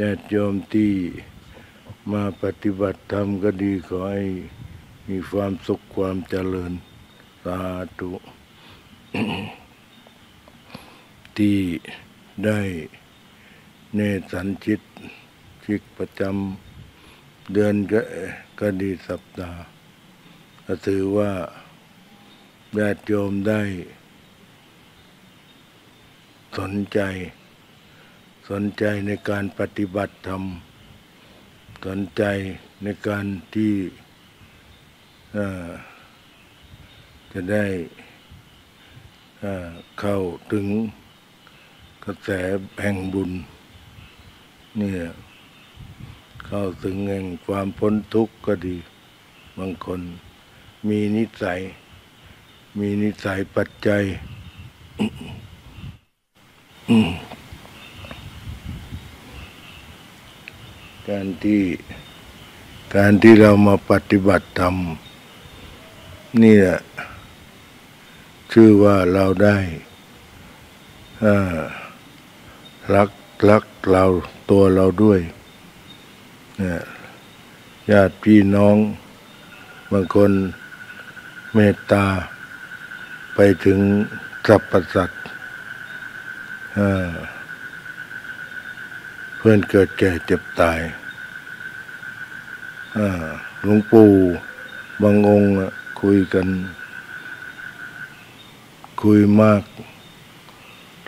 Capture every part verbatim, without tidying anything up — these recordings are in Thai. ญาติโยมที่มาปฏิบัติธรรมก็ดีขอให้มีความสุขความเจริญสาธุที่ได้เนสัญชิตชิกประจำเดือนก็ดีสัปดาห์ก็ถือว่าญาติโยมได้สนใจสนใจในการปฏิบัติธรรมสนใจในการที่จะได้เข้าถึงกระแสแห่งบุญเนี่ยเข้าถึงแห่งความพ้นทุกข์ก็ดีบางคนมีนิสัยมีนิสัยปัจจัย การที่การที่เรามาปฏิบัติธรรมนี่แหละชื่อว่าเราได้รักรักเราตัวเราด้วยญาติพี่น้องบางคนเมตตาไปถึงสรรพสัตว์เพื่อนเกิดแก่เจ็บตายหลวงปู่บางองค์คุยกันคุยมาก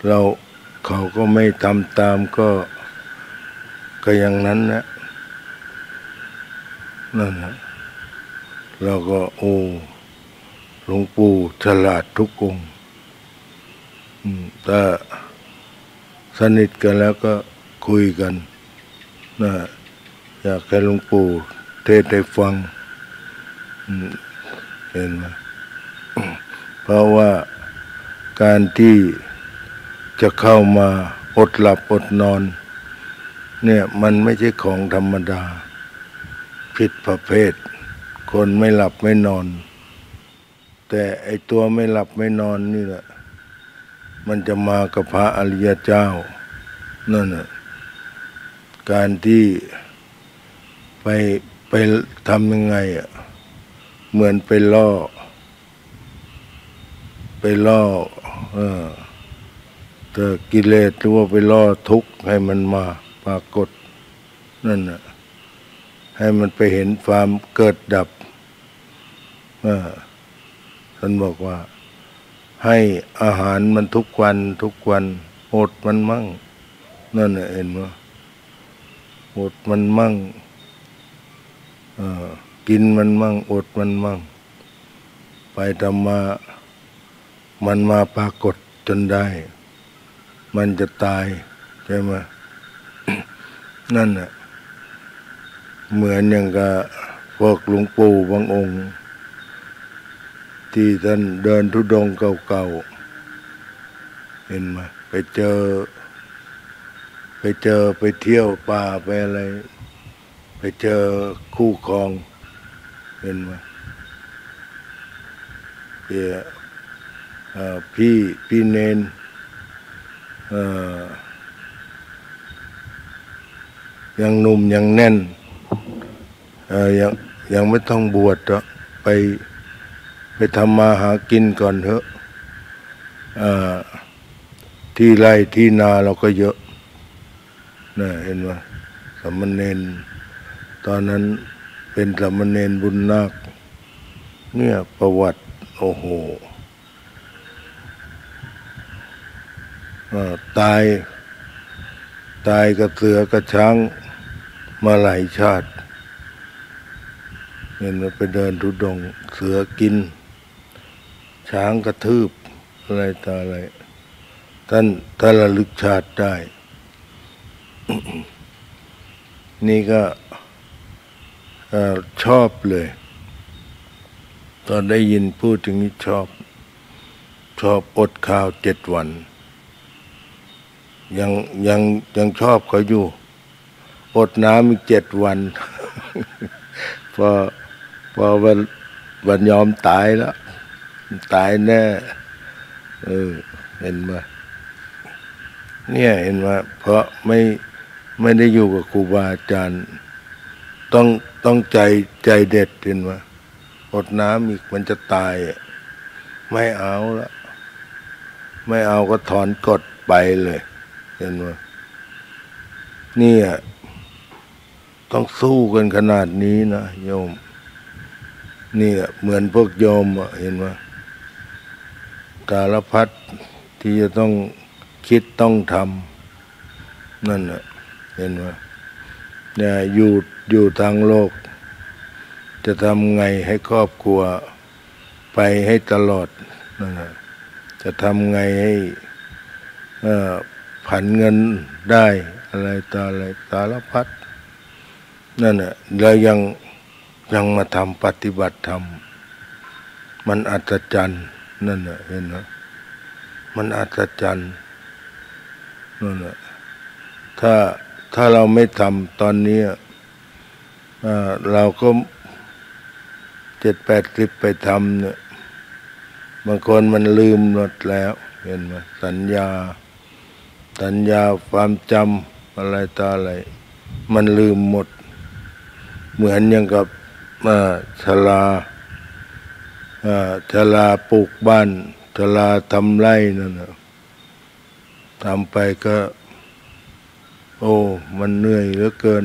เราเขาก็ไม่ทำตามก็ก็อย่างนั้นนะนั่นนะเราก็โอ้หลวงปู่ฉลาดทุกองค์ถ้าสนิทกันแล้วก็คุยกันนะอยากให้หลวงปู่เทศให้ฟังเห็นไหมเพราะว่าการที่จะเข้ามาอดหลับอดนอนเนี่ยมันไม่ใช่ของธรรมดาผิดประเภทคนไม่หลับไม่นอนแต่ไอตัวไม่หลับไม่นอนนี่แหละมันจะมากับพระอริยเจ้านั่นน่ะการที่ไปไปทำยังไงอ่ะเหมือนไปล่อไปล่อเออแต่กิเลสหรือว่าไปล่อทุกข์ให้มันมาปรากฏนั่นน่ะให้มันไปเห็นความเกิดดับเออท่านบอกว่าให้อาหารมันทุกวันทุกวันอดมันมั่งนั่นน่ะเห็นว่าอดมันมั่งกินมันมั่งอดมันมั่งไปทำมามันมาปรากฏจนได้มันจะตายใช่ไหม นั่นน่ะเหมือนอย่างกับพวกหลวงปู่บางองค์ที่ท่านเดินธุดงค์เก่าๆเห็นไหมไปเจอไปเจอไปเที่ยวป่าไปอะไรไปเจอคู่ครองเห็นไหมเดี๋ยวพี่พี่เนนยังหนุ่มยังแน่นยังยังไม่ต้องบวชอ่ะไปไปทำมาหากินก่อนเถอะที่ไร่ที่นาเราก็เยอะน่ะเห็นว่าสามเณรตอนนั้นเป็นสามเณรบุญนาคเนี่ยประวัติโอ้โหตายตายกระเสือกระช้างมาหลายชาติเห็นว่าไปเดินธุดงค์เสือกินช้างกระทืบอะไรต่ออะไรท่านท่านระลึกชาติได้นี่ก็ชอบเลยตอนได้ยินพูดถึงนี้ชอบชอบอดข้าวเจ็ดวันยังยังยังชอบเขาอยู่อดน้ำอีกเจ็ดวัน พอพอวันวันยอมตายแล้วตายแน่เออเห็นไหมเนี่ยเห็นไหมเพราะไม่ ไม่ได้อยู่กับครูบาอาจารย์ต้องต้องใจใจเด็ดเห็นไหมอดน้ำอีกมันจะตายไม่เอาละไม่เอาก็ถอนกฎไปเลยเห็นไหมนี่อ่ะต้องสู้กันขนาดนี้นะโยมนี่อ่ะเหมือนพวกโยมอ่ะเห็นไหมสารพัดที่จะต้องคิดต้องทำนั่นแหละเห็นไหมเนี่ยอยู่อยู่ทางโลกจะทำไงให้ครอบครัวไปให้ตลอดนั่นแหละจะทำไงให้ผันเงินได้อะไรต่ออะไรสารพัดนั่นแหละแล้วยังยังมาทำปฏิบัติธรรมมันอัศจรรย์นั่นแหละเห็นไหมมันอัศจรรย์นั่นแหละถ้าถ้าเราไม่ทำตอนนี้เราก็เจ็ดแปดสิบไปทำเนี่ยบางคนมันลืมหมดแล้วเห็นไหมสัญญาสัญญาความจำอะไรต่ออะไรมันลืมหมดเหมือนอย่างกับชลาชลาปลูกบ้านชลาทำไร่นั่นแหละทำไปก็โอ้มันเหนื่อยเหลือเกิน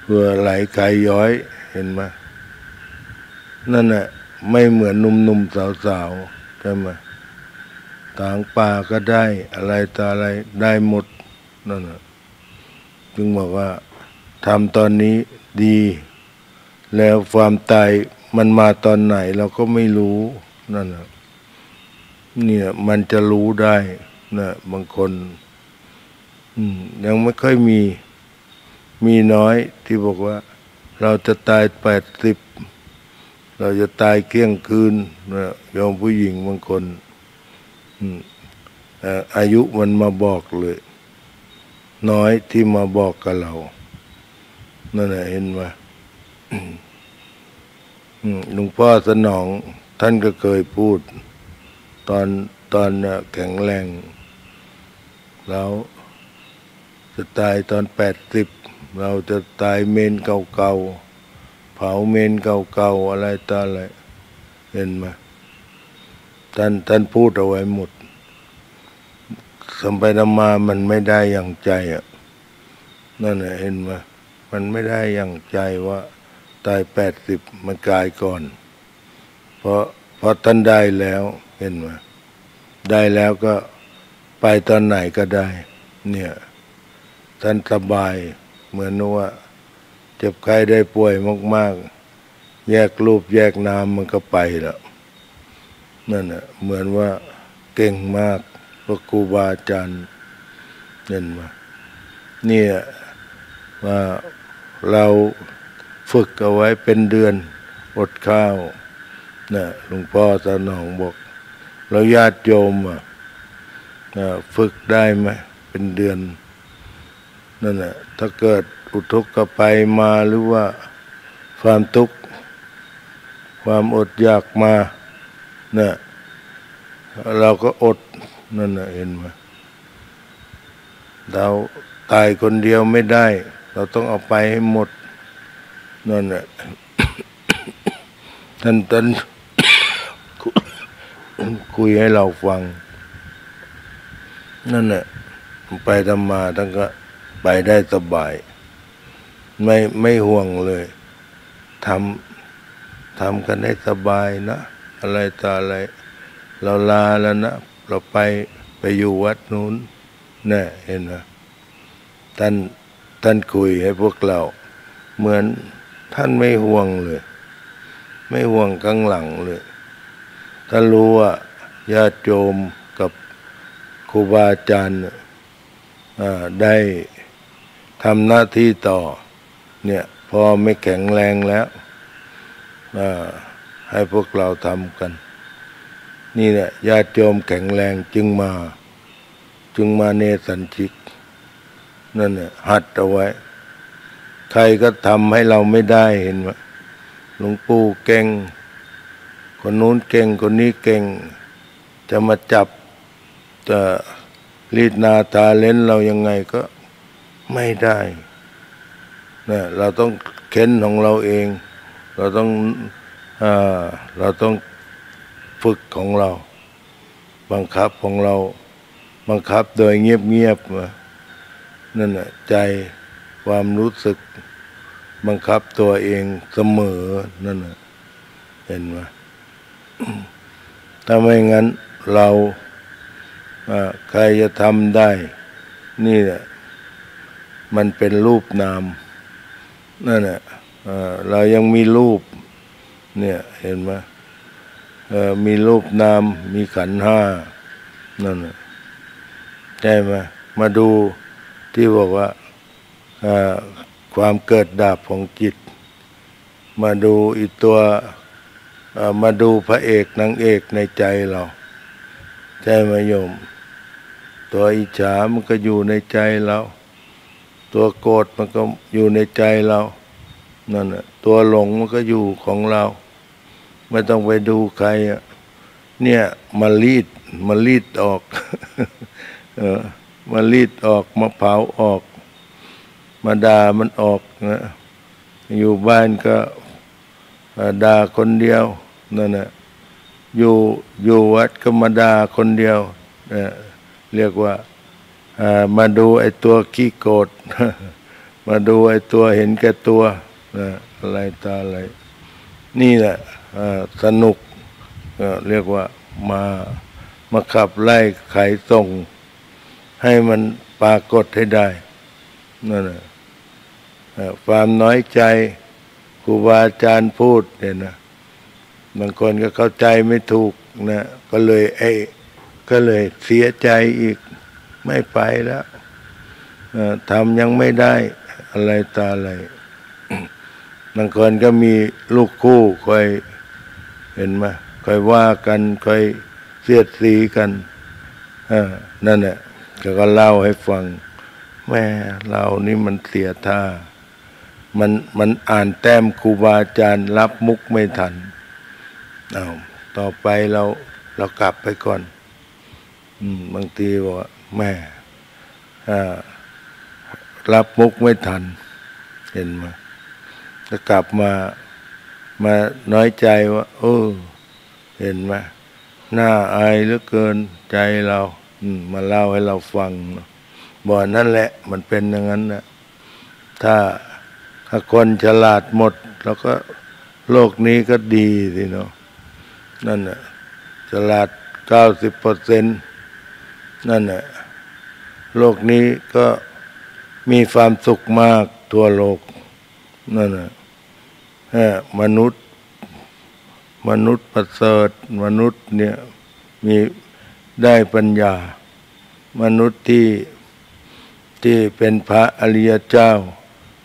เพื่อไหลไกลย้อยเห็นไหมนั่นแหละไม่เหมือนหนุ่มๆสาวๆใช่ไหมต่างป่าก็ได้อะไรต่ออะไรได้หมดนั่นแหละจึงบอกว่าทำตอนนี้ดีแล้วความตายมันมาตอนไหนเราก็ไม่รู้นั่นแหละเนี่ยมันจะรู้ได้นะบางคนยังไม่ค่อยมีมีน้อยที่บอกว่าเราจะตายแปดสิบเราจะตายเที่ยงคืนนะโยมผู้หญิงบางคนอายุมันมาบอกเลยน้อยที่มาบอกกับเรานั่นแหละเห็นไหมหลวงพ่อสนองท่านก็เคยพูดตอนตอนแข็งแรงแล้วจะตายตอนแปดสิบเราจะตายเมนเก่าๆเผาเมนเก่าๆอะไรต่ออะไรเห็นไหมท่านท่านพูดเอาไว้หมดสัมปนามามันไม่ได้อย่างใจอ่ะนั่นแหละเห็นไหมมันไม่ได้อย่างใจว่าตายแปดสิบมันกายก่อนเพราะเพราะท่านได้แล้วเห็นไหมได้แล้วก็ไปตอนไหนก็ได้เนี่ยท่านสบายเหมือนว่าเจ็บไข้ได้ป่วยมากๆแยกรูปแยกนามมันก็ไปแล้วนั่นน่ะเหมือนว่าเก่งมากพระครูบาอาจารย์เห็นไหมเนี่ยว่าเราฝึกเอาไว้เป็นเดือนอดข้าวนะหลวงพ่อสนองบอกเราญาติโยมอ่ะฝึกได้ไหมเป็นเดือนนั่นแหละถ้าเกิดอุทกภัยมาหรือว่าความทุกข์ความอดอยากมาเนี่ยเราก็อดนั่นแหละเห็นไหมเราตายคนเดียวไม่ได้เราต้องเอาไปให้หมดนั่นแหละ ท่านท่าน คุยให้เราฟังนั่นแหละไปทำมาท่านก็ไปได้สบายไม่ไม่ห่วงเลยทำทำกันให้สบายนะอะไรต่ออะไรเราลาแล้วนะเราไปไปอยู่วัดนู้นเนี่ยเห็นไหมท่านท่านคุยให้พวกเราเหมือนท่านไม่ห่วงเลยไม่ห่วงข้างหลังเลยท่านรู้ว่าญาติโยมกับครูบาอาจารย์ได้ทำหน้าที่ต่อเนี่ยพอไม่แข็งแรงแล้วให้พวกเราทำกันนี่แหละญาติโยมแข็งแรงจึงมาจึงมาเนสันชิกนั่นแหละหัดเอาไว้ใครก็ทำให้เราไม่ได้เห็นไหมหลวงปู่เก่งคนนู้นเก่งคนนี้เก่งจะมาจับจะรีดนาตาเล่นเรายังไงก็ ไม่ได้เนี่ยเราต้องเค้นของเราเองเราต้องเอ่อเราต้องฝึกของเราบังคับของเราบังคับโดยเงียบๆนั่นแหละใจความรู้สึกบังคับตัวเองเสมอนั่นแหละเห็นไหม ถ้าไม่งั้นเราใครจะทำได้นี่แหละมันเป็นรูปนามนั่นแหละเรายังมีรูปเนี่ยเห็นไหมมีรูปนามมีขันธ์ห้านั่นแหละใช่ไหมมาดูที่บอกว่าความเกิดดับของจิตมาดูอีกตัวมาดูพระเอกนางเอกในใจเราใช่ไหมโยมตัวอิจฉามันก็อยู่ในใจเราตัวโกรธมันก็อยู่ในใจเรานั่นแหละตัวหลงมันก็อยู่ของเราไม่ต้องไปดูใครเนี่ยมารีดมารีดออกเออมารีดออกมาเผาออกมาด่ามันออกนะอยู่บ้านก็ด่าคนเดียวนั่นแหละอยู่อยู่วัดก็มาด่าคนเดียวเรียกว่ามาดูไอ้ตัวขี้โกรธมาดูไอ้ตัวเห็นแก่ตัวอะไรตาอะไรนี่แหละสนุกเรียกว่ามามาขับไล่ไขส่งให้มันปรากฏให้ได้นั่นแหละความน้อยใจครูบาอาจารย์พูดเนี่ยนะบางคนก็เข้าใจไม่ถูกนะก็เลยไอ้ก็เลยเสียใจอีกไม่ไปแล้วทำยังไม่ได้อะไรตาอะไร บางคนก็มีลูกคู่คอยเห็นไหมคอยว่ากันคอยเสียดสีกันนั่นแหละก็เล่าให้ฟังแม่เรานี่มันเสียท่ามันมันอ่านแต้มครูบาอาจารย์รับมุกไม่ทันเอาต่อไปเราเรากลับไปก่อนอืมบางทีบอกแม่รับมุกไม่ทันเห็นไหมแล้วกลับมามาน้อยใจว่าเออเห็นไหมน่าอายเหลือเกินใจเราอืมมาเล่าให้เราฟังบ่อนนั่นแหละมันเป็นอย่างนั้นนะถ้าถ้าคนฉลาดหมดแล้วก็โลกนี้ก็ดีสิเนาะนั่นน่ะฉลาดเก้าสิบเปอร์เซ็นต์นั่นน่ะโลกนี้ก็มีความสุขมากทั่วโลกนั่นน่ะมนุษย์มนุษย์ประเสริฐมนุษย์เนี่ยมีได้ปัญญามนุษย์ที่ที่เป็นพระอริยเจ้า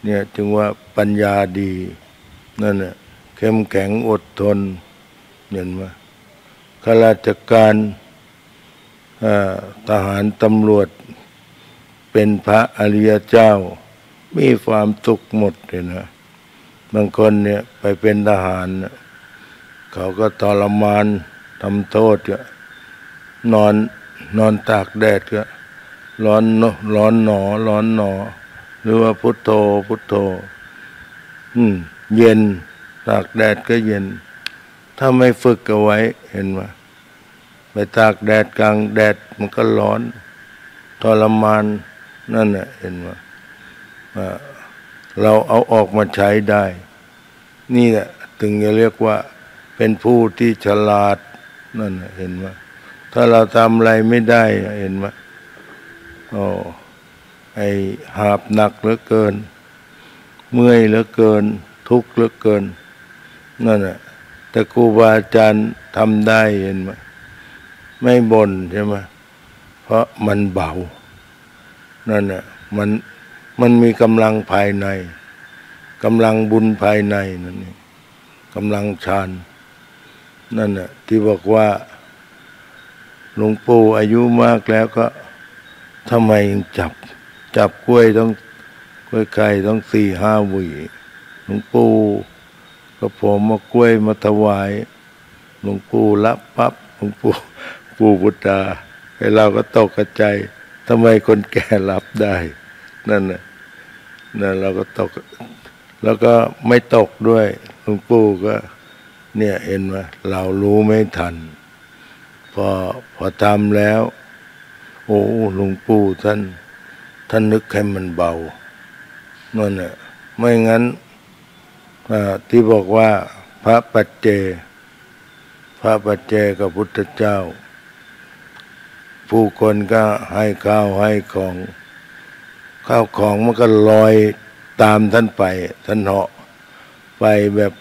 เนี่ยจึงว่าปัญญาดีนั่นแหละเข้มแข็งอดทนเห็นไหมข้าราชการทหารตำรวจเป็นพระอริยเจ้ามีความสุขหมดเลยนะบางคนเนี่ยไปเป็นทหารเขาก็ทรมานทำโทษก็นอนนอนตากแดดก็ร้อนเนาะร้อนหนอร้อนหนอหรือว่าพุทโธพุทโธอืมเย็นตากแดดก็เย็นถ้าไม่ฝึกเอาไว้เห็นไหมไปตากแดดกลางแดดมันก็ร้อนทรมานนั่นแหละเห็นไหมเราเอาออกมาใช้ได้นี่แหละถึงจะเรียกว่าเป็นผู้ที่ฉลาดนั่นแหละเห็นไหมถ้าเราทำอะไรไม่ได้เห็นไหมโอ้ไอหาบหนักเหลือเกินเมื่อยเหลือเกินทุกข์เหลือเกินนั่นแหละแต่ครูบาอาจารย์ทำได้เห็นไหมไม่บ่นใช่ไหมเพราะมันเบานั่นแหละมันมันมีกำลังภายในกำลังบุญภายในนั่นเองกำลังฌานนั่นแหละที่บอกว่าหลวงปู่อายุมากแล้วก็ทำไมยังจับจับกล้วยต้องกล้วยไข่ต้องสี่ห้าหวีหลวงปู่ก็ผมมากล้วยมาถวายหลวงปู่รับปั๊บหลวงปู่ปู่บุตราไอ้เราก็ตกใจทำไมคนแก่รับได้นั่นน่ะ นะเราก็ตกแล้วก็ไม่ตกด้วยหลวงปู่ก็เนี่ยเห็นว่าเรารู้ไม่ทันพอพอทำแล้วโอ้หลวงปู่ท่านท่านนึกให้มันเบานั่นแหละไม่งั้นที่บอกว่าพระปัจเจพระปัจเจกับพุทธเจ้าผู้คนก็ให้ข้าวให้ของข้าวของมันก็ลอยตามท่านไปท่านเหาะไปแบบ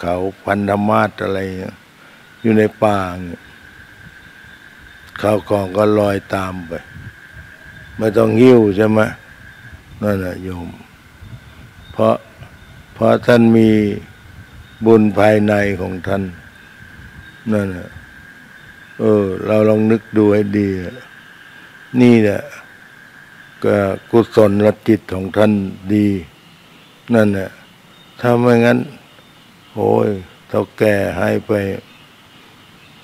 เขาพันธมาศอะไรอยู่ในป่าข้าวของก็ลอยตามไปไม่ต้องหิ้วใช่ไหมนั่นแหละโยมเพราะเพราะท่านมีบุญภายในของท่านนั่นแหละเออเราลองนึกดูให้ดีนี่แหละก็กุศลรจิตของท่านดีนั่นแหละถ้าไม่งั้นโอ้ยเท่าแก่ให้ไป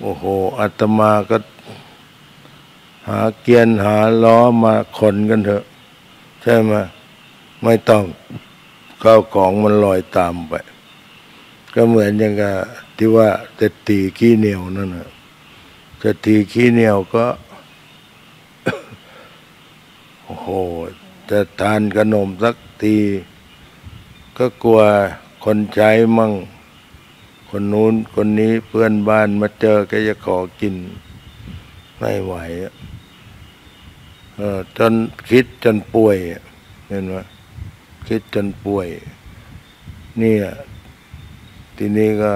โอ้โหอาตมาก็หาเกียนหาล้อมาขนกันเถอะใช่ไหมไม่ต้องข้าวของมันลอยตามไปก็เหมือนอย่างกับที่ว่าเศรษฐีขี้เหนียวนั่นแหละเศรษฐีขี้เหนียวก็ โอ้โหจะทานขนมสักทีก็กลัวคนใช้มั่งคนนู้นคนนี้เพื่อนบ้านมาเจอก็จะขอกินไม่ไหวจนคิดจนป่วยเห็นไหมคิดจนป่วยนี่ทีนี้ก็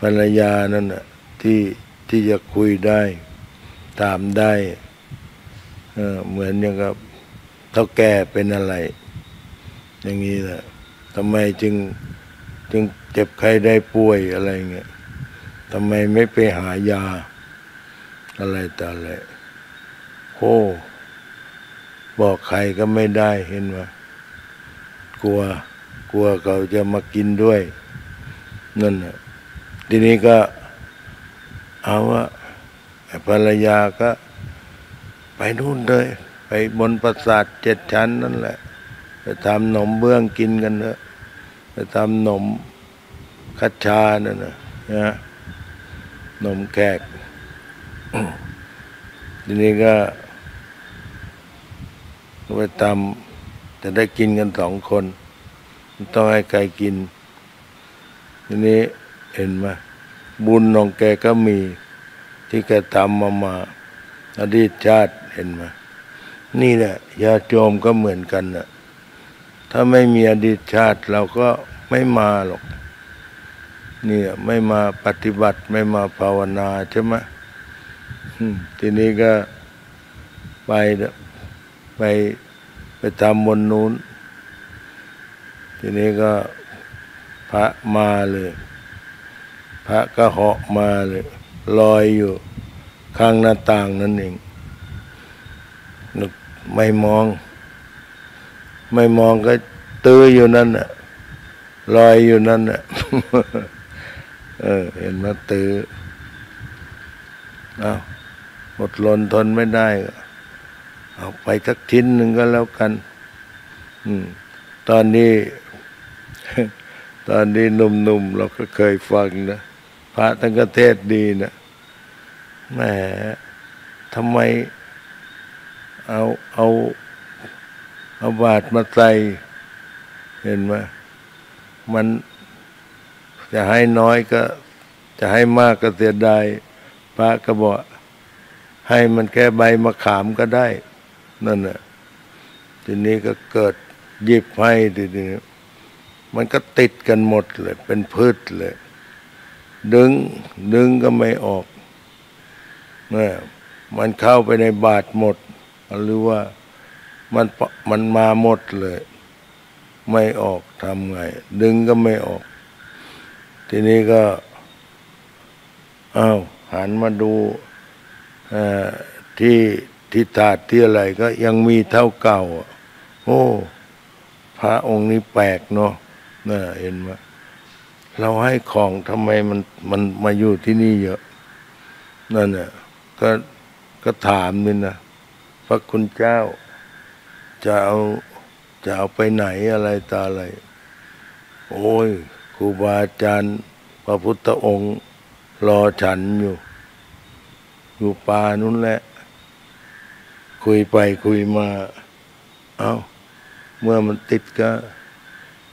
ภรรยานั่นน่ะที่ที่จะคุยได้ถามได้เหมือนอย่างกับเท่าแก่เป็นอะไรอย่างนี้แหละทำไมจึงจึงเจ็บไข้ได้ป่วยอะไรเงี้ยทำไมไม่ไปหายาอะไรต่ออะไรโอ้บอกใครก็ไม่ได้เห็นว่ากลัวกลัวเขาจะมากินด้วยนั่นน่ะทีนี้ก็เอาว่าภรรยาก็ไปนู่นเลยไปบนปราสาทเจ็ดชั้นนั่นแหละไปทำหนมเบื้องกินกันเถอะไปทำหนมคัชชานั่นน่ะนะหนมแขกทีนี้ก็ไปทำจะได้กินกันสองคนต้องให้ใครกินทีนี้เห็นไหมบุญของแกก็มีที่แกทำมามาอดีตชาติเห็นไหมนี่แหละญาติโยมก็เหมือนกันน่ะถ้าไม่มีอดีตชาติเราก็ไม่มาหรอกนี่ไม่มาปฏิบัติไม่มาภาวนาใช่ไหมทีนี้ก็ไปไปไปทำบนนู้นทีนี้ก็พระมาเลยพระก็เหาะมาเลยลอยอยู่ข้างหน้าต่างนั่นเองไม่มองไม่มองก็ตื้ออยู่นั่นน่ะลอยอยู่นั่นน่ะ เออเห็นมาตื้อเอาหมดลนทนไม่ได้เอาไปสักชิ้นหนึ่งก็แล้วกันอืมตอนนี้ ตอนนี้หนุ่มๆเราก็เคยฟังนะพระท่านก็เทศดีนะแหมทำไมเอาเอาเอาบาตรมาใส่เห็นไหมมันจะให้น้อยก็จะให้มากก็เสียดายพระก็บอกให้มันแค่ใบมะขามก็ได้นั่นน่ะทีนี้ก็เกิดหยิบให้ทีนี้มันก็ติดกันหมดเลยเป็นพืชเลยดึงดึงก็ไม่ออกนี่มันเข้าไปในบาตรหมดหรือว่ามันมันมาหมดเลยไม่ออกทำไงดึงก็ไม่ออกทีนี้ก็อ้าวหันมาดูที่ที่ถาดที่อะไรก็ยังมีเท่าเก่าโอ้พระองค์นี้แปลกเนาะน่าเห็นไหมเราให้ของทำไมมันมันมาอยู่ที่นี่เยอะนั่นน่ะก็ก็ถามนี่นะพระคุณเจ้าจะเอา จะเอาไปไหนอะไรตาอะไรโอ้ยครูบาอาจารย์พระพุทธองค์รอฉันอยู่อยู่ป่านู้นแหละคุยไปคุยมาเอา้าเมื่อมันติดก็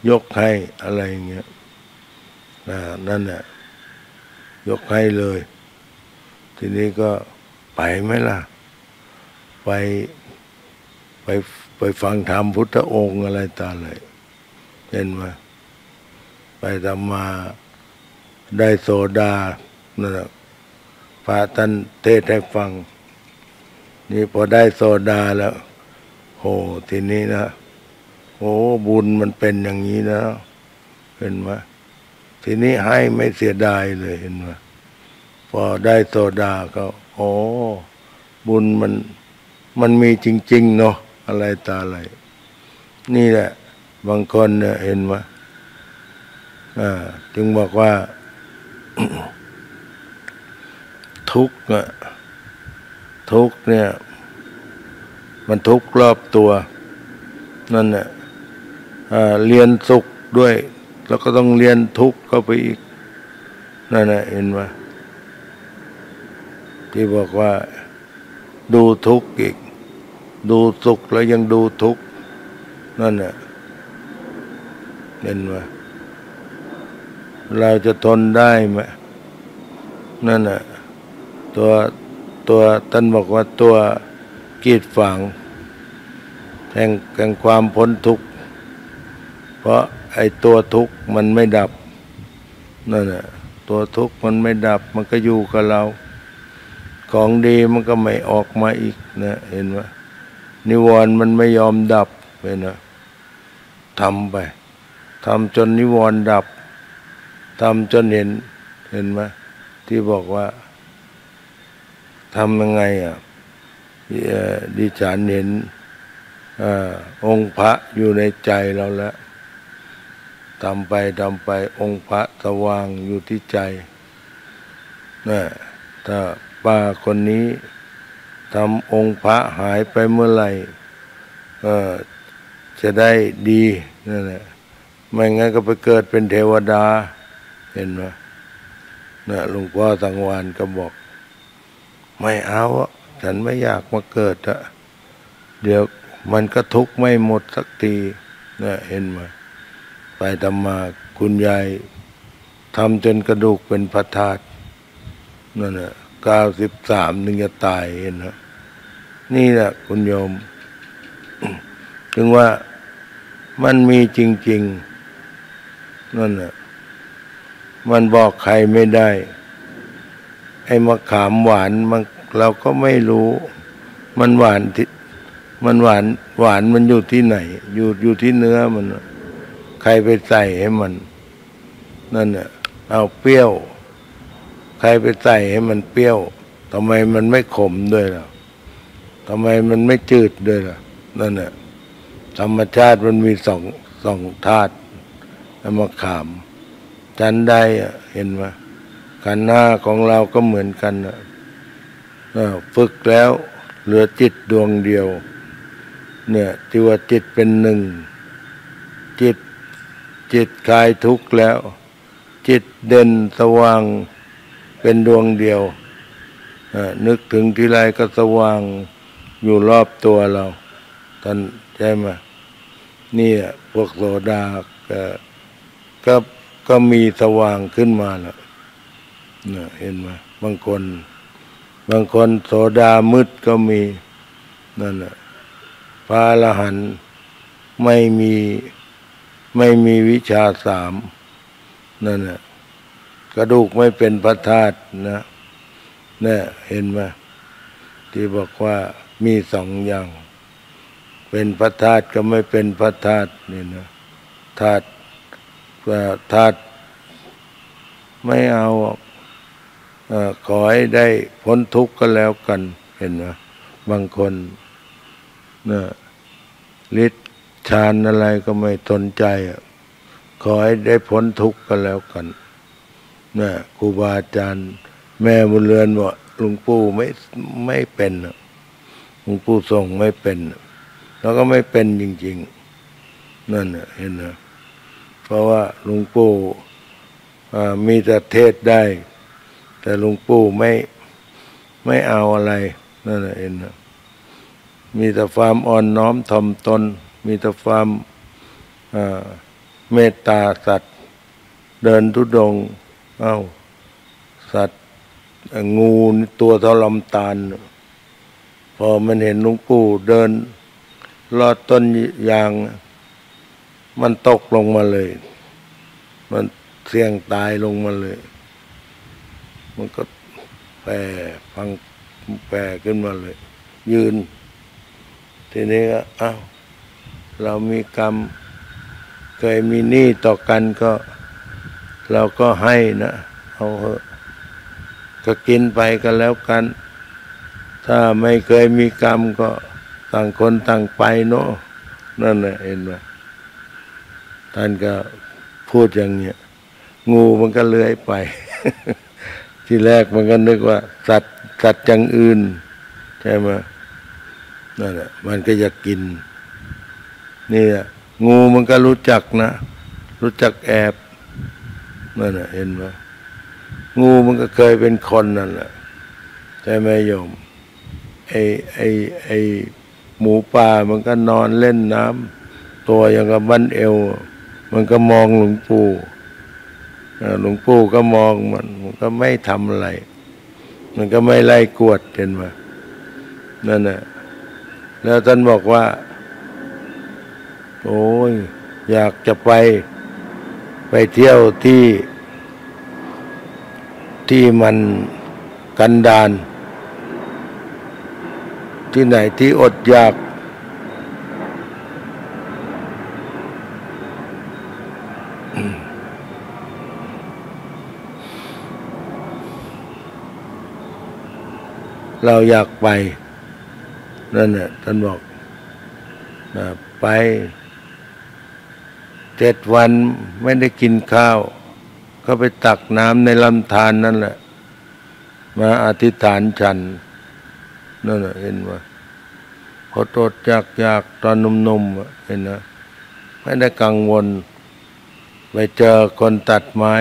ยกให้อะไรเงี้ยนั่นแหละยกให้เลยทีนี้ก็ไปไหมล่ะไปไปไปฟังธรรมพุทธองค์อะไรตาเลยเห็นไหมไปทำมาได้โสดานั่นแหละพระท่านเทศให้ฟังนี่พอได้โซดาแล้วโหทีนี้นะโอ้บุญมันเป็นอย่างนี้นะเห็นไหมทีนี้ให้ไม่เสียดายเลยเห็นไหมพอได้โซดาก็โอ้บุญมันมันมีจริงๆเนาะอะไรตาอะไรนี่แหละบางคนเนี่ยเห็นไหมอ่าจึงบอกว่า ทุกข์อะทุกข์เนี่ยมันทุกข์รอบตัวนั่นแหละเรียนสุขด้วยแล้วก็ต้องเรียนทุกข์เข้าไปอีกนั่นแหละเห็นไหมที่บอกว่าดูทุกข์อีกดูสุขแล้วยังดูทุกข์นั่นแหละเห็นไหมเราจะทนได้ไหมนั่นแหละตัวตัวท่านบอกว่าตัวกีดฝังแห่งแห่งความพ้นทุกข์เพราะไอ้ตัวทุกข์มันไม่ดับนั่นแหละตัวทุกข์มันไม่ดับมันก็อยู่กับเราของดีมันก็ไม่ออกมาอีกนะเห็นไหมนิวรณ์มันไม่ยอมดับไปนะทำไปทำจนนิวรณ์ดับทำจนเห็นเห็นไหมที่บอกว่าทำยังไงอ่ะดิฉันเห็นองค์พระอยู่ในใจเราแล้วทำไปทำไปองค์พระสว่างอยู่ที่ใจนะถ้าป้าคนนี้ทำองค์พระหายไปเมื่อไหร่จะได้ดีนั่นแหละไม่งั้นก็ไปเกิดเป็นเทวดาเห็นไหมนะหลวงพ่อสังวานก็บอกไม่เอาฉันไม่อยากมาเกิดอะเดี๋ยวมันก็ทุกข์ไม่หมดสักทีนะเห็นไหมไปทำมาคุณยายทำจนกระดูกเป็นพระธาตุนั่นแหละเก้าสิบสามนึงจะตายเห็นไหมนี่แหละคุณโยม ถึงว่ามันมีจริงๆนั่นแหละมันบอกใครไม่ได้ไอ้มะขามหวานมันเราก็ไม่รู้มันหวานที่มันหวานหวานมันอยู่ที่ไหนอยู่อยู่ที่เนื้อมันใครไปใส่ให้มันนั่นน่ะเอาเปรี้ยวใครไปใส่ให้มันเปรี้ยวทำไมมันไม่ขมด้วยล่ะทำไมมันไม่จืดด้วยล่ะนั่นน่ะธรรมชาติมันมีสองสองธาตุมะขามฉันได้เห็นไหมขันธ์ห้าของเราก็เหมือนกันนะฝึกแล้วเหลือจิตดวงเดียวเนี่ยที่ว่าจิตเป็นหนึ่งจิตจิตคลายทุกข์แล้วจิตเด่นสว่างเป็นดวงเดียวนึกถึงทีไรก็สว่างอยู่รอบตัวเราท่านใช่ไหมนี่พวกโสดาก็ก็มีสว่างขึ้นมาแล้วเห็นไหมบางคนบางคนโสดามืดก็มีนั่นแหละพระอรหันต์ไม่มีไม่มีวิชาสามนั่นแหละกระดูกไม่เป็นพระธาตุนะเนี่ยเห็นไหมที่บอกว่ามีสองอย่างเป็นพระธาตุก็ไม่เป็นพระธาตุนี่นะธาตุธาตุไม่เอาขอให้ได้พ้นทุกข์ก็แล้วกันเห็นไหมบางคนนะฤทธิ์ฌานอะไรก็ไม่สนใจขอให้ได้พ้นทุกข์ก็แล้วกันนะครูบาอาจารย์แม่บุญเรือนบอกหลวงปู่ไม่ไม่เป็นหลวงปู่ทรงไม่เป็นแล้วก็ไม่เป็นจริง นั่นเนี่ยเห็นนะเพราะว่าหลวงปู่มีแต่เทศได้แต่หลวงปู่ไม่ไม่เอาอะไรนั่นแหละเองนะมีแต่ความอ่อนน้อมถ่อมตนมีแต่ความเมตตาสัตว์เดินธุดงค์เอ้าสัตว์งูตัวเท่าลำตาลพอมันเห็นหลวงปู่เดินลอดต้นยางมันตกลงมาเลยมันเสี่ยงตายลงมาเลยมันก็แผ่ฟังแผ่ขึ้นมาเลยยืนทีนี้ก็อ้าวเรามีกรรมเคยมีหนี้ต่อกันก็เราก็ให้นะเอาเถอะก็กินไปกันแล้วกันถ้าไม่เคยมีกรรมก็ต่างคนต่างไปเนาะนั่นแหละเห็นไหมท่านก็พูดอย่างเนี้ยงูมันก็เลื้อยไป ที่แรกมันก็นึกว่าสัตว์สัตว์อย่างอื่นใช่ไหมนั่นแหละมันก็อยากกินนี่แหละงูมันก็รู้จักนะรู้จักแอบนั่นแหละเห็นไหมงูมันก็เคยเป็นคนนั่นแหละใช่ไหมโยมไอ้ไอ้ไอ้หมูป่ามันก็นอนเล่นน้ำตัวอย่างกับบั้นเอวมันก็มองหลวงปู่หลวงปู่ก็มองมันมันก็ไม่ทำอะไรมันก็ไม่ไล่กวดเห็นไหมนั่นแหละแล้วท่านบอกว่าโอ้ยอยากจะไปไปเที่ยวที่ที่มันกันดารที่ไหนที่อดอยากเราอยากไปนั่นแหละท่านบอกไปเจ็ดวันไม่ได้กินข้าวก็ไปตักน้ำในลำธารนั่นแหละมาอธิษฐานฉันนั่นแหละเห็นไหมพอโตอยากอยากตอนหนุ่มๆเห็นนะไม่ได้กังวลไปเจอคนตัดไม้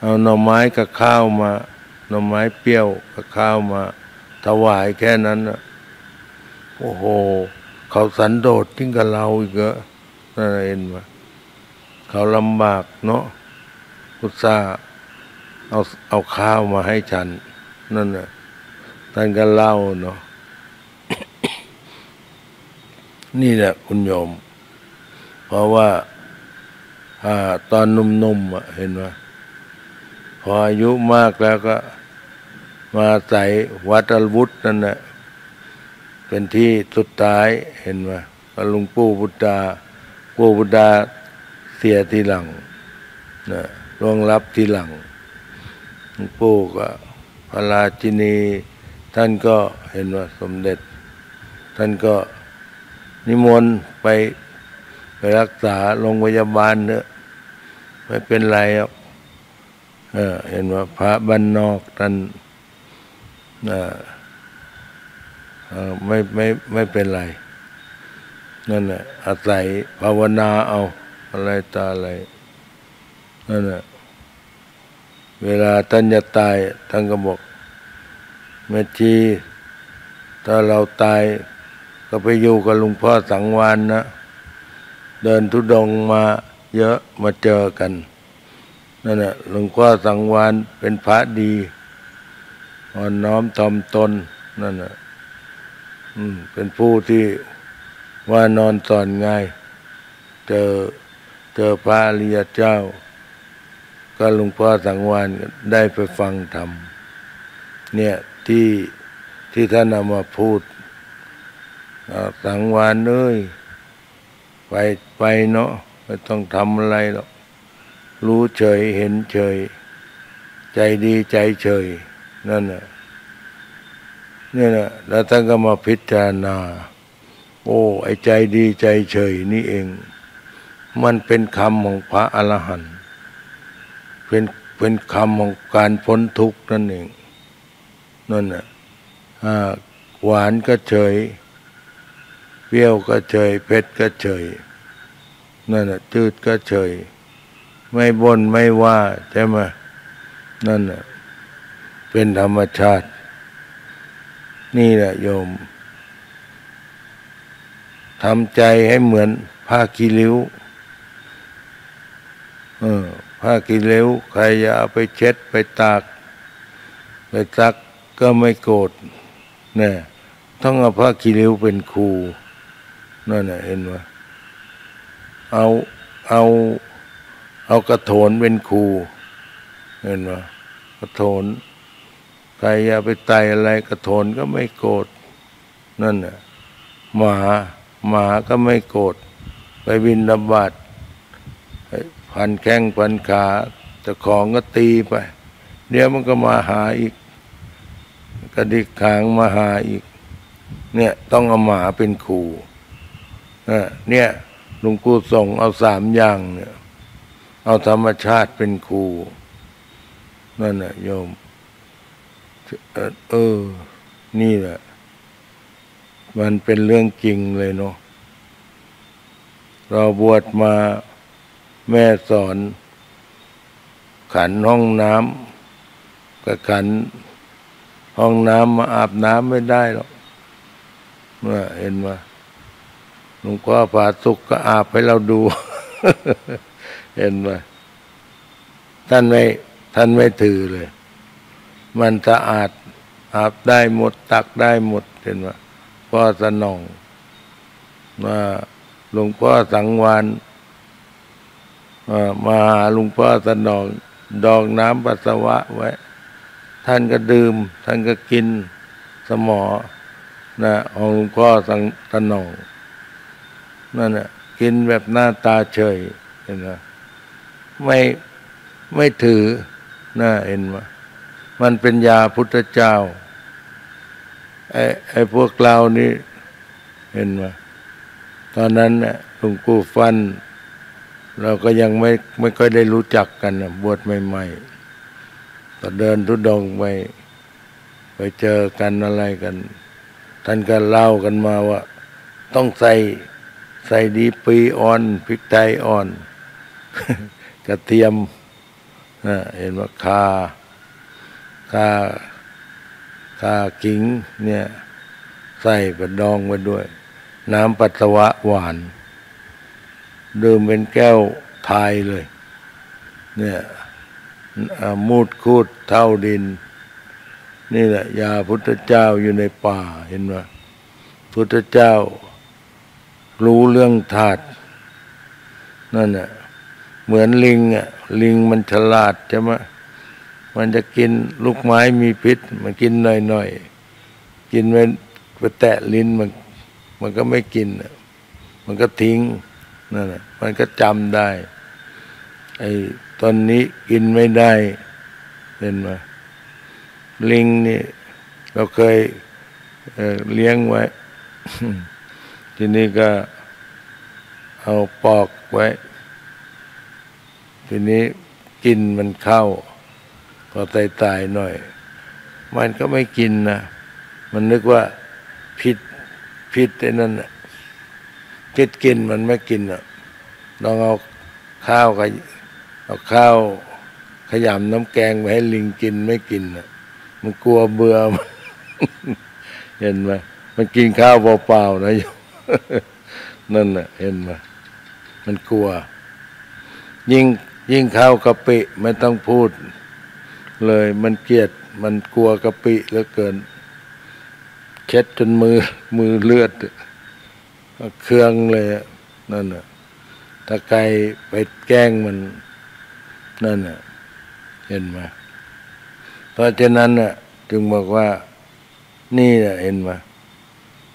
เอาหน่อไม้กับข้าวมาหน่อไม้เปรี้ยวกับข้าวมาถวายแค่นั้นนะโอ้โหเขาสันโดษยิ่งกับเราอีกเหรอนั่นเองวะเขาลำบากเนาะพุทธาเอาเอาข้าวมาให้ฉันนั่นน่ะท่านก็เล่าเนาะ นี่แหละคุณโยมเพราะว่าอ่าตอนหนุ่มๆอ่ะเห็นวะพออายุมากแล้วก็มาใส่วัดอวุธนั่นแหละเป็นที่สุดท้ายเห็นไหมหลวงปู่บุตตาปู่บุตตาเสียทีหลังนะร่วงรับทีหลังหลวงปู่ก็พระราชินีท่านก็เห็นว่าสมเด็จท่านก็นิมนต์ไปไปรักษาโรงพยาบาลเนอะไม่เป็นไรครับเออเห็นว่าพระบ้านนอกท่านนะไม่ไม่ไม่เป็นไรนั่นแหละอาศัยภาวนาเอาอะไรตาอะไรนั่นแหละเวลาท่านจะตายท่านก็บอกแม่ชีถ้าเราตายก็ไปอยู่กับหลวงพ่อสังวานนะเดินธุดงค์มาเยอะมาเจอกันนั่นแหละหลวงพ่อสังวานเป็นพระดีอ่อนน้อมถ่อมตนนั่นแหละเป็นผู้ที่ว่านอนสอนง่ายเจอเจอพระอริยเจ้าก็หลวงพ่อสังวานได้ไปฟังธรรมเนี่ยที่ที่ท่านนำมาพูดสังวานเอ้ยไปไปเนาะไม่ต้องทำอะไรหรอกรู้เฉยเห็นเฉยใจดีใจเฉยนั่นแหละนี่แหละแล้วท่านก็มาพิจารณาโอ้ไอ้ใจดีใจเฉยนี่เองมันเป็นคำของพระอรหันต์เป็นเป็นคำของการพ้นทุกข์นั่นเองนั่นน่ะหวานก็เฉยเปรี้ยวก็เฉยเผ็ดก็เฉย นั่นน่ะจืดก็เฉยไม่บ่นไม่ว่าใช่ไหมนั่นน่ะเป็นธรรมชาตินี่แหละโยมทำใจให้เหมือนผ้าขี้ริ้วเออผ้าขี้ริ้วใครจะเอาไปเช็ดไปตากไปซักก็ไม่โกรธเนี่ยต้องเอาผ้าขี้ริ้วเป็นครูนั่นน่ะเห็นไหมเอาเอาเอากระโถนเป็นครูเห็นไหมกระโถนใครจะไปไต่อะไรกระโถนก็ไม่โกรธนั่นน่ะหมาหมาก็ไม่โกรธไปบินระบาดพันแข้งพันขาเจ้าของก็ตีไปเดี๋ยวมันก็มาหาอีกกระดิกหางมาหาอีกเนี่ยต้องเอาหมาเป็นครูเนี่ยหลวงปู่ส่งเอาสามอย่างเนี่ยเอาธรรมชาติเป็นครูนั่นน่ะโยมเออนี่แหละมันเป็นเรื่องจริงเลยเนาะเราบวชมาแม่สอนขันห้องน้ำกับขันห้องน้ำมาอาบน้ำไม่ได้หรอกเมื่อเห็นว่าหลวงพ่อผาสุกก็อาบให้เราดู เห็นว่าท่านไม่ท่านไม่ถือเลยมันสะอาดอาบได้หมดตักได้หมดเห็นว่าพ่อสนองมาหลวงพ่อสังวานมาหลวงพ่อสนองดองน้ำปัสสาวะไว้ท่านก็ดื่มท่านก็กินสมอนะของหลวงพ่อสังสนองนั่นน่ะกินแบบหน้าตาเฉยเห็นไหมไม่ไม่ถือน่าเห็นไหมมันเป็นยาพุทธเจ้าไอ้ไอ้พวกเรานี่เห็นไหมตอนนั้นน่ะหลวงปู่ฟันเราก็ยังไม่ไม่ค่อยได้รู้จักกันนะบวชใหม่ๆก็เดินทุดงไปไปเจอกันอะไรกันท่านก็เล่ากันมาว่าต้องใส่ใส่ดีปรีอ่อนพริกไทยอ่อน กระเทียมนะเห็นว่าข่าข่าข่าขิงเนี่ยใส่ประดองไว้ด้วยน้ำปัสสาวะหวานดื่มเป็นแก้วทายเลยเนี่ยมูดคูดเท่าดินนี่แหละยาพุทธเจ้าอยู่ในป่าเห็นไหมพุทธเจ้ารู้เรื่องธาตุนั่นน่ะเหมือนลิงอ่ะลิงมันฉลาดใช่ไหมมันจะกินลูกไม้มีพิษมันกินหน่อยๆกินไปแตะลิ้นมันมันก็ไม่กินมันก็ทิ้งนั่นน่ะมันก็จำได้ไอ้ตอนนี้กินไม่ได้เห็นไหมลิงนี่เราเคย เอ่อ เลี้ยงไว้ ทีนี้ก็เอาปอกไว้ทีนี้กินมันเข้าพอตายตายหน่อยมันก็ไม่กินนะมันนึกว่าพิษพิษไอ้นั่นน่ะพิษกินมันไม่กินอ่ะลองเอาข้าวกับเอาข้าวขยำน้ำแกงไปให้ลิงกินไม่กินอ่ะมันกลัวเบื่อ เห็นไหมมันกินข้าวเปล่าๆนะโยม นั่นน่ะเห็นไหมมันกลัวยิ่งยิ่งข้าวกะปิไม่ต้องพูดเลยมันเกลียดมันกลัวกะปิเหลือเกินเช็ดจนมือมือเลือดเครื่องเลยนั่นน่ะถ้าใครไปแกล้งมันนั่นน่ะเห็นไหมเพราะฉะนั้นน่ะจึงบอกว่านี่น่ะเห็นไหม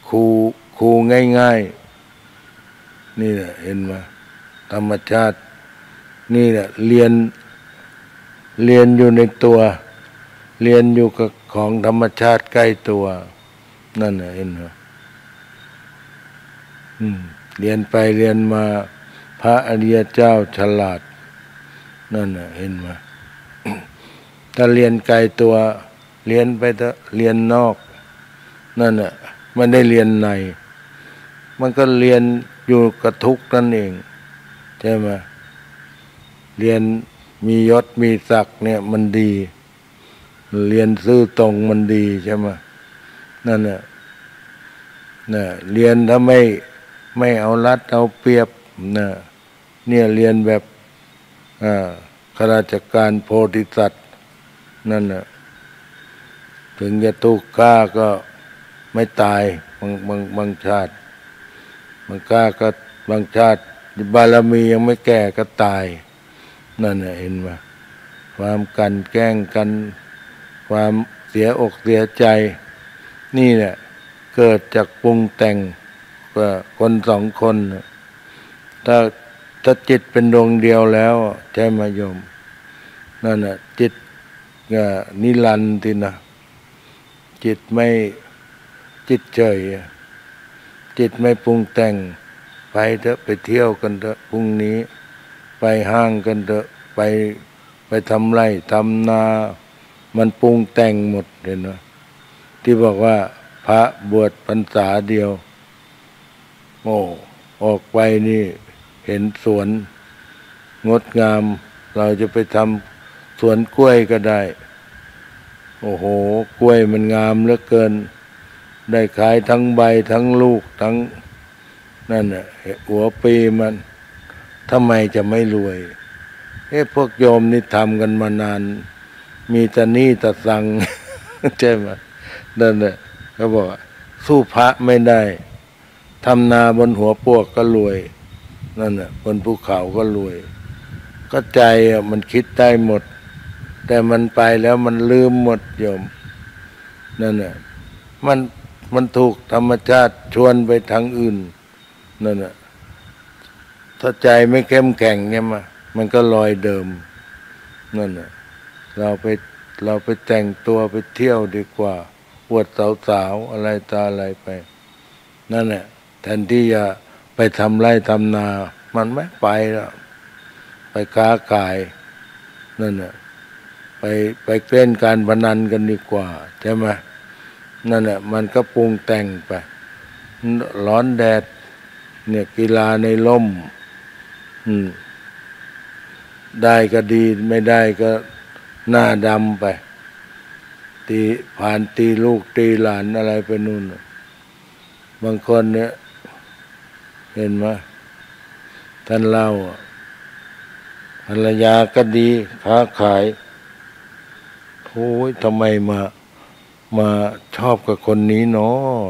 ครูครูง่ายๆนี่น่ะเห็นไหมธรรมชาตินี่น่ะเรียนเรียนอยู่ในตัวเรียนอยู่กับของธรรมชาติใกล้ตัวนั่นน่ะเห็นไหมเรียนไปเรียนมาพระอริยเจ้าฉลาดนั่นน่ะเห็นไหมถ้าเรียนไกลตัวเรียนไปเถอะเรียนนอกนั่นน่ะมันได้เรียนในมันก็เรียนอยู่กับทุกข์นั่นเอง ใช่ไหมเรียนมียศมีศักดิ์เนี่ยมันดีเรียนซื่อตรงมันดีใช่ไหมนั่นน่ะน่ะเรียนถ้าไม่ไม่เอารัดเอาเปรียบนะเนี่ยเรียนแบบอ่าข้าราชการโพธิสัตว์นั่นน่ะถึงจะถูกฆ่าก็ไม่ตายบางบางบางชาติบางฆ่าก็บางชาติบารมียังไม่แก่ก็ตายนั่นน่ะเห็นไหมความกันแกล้งกันความเสียอกเสียใจนี่เนี่ยเกิดจากปรุงแต่งว่าคนสองคนถ้าถ้าจิตเป็นดวงเดียวแล้วใช่ไหมโยมนั่นน่ะจิตนิรันดร์ทีนะจิตไม่จิตเฉยจิตไม่ปรุงแต่งไปเถอะไปเที่ยวกันเถอะพรุ่งนี้ไปห้างกันเถอะไปไปทำไร่ทำนามันปรุงแต่งหมดเลยนะที่บอกว่าพระบวชพรรษาเดียวโอ้ออกไปนี่เห็นสวนงดงามเราจะไปทำสวนกล้วยก็ได้โอ้โหกล้วยมันงามเหลือเกินได้ขายทั้งใบทั้งลูกทั้งนั่นน่ะหัวปีมันทำไมจะไม่รวยเอ๊ะพวกโยมนี่ทำกันมานานมีแต่หนี้แต่สั่ง ใช่ไหมนั่นน่ะเขาบอกสู้พระไม่ได้ทำนาบนหัวพวกก็รวยนั่นน่ะบนภูเขาก็รวยก็ใจมันคิดได้หมดแต่มันไปแล้วมันลืมหมดโยมนั่นน่ะมันมันถูกธรรมชาติชวนไปทางอื่นนั่นน่ะถ้าใจไม่เข้มแข็งเนี่ยมามันก็ลอยเดิมนั่นน่ะเราไปเราไปแต่งตัวไปเที่ยวดีกว่าอวดสาวๆอะไรตาอะไรไปนั่นแหละแทนที่จะไปทำไร่ทำนามันไม่ไปแล้วไปค้าขายนั่นแหละไปไปเล่นการพนันกันดีกว่าใช่ไหมนั่นแหละมันก็ปรุงแต่งไปร้อนแดดเนี่ยกีฬาในร่มอืมได้ก็ดีไม่ได้ก็หน้าดำไปตีผ่านตีลูกตีหลานอะไรไปนู่นบางคนเนี่ยเห็นไหมท่านเล่าภรรยาก็ดีค้าขายโอ้ยทำไมมามาชอบกับคนนี้เนาะ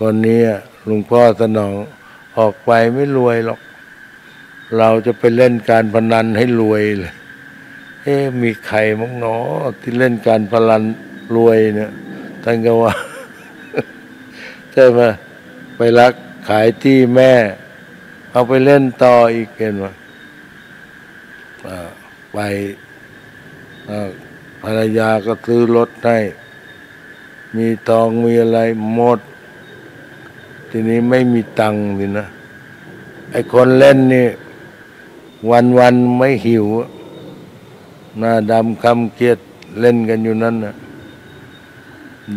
คนนี้หลวงพ่อสนองออกไปไม่รวยหรอกเราจะไปเล่นการพนันให้รวยเลยเอ๊ะมีใครมั้งเนาะที่เล่นการพนันรวยเนี่ยท่านก็ว่าใช่ไหมไปรักขายที่แม่เอาไปเล่นต่ออีกเห็นไหมไปภรรยาก็ซื้อรถให้มีทองมีอะไรหมดทีนี้ไม่มีตังค์สินะไอ้คนเล่นนี่วันวันไม่หิวหน้าดำคำเกียดเล่นกันอยู่นั่นนะ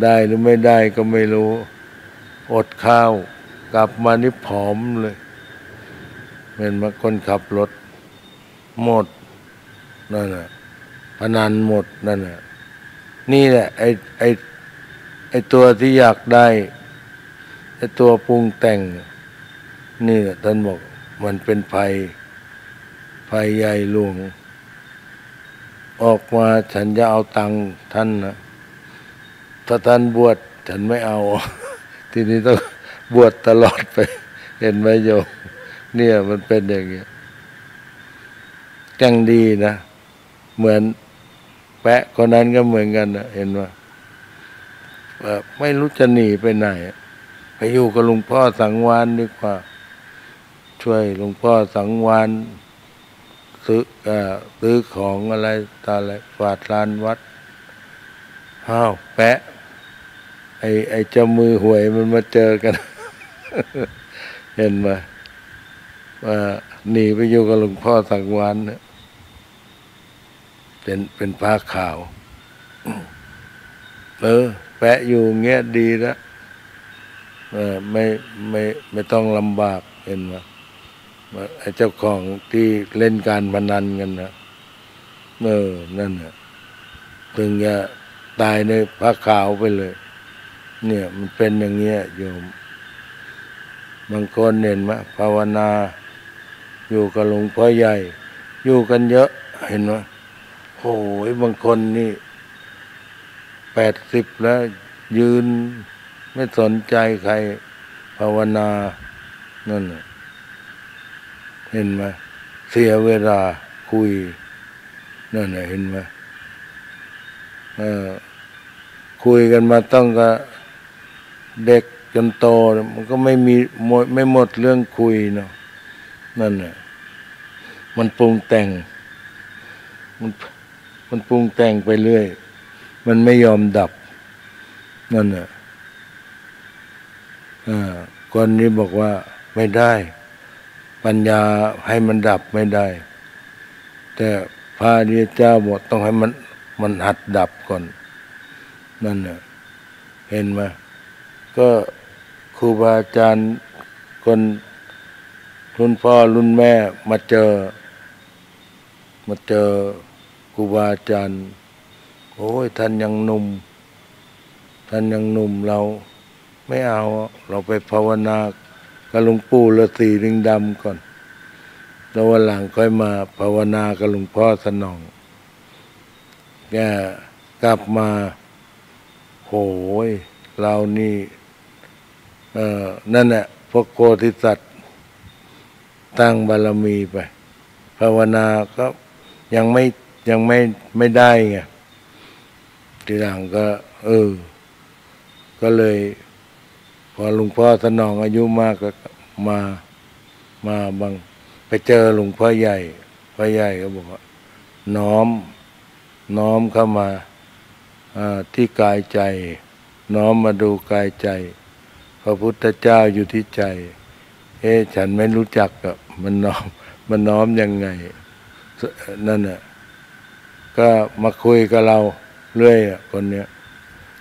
ได้หรือไม่ได้ก็ไม่รู้อดข้าวกลับมานี่ผอมเลยเหมือนมาคนขับรถหมดนั่นน่ะพนันหมดนั่นน่ะนี่แหละไอ้ไอ้ไอ้ตัวที่อยากได้ไอ้ตัวปรุงแต่งนี่แหละท่านบอกมันเป็นภัยภัยใหญ่หลวงออกมาฉันจะเอาตังค์ท่านนะถ้าท่านบวชฉันไม่เอาทีนี้ต้องบวชตลอดไปเห็นไหมโยมเนี่ยมันเป็นอย่างเงี้ยจังดีนะเหมือนแปะคนนั้นก็เหมือนกันนะเห็นว่าไม่รู้จะหนีไปไหนไปอยู่กับหลวงพ่อสังวานดีกว่าช่วยหลวงพ่อสังวานซื้อซื้อของอะไรตาอะไรฝาดลานวัดอ้าวแปะไอ้ไอ้เจ้ามือหวยมันมาเจอกัน เห็นไหมว่าหนีไปอยู่กับหลวงพ่อสังวานเนี่ยเป็นเป็นผ้าขาว เออแปะอยู่เงี้ยดีแล้วไม่ไม่ไม่ต้องลำบากเห็นไหม เจ้าของที่เล่นการพนันกันนะเออนั่นนะถึงจะตายในผ้าขาวไปเลยเนี่ยมันเป็นอย่างเงี้ยโยมบางคนเห็นไหมภาวนาอยู่กับหลวงพ่อใหญ่อยู่กันเยอะเห็นไหมโอ้ยบางคนนี่แปดสิบแล้วยืนไม่สนใจใครภาวนานั่นเห็นไหมเสียเวลาคุยนั่นเห็นไหมคุยกันมาต้องกับเด็กจนโตมันก็ไม่มีไม่หมดเรื่องคุยเนาะนั่นน่ะมันปรุงแต่งมันมันปรุงแต่งไปเรื่อยมันไม่ยอมดับนั่นน่ะคนนี้บอกว่าไม่ได้ปัญญาให้มันดับไม่ได้แต่พระอริยเจ้าบอกต้องให้มันมันหัดดับก่อนนั่นน่ะเห็นไหมก็ครูบาอาจารย์คนรุ่นพ่อรุ่นแม่มาเจอมาเจอครูบาอาจารย์โอ้ยท่านยังหนุ่มท่านยังหนุ่มเราไม่เอาเราไปภาวนากับหลวงปู่ฤาษีลิงดำก่อนแล้ววันหลังค่อยมาภาวนากับหลวงพ่อสนองแกกลับมาโหยเรานี่เอ่อนั่นแหละพวกโพธิสัตว์ตั้งบารมีไปภาวนาก็ยังไม่ยังไม่ไม่ได้ไงทีหลังก็เออก็เลยพอหลวงพ่อสนองอายุมากก็มามาบางไปเจอหลวงพ่อใหญ่พ่อใหญ่ก็บอกว่าน้อมน้อมเข้ามาที่กายใจน้อมมาดูกายใจพระพุทธเจ้าอยู่ที่ใจเอ๊ะฉันไม่รู้จักกับมันน้อมมันน้อมยังไงนั่นน่ะก็มาคุยกับเราเรื่อยคนเนี้ย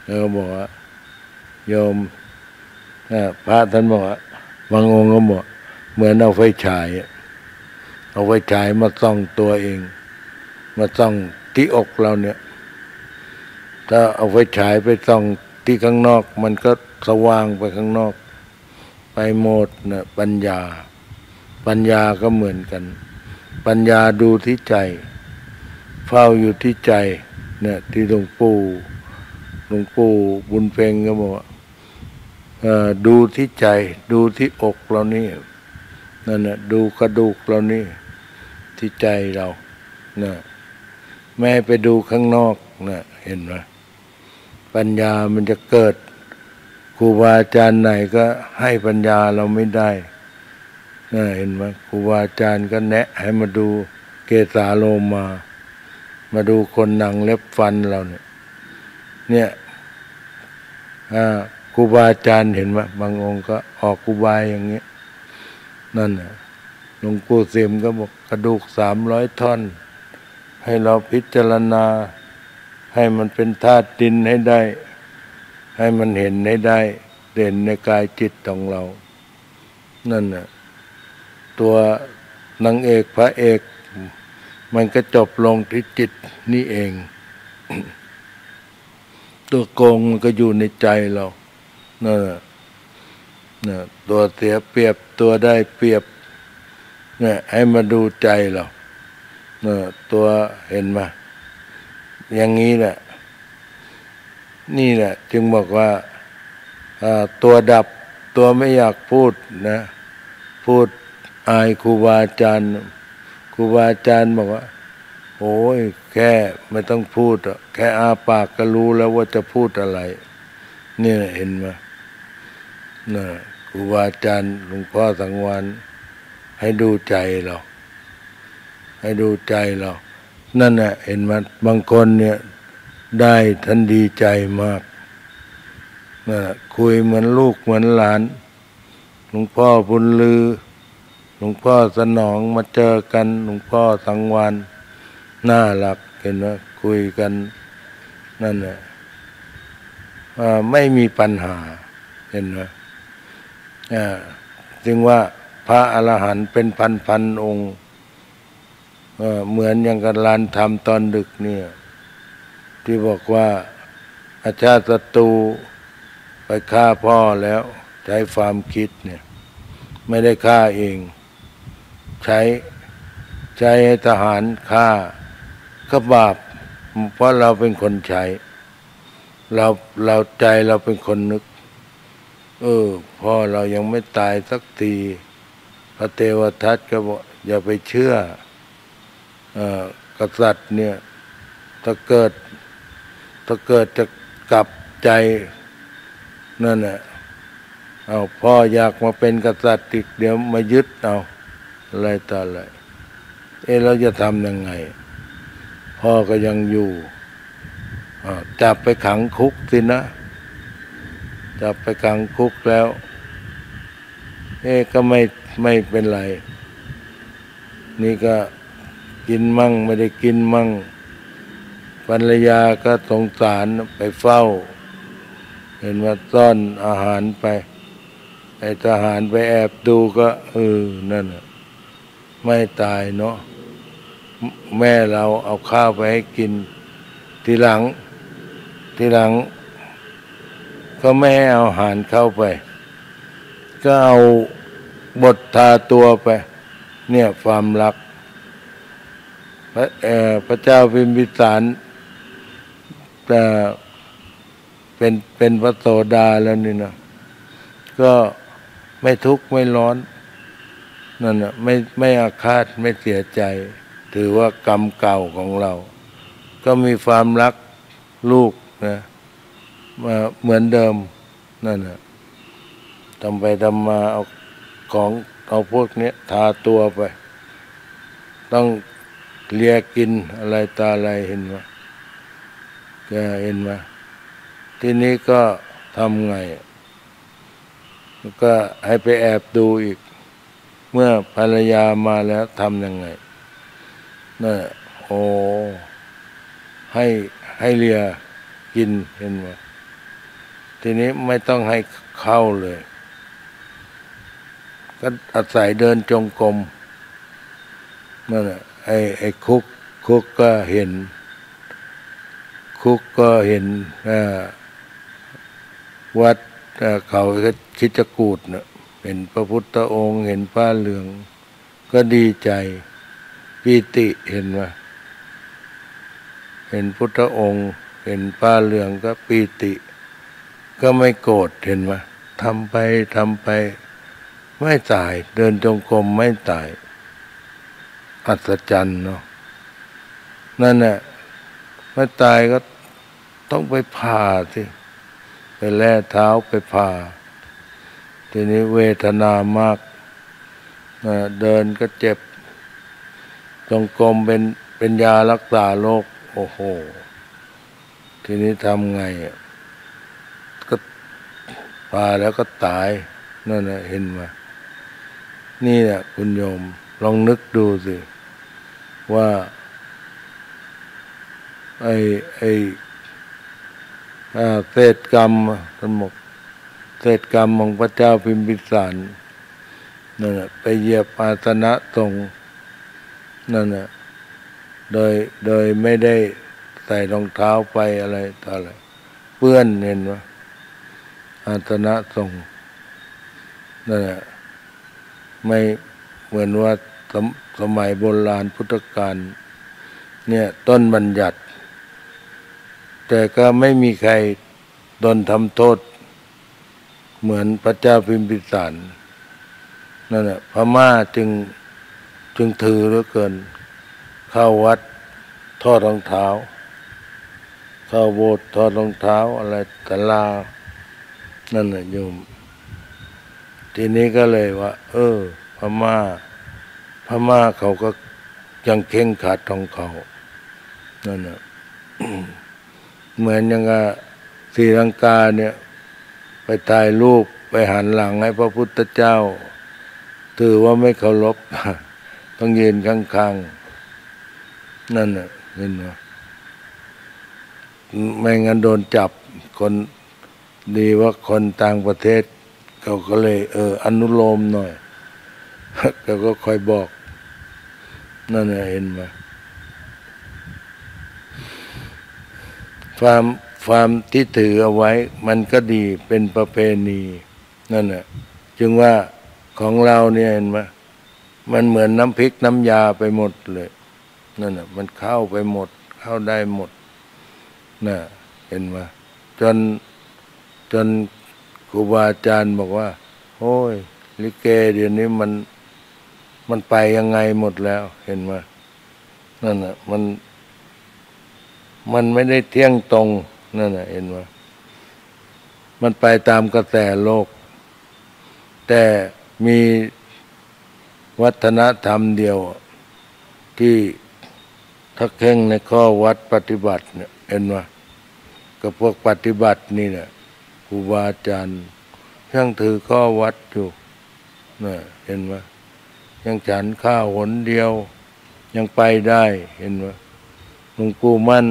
เออบอกว่าโยมพระท่านบอกว่าบางองค์ก็บอกเหมือนเอาไฟฉายเอาไฟฉายมาส่องตัวเองมาส่องที่อกเราเนี่ยถ้าเอาไฟฉายไปส่องที่ข้างนอกมันก็สว่างไปข้างนอกไปหมดนะปัญญาปัญญาก็เหมือนกันปัญญาดูที่ใจเฝ้าอยู่ที่ใจเนี่ยที่หลวงปู่หลวงปู่บุญเพ็งก็บอกดูที่ใจดูที่อกเรานี่นั่นนะดูกระดูกเรานี่ที่ใจเรานะไม่ไปดูข้างนอกนะเห็นไหมปัญญามันจะเกิดครูบาอาจารย์ไหนก็ให้ปัญญาเราไม่ได้นะเห็นไหมครูบาอาจารย์ก็แนะให้มาดูเกสาโลมามาดูคนหนังเล็บฟันเราเนี่ยเนี่ยครูบาอาจารย์เห็นไหมบางองค์ก็ออกครูบาอย่างเงี้ยนั่นน่ะหลวงปู่เสมก็บอกกระดูกสามร้อยท่อนให้เราพิจารณาให้มันเป็นธาตุดินให้ได้ให้มันเห็นให้ได้เด่นในกายจิตของเรานั่นน่ะตัวนางเอกพระเอกมันก็จบลงที่จิตนี่เอง ตัวโกงมันก็อยู่ในใจเรานั่นน่ะนะตัวเสียเปรียบตัวได้เปรียบเนี่ยให้มาดูใจเรานะตัวเห็นไหมอย่างนี้แหละนี่แหละจึงบอกว่าตัวดับตัวไม่อยากพูดนะพูดอายครูบาอาจารย์ครูบาอาจารย์บอกว่าโอ้ยแค่ไม่ต้องพูดแค่อาปากก็รู้แล้วว่าจะพูดอะไรนี่แหละเห็นไหมนะครูบาอาจารย์หลวงพ่อสังวรให้ดูใจเราให้ดูใจเรานั่นน่ะเห็นมันบางคนเนี่ยได้ท่านดีใจมากนะคุยเหมือนลูกเหมือนหลานหลวงพ่อบุญลือหลวงพ่อสนองมาเจอกันหลวงพ่อสังวรน่ารักเห็นไหมคุยกันนั่นน่ะไม่มีปัญหาเห็นไหมจึงว่า พระอรหันต์เป็นพันพันองค์เหมือนอย่างกันลานธรรมตอนดึกเนี่ยที่บอกว่าอาชาติศัตรูไปฆ่าพ่อแล้วใช้ความคิดเนี่ยไม่ได้ฆ่าเองใช้ใช้ให้ทหารฆ่าก็บาปเพราะเราเป็นคนใช้เราเราใจเราเป็นคนนึกเออพ่อเรายังไม่ตายสักทีพระเทวทัตก็บอกอย่าไปเชื่อ เอ่อกษัตริย์เนี่ยถ้าเกิดถ้าเกิดจะกลับใจนั่นแหละเอาพ่ออยากมาเป็นกษัตริย์อีกเดี๋ยวมายึดเอาอะไรต่ออะไรเออเราจะทำยังไงพ่อก็ยังอยู่จับไปขังคุกสินะจับไปขังคุกแล้วเอ๊ก็ไม่ไม่เป็นไรนี่ก็กินมั่งไม่ได้กินมั่งภรรยาก็สงสารไปเฝ้าเห็นว่าซ่อนอาหารไปไอ้ทหารไปแอบดูก็เออนั่นไม่ตายเนาะแม่เราเอาข้าวไปให้กินทีหลังทีหลังก็ไม่ให้เอาอาหารเข้าไปก็เอาบททาตัวไปเนี่ยความรักพระเอ่อพระเจ้าพิมพิสารแต่เป็นเป็นพระโสดาแล้วนี่นะก็ไม่ทุกข์ไม่ร้อนนั่นนะไม่ไม่อาฆาตไม่เสียใจถือว่ากรรมเก่าของเราก็มีความรักลูกนะมาเหมือนเดิมนั่นนะทำไปทำมาเอาของเอาพวกนี้ทาตัวไปต้องเลียกินอะไรตาอะไรเห็นไหมแกเห็นไหมทีนี้ก็ทำไงก็ให้ไปแอบดูอีกเมื่อภรรยามาแล้วทำยังไงนั่นโอ้ให้ให้เลียกินเห็นไหมทีนี้ไม่ต้องให้เข้าเลยก็อาศัยเดินจงกรมนั่นแหละไอ้ไอ้คุกคุกก็เห็นคุกก็เห็นวัดเขาคิจกูฏนะเห็นพระพุทธองค์เห็นผ้าเหลืองก็ดีใจปิติเห็นไหมเห็นพุทธองค์เห็นผ้าเหลืองก็ปิติก็ไม่โกรธเห็นไหมทำไปทำไปไม่ตายเดินจงกรมไม่ตายอัศจรรย์เนาะนั่นแหละไม่ตายก็ต้องไปผ่าสิไปแล่เท้าไปผ่าทีนี้เวทนามากเดินก็เจ็บจงกรมเป็นเป็นยารักษาโรคโอ้โหทีนี้ทำไงก็ผ่าแล้วก็ตายนั่นแหละเห็นไหมนี่แหละคุณโยมลองนึกดูสิว่าไอ้ไอ้เศษกรรมสมกเศษกรรมของพระเจ้าพิมพิสารนั่นแหละไปเหยียบอาสนะตรงนั่นแหละโดยโดยไม่ได้ใส่รองเท้าไปอะไรต่ออะไรเปื้อนเห็นไหมอาสนะตรงนั่นแหละไม่เหมือนว่าส ม, สมัยโบราณพุทธกาลเนี่ยต้นบัญญัติแต่ก็ไม่มีใครโดนทำโทษเหมือนพระเจ้าพิมพิสารนั่นแหละพม่าจึงจึงถือเหลือเกินเข้าวัดทอดรองเท้าเข้าโบสถ์ทอดรองเท้าอะไรศาลานั่นแหละโยมทีนี้ก็เลยว่าเออพม่าพม่าเขาก็ยังเข่งขัดของเขานั่นแหละ เหมือนอย่างกับศรีลังกาเนี่ยไปถ่ายรูปไปหันหลังให้พระพุทธเจ้าถือว่าไม่เคารพ ต้องยืนข้างๆนั่นน่ะเห็นไหมไม่งั้นโดนจับคนดีว่าคนต่างประเทศเขาก็เลยเอออนุโลมหน่อย เราก็คอยบอกนั่นแหละเห็นไหมความความที่ถือเอาไว้มันก็ดีเป็นประเพณีนั่นแหละจึงว่าของเราเนี่ยเห็นไหมมันเหมือนน้ำพริกน้ำยาไปหมดเลยนั่นแหละมันเข้าไปหมดเข้าได้หมดน่ะเห็นไหมจนจนครูบาอาจารย์บอกว่าโอ้ยลิเกเดี๋ยวนี้มันมันไปยังไงหมดแล้วเห็นไหมนั่นแหละมันมันไม่ได้เที่ยงตรงนั่นแหละเห็นไหมมันไปตามกระแสโลกแต่มีวัฒนธรรมเดียวที่ทักเข่งในข้อวัดปฏิบัติเนี่ยเห็นไหมกับพวกปฏิบัตินี่เนี่ยครูบาอาจารย์ยังถือข้อวัดอยู่น่ะเห็นไหมยังฉันข้าวหนเดียวยังไปได้เห็นไหมหลวงปู่มั่น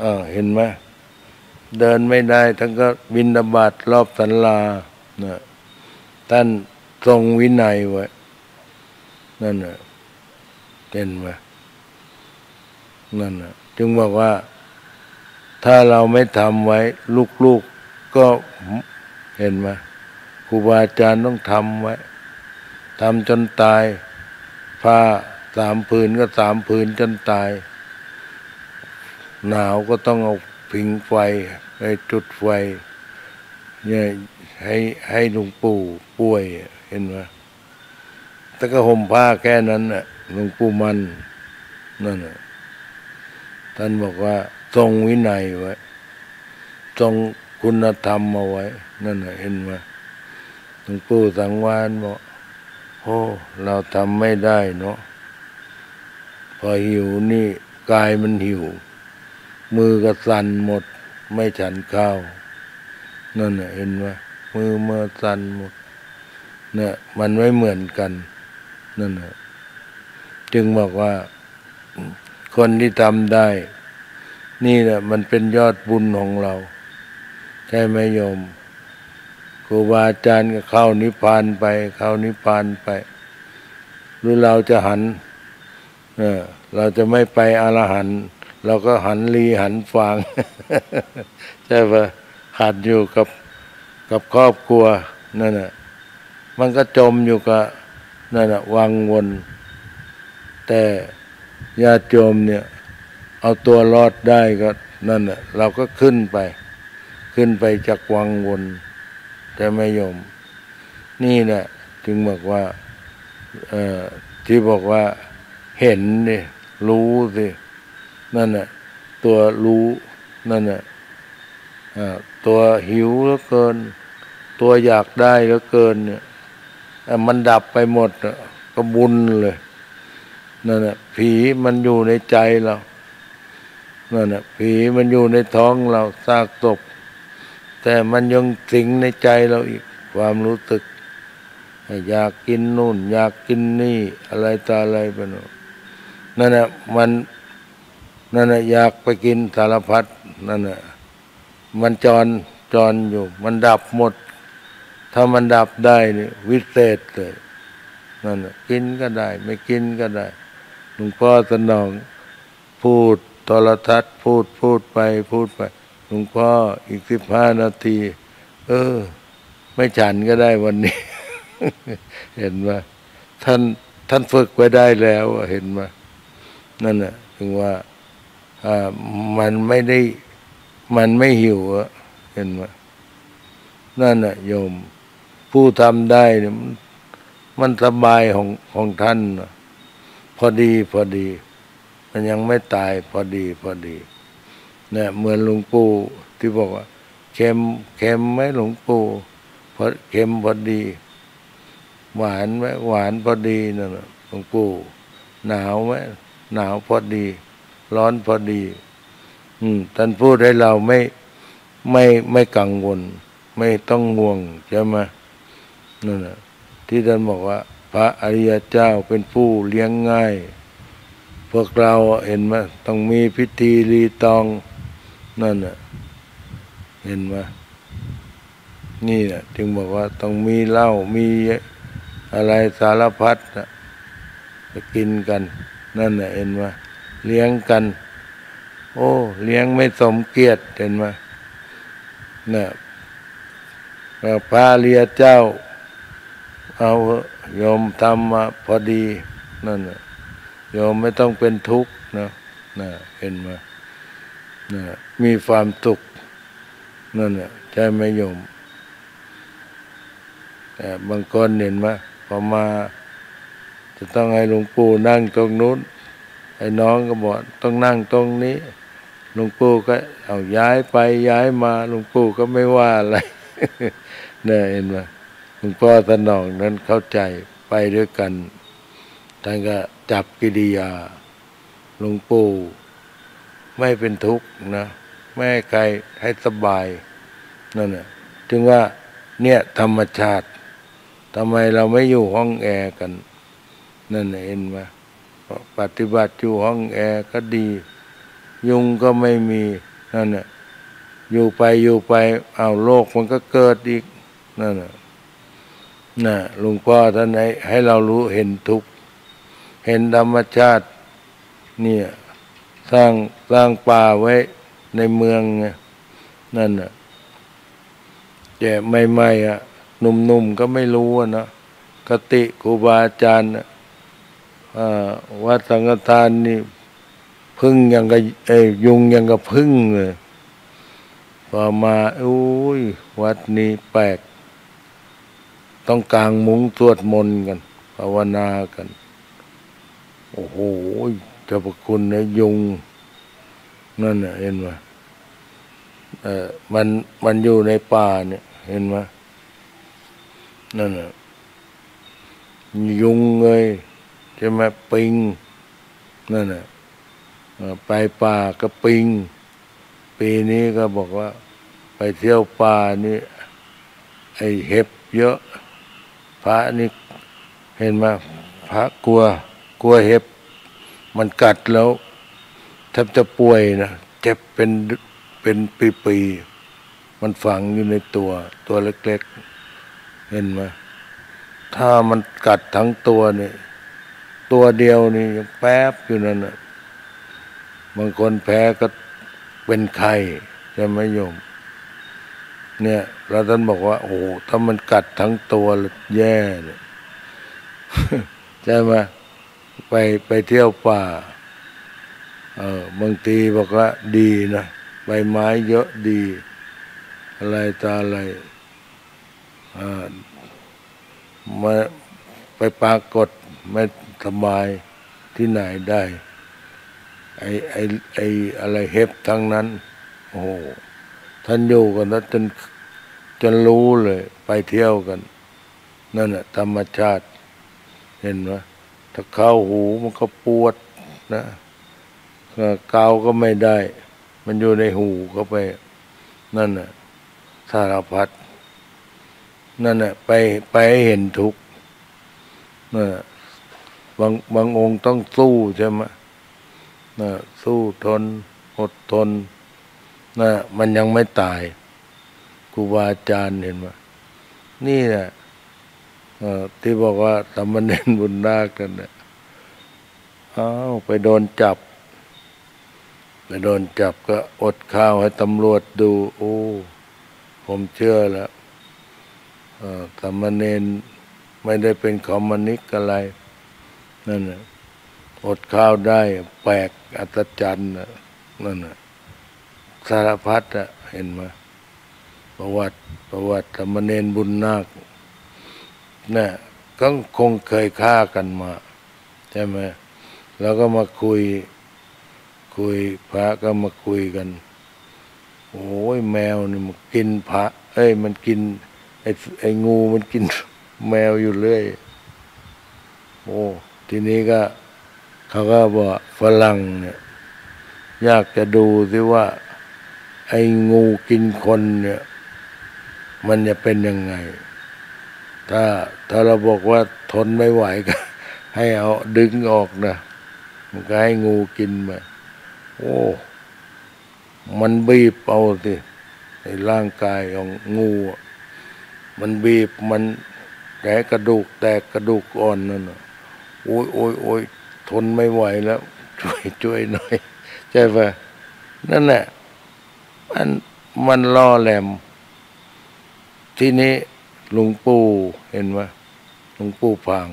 เออเห็นไหมเดินไม่ได้ท่านก็บิณฑบาตรอบศาลาน่ะท่านทรงวินัยไว้นั่นน่ะเห็นไหมนั่นน่ะจึงบอกว่าถ้าเราไม่ทำไว้ลูกๆก็เห็นไหมครูบาอาจารย์ต้องทำไว้ทำจนตายผ้าสามผืนก็สามผืนจนตายหนาวก็ต้องเอาผิงไฟไปจุดไฟเนี่ยให้ให้หลวงปู่ป่วยเห็นไหมแต่ก็ห่มผ้าแค่นั้นน่ะหลวงปู่มันนั่นน่ะท่านบอกว่าทรงวินัยไว้ทรงคุณธรรมเอาไว้นั่นน่ะเห็นไหมหลวงปู่สังวานบอกโอ้เราทำไม่ได้เนาะพอหิวนี่กายมันหิวมือก็สั่นหมดไม่ฉันข้าวนั่นน่ะเห็นไหมมือเมื่อสั่นหมดเนี่ยมันไม่เหมือนกันนั่นน่ะจึงบอกว่าคนที่ทำได้นี่แหละมันเป็นยอดบุญของเราใช่ไหมโยมครูบาอาจารย์ก็เข้านิพพานไปเข้านิพพานไปหรือเราจะหันเออเราจะไม่ไปอรหันต์เราก็หันลีหันฟาง ใช่ปะขาดอยู่กับกับครอบครัวนั่นน่ะมันก็จมอยู่กับนั่นน่ะวังวนแต่ญาติโยมเนี่ยเอาตัวรอดได้ก็นั่นแหละเราก็ขึ้นไปขึ้นไปจากวังวนแต่ไม่ยอมนี่แหละจึงบอกว่าเอ่อที่บอกว่าเห็นดิรู้สินั่นแหละตัวรู้นั่นแหละตัวหิวเหลือเกินตัวอยากได้เหลือเกินเนี่ยมันดับไปหมดก็บุญเลยนั่นแหละผีมันอยู่ในใจเรานั่นแหละผีมันอยู่ในท้องเราซากศพแต่มันยังสิงในใจเราอีกความรู้สึกอยากกินนู่นอยากกินนี่อะไรต่ออะไรไปหนูนั่นแหละมันนั่นแหละอยากไปกินสารพัดนั่นแหละมันจรจรอยู่มันดับหมดถ้ามันดับได้นี่วิเศษเลยนั่นแหละกินก็ได้ไม่กินก็ได้หลวงพ่อสนองพูดโทรทัศน์พูดพูดไปพูดไปหลวงพ่ออีกสิบห้านาทีเออไม่ฉันก็ได้วันนี้ เห็นไหมท่านท่านฝึกไว้ได้แล้วเห็นไหมนั่นน่ะถึงว่าอ่ามันไม่ได้มันไม่หิวเห็นไหมนั่นน่ะโยมผู้ทำได้เนี่ยมันสบายของของท่านพอดีพอดีมันยังไม่ตายพอดีพอดีเนี่ยเหมือนหลวงปู่ที่บอกว่าเค็มเค็มไหมหลวงปู่พอเค็มพอดีหวานไหมหวานพอดีนั่นแหละหลวงปู่หนาวไหมหนาวพอดีร้อนพอดีอืมท่านพูดให้เราไม่ไม่ไม่กังวลไม่ต้องห่วงใช่ไหมนั่นแหละที่ท่านบอกว่าพระอริยเจ้าเป็นผู้เลี้ยงง่ายพวกเราเห็นไหมต้องมีพิธีรีตองนั่นน่ะเห็นไหมนี่น่ะจึงบอกว่าต้องมีเหล้ามี อะไรสารพัดจะกินกันนั่นน่ะเห็นไหมเลี้ยงกันโอ้เลี้ยงไม่สมเกียรติเห็นไหมน่ะพระเรียเจ้าเอาโยมทำมาพอดีนั่นน่ะโยมไม่ต้องเป็นทุกข์นะน่ะเห็นไหมน่ะมีความสุขนั่นน่ะใช่ไหมโยมแต่บางคนเห็นไหมพอมาจะต้องให้หลวงปู่นั่งตรงนู้นไอ้น้องก็บอกต้องนั่งตรงนี้หลวงปู่ก็เอาย้ายไปย้ายมาหลวงปู่ก็ไม่ว่าอะไร เนี่ยเห็นไหมหลวงพ่อสนองนั้นเข้าใจไปด้วยกันท่านก็จับกิริยาหลวงปู่ไม่เป็นทุกข์นะไม่ให้ใครให้สบายนั่นแหละถึงว่าเนี่ยธรรมชาติทำไมเราไม่อยู่ห้องแอร์กันนั่นเห็นไหมปฏิบัติอยู่ห้องแอร์ก็ดียุงก็ไม่มีนั่นน่ะอยู่ไปอยู่ไปเอาโรคมันก็เกิดอีกนั่นน่ะน่ะหลวงพ่อท่านให้ให้เรารู้เห็นทุกข์เห็นธรรมชาติเนี่ยสร้างสร้างป่าไว้ในเมืองนั่นน่ะแก่ใหม่ๆอ่ะหนุ่มๆก็ไม่รู้นะกติครูบาอาจารย์วัดสังฆทานนี่พึ่งยังกับยุงยังกับพึ่งเลยพอมาอุ้ยวัดนี้แปลกต้องกางมุ้งสวดมนต์กันภาวนากันโอ้โหเจ้าพระคุณนะยุงนั่นน่ะเห็นไหมเออมันมันอยู่ในป่าเนี่ยเห็นไหมนั่นน่ะยุงเลยจะมาปิงนั่นน่ะไปป่าก็ปิงปีนี้ก็บอกว่าไปเที่ยวป่านี่ไอเห็บเยอะพระนี่เห็นไหมพระกลัวกลัวเห็บมันกัดแล้วแทบจะป่วยนะเจ็บเป็นเป็นปีๆมันฝังอยู่ในตัวตัวเล็กๆเห็นไหมถ้ามันกัดทั้งตัวเนี่ยตัวเดียวนี่ยังแป๊บอยู่นั่นน่ะบางคนแพ้ก็เป็นไข้ใช่ไหมโยมเนี่ยเราท่านบอกว่าโอ้ถ้ามันกัดทั้งตัวแย่เลย ใช่ไหมไปไปเที่ยวป่าเออบางทีบอกว่าดีนะใบไม้เยอะดีอะไรตาอะไรอ่ามาไปปรากฏไม่สบายที่ไหนได้ไอ้ไอ้ไอ้อะไรเห็บทั้งนั้นโอ้โหท่านอยู่กันนะจนจนรู้เลยไปเที่ยวกันนั่นน่ะธรรมชาติเห็นไหมถ้าเข้าหูมันก็ปวดนะเกาก็ไม่ได้มันอยู่ในหูเข้าไปนั่นน่ะสารพัดนั่นน่ะไปไปเห็นทุกข์นั่นน่ะบางบางองค์ต้องสู้ใช่ไหมนะสู้ทนอดทนนะมันยังไม่ตายครูบาอาจารย์เห็นไหมนี่แหละที่บอกว่าสามเณรบุญนาคกันเนี่ยอ้าวไปโดนจับไปโดนจับก็อดข้าวให้ตำรวจดูโอ้ผมเชื่อแล้วสามเณรไม่ได้เป็นคอมมิวนิสต์อะไรนั่นน่ะอดข้าวได้แปลกอัศจรรย์นั่นน่ะสารพัดอ่ะเห็นไหมประวัติประวัติสามเณรบุญนาคน่ะก็คงเคยฆ่ากันมาใช่ไหมแล้วก็มาคุยคุยพระก็มาคุยกันโอ้ยแมวนี่มันกินพระเอ้ยมันกินไอ้ไอ้งูมันกินแมวอยู่เรื่อยโอ้ทีนี้ก็เขาก็บอกฝรั่งเนี่ยอยากจะดูสิว่าไอ้งูกินคนเนี่ยมันจะเป็นยังไงถ้าถ้าเราบอกว่าทนไม่ไหวก็ให้เอาดึงออกนะมันก็ให้งูกินมาโอ้มันบีบเอาสิในร่างกายของงูมันบีบมัน แต่กระดูกแตกกระดูกอ่อนนั่นโอ้ยโอ้ยโอ้ยทนไม่ไหวแล้วช่วยช่วยหน่อยใช่ปะนั่นแหละมันมันล่อแหลมทีนี้หลวงปู่เห็นไหมหลวงปู่พัง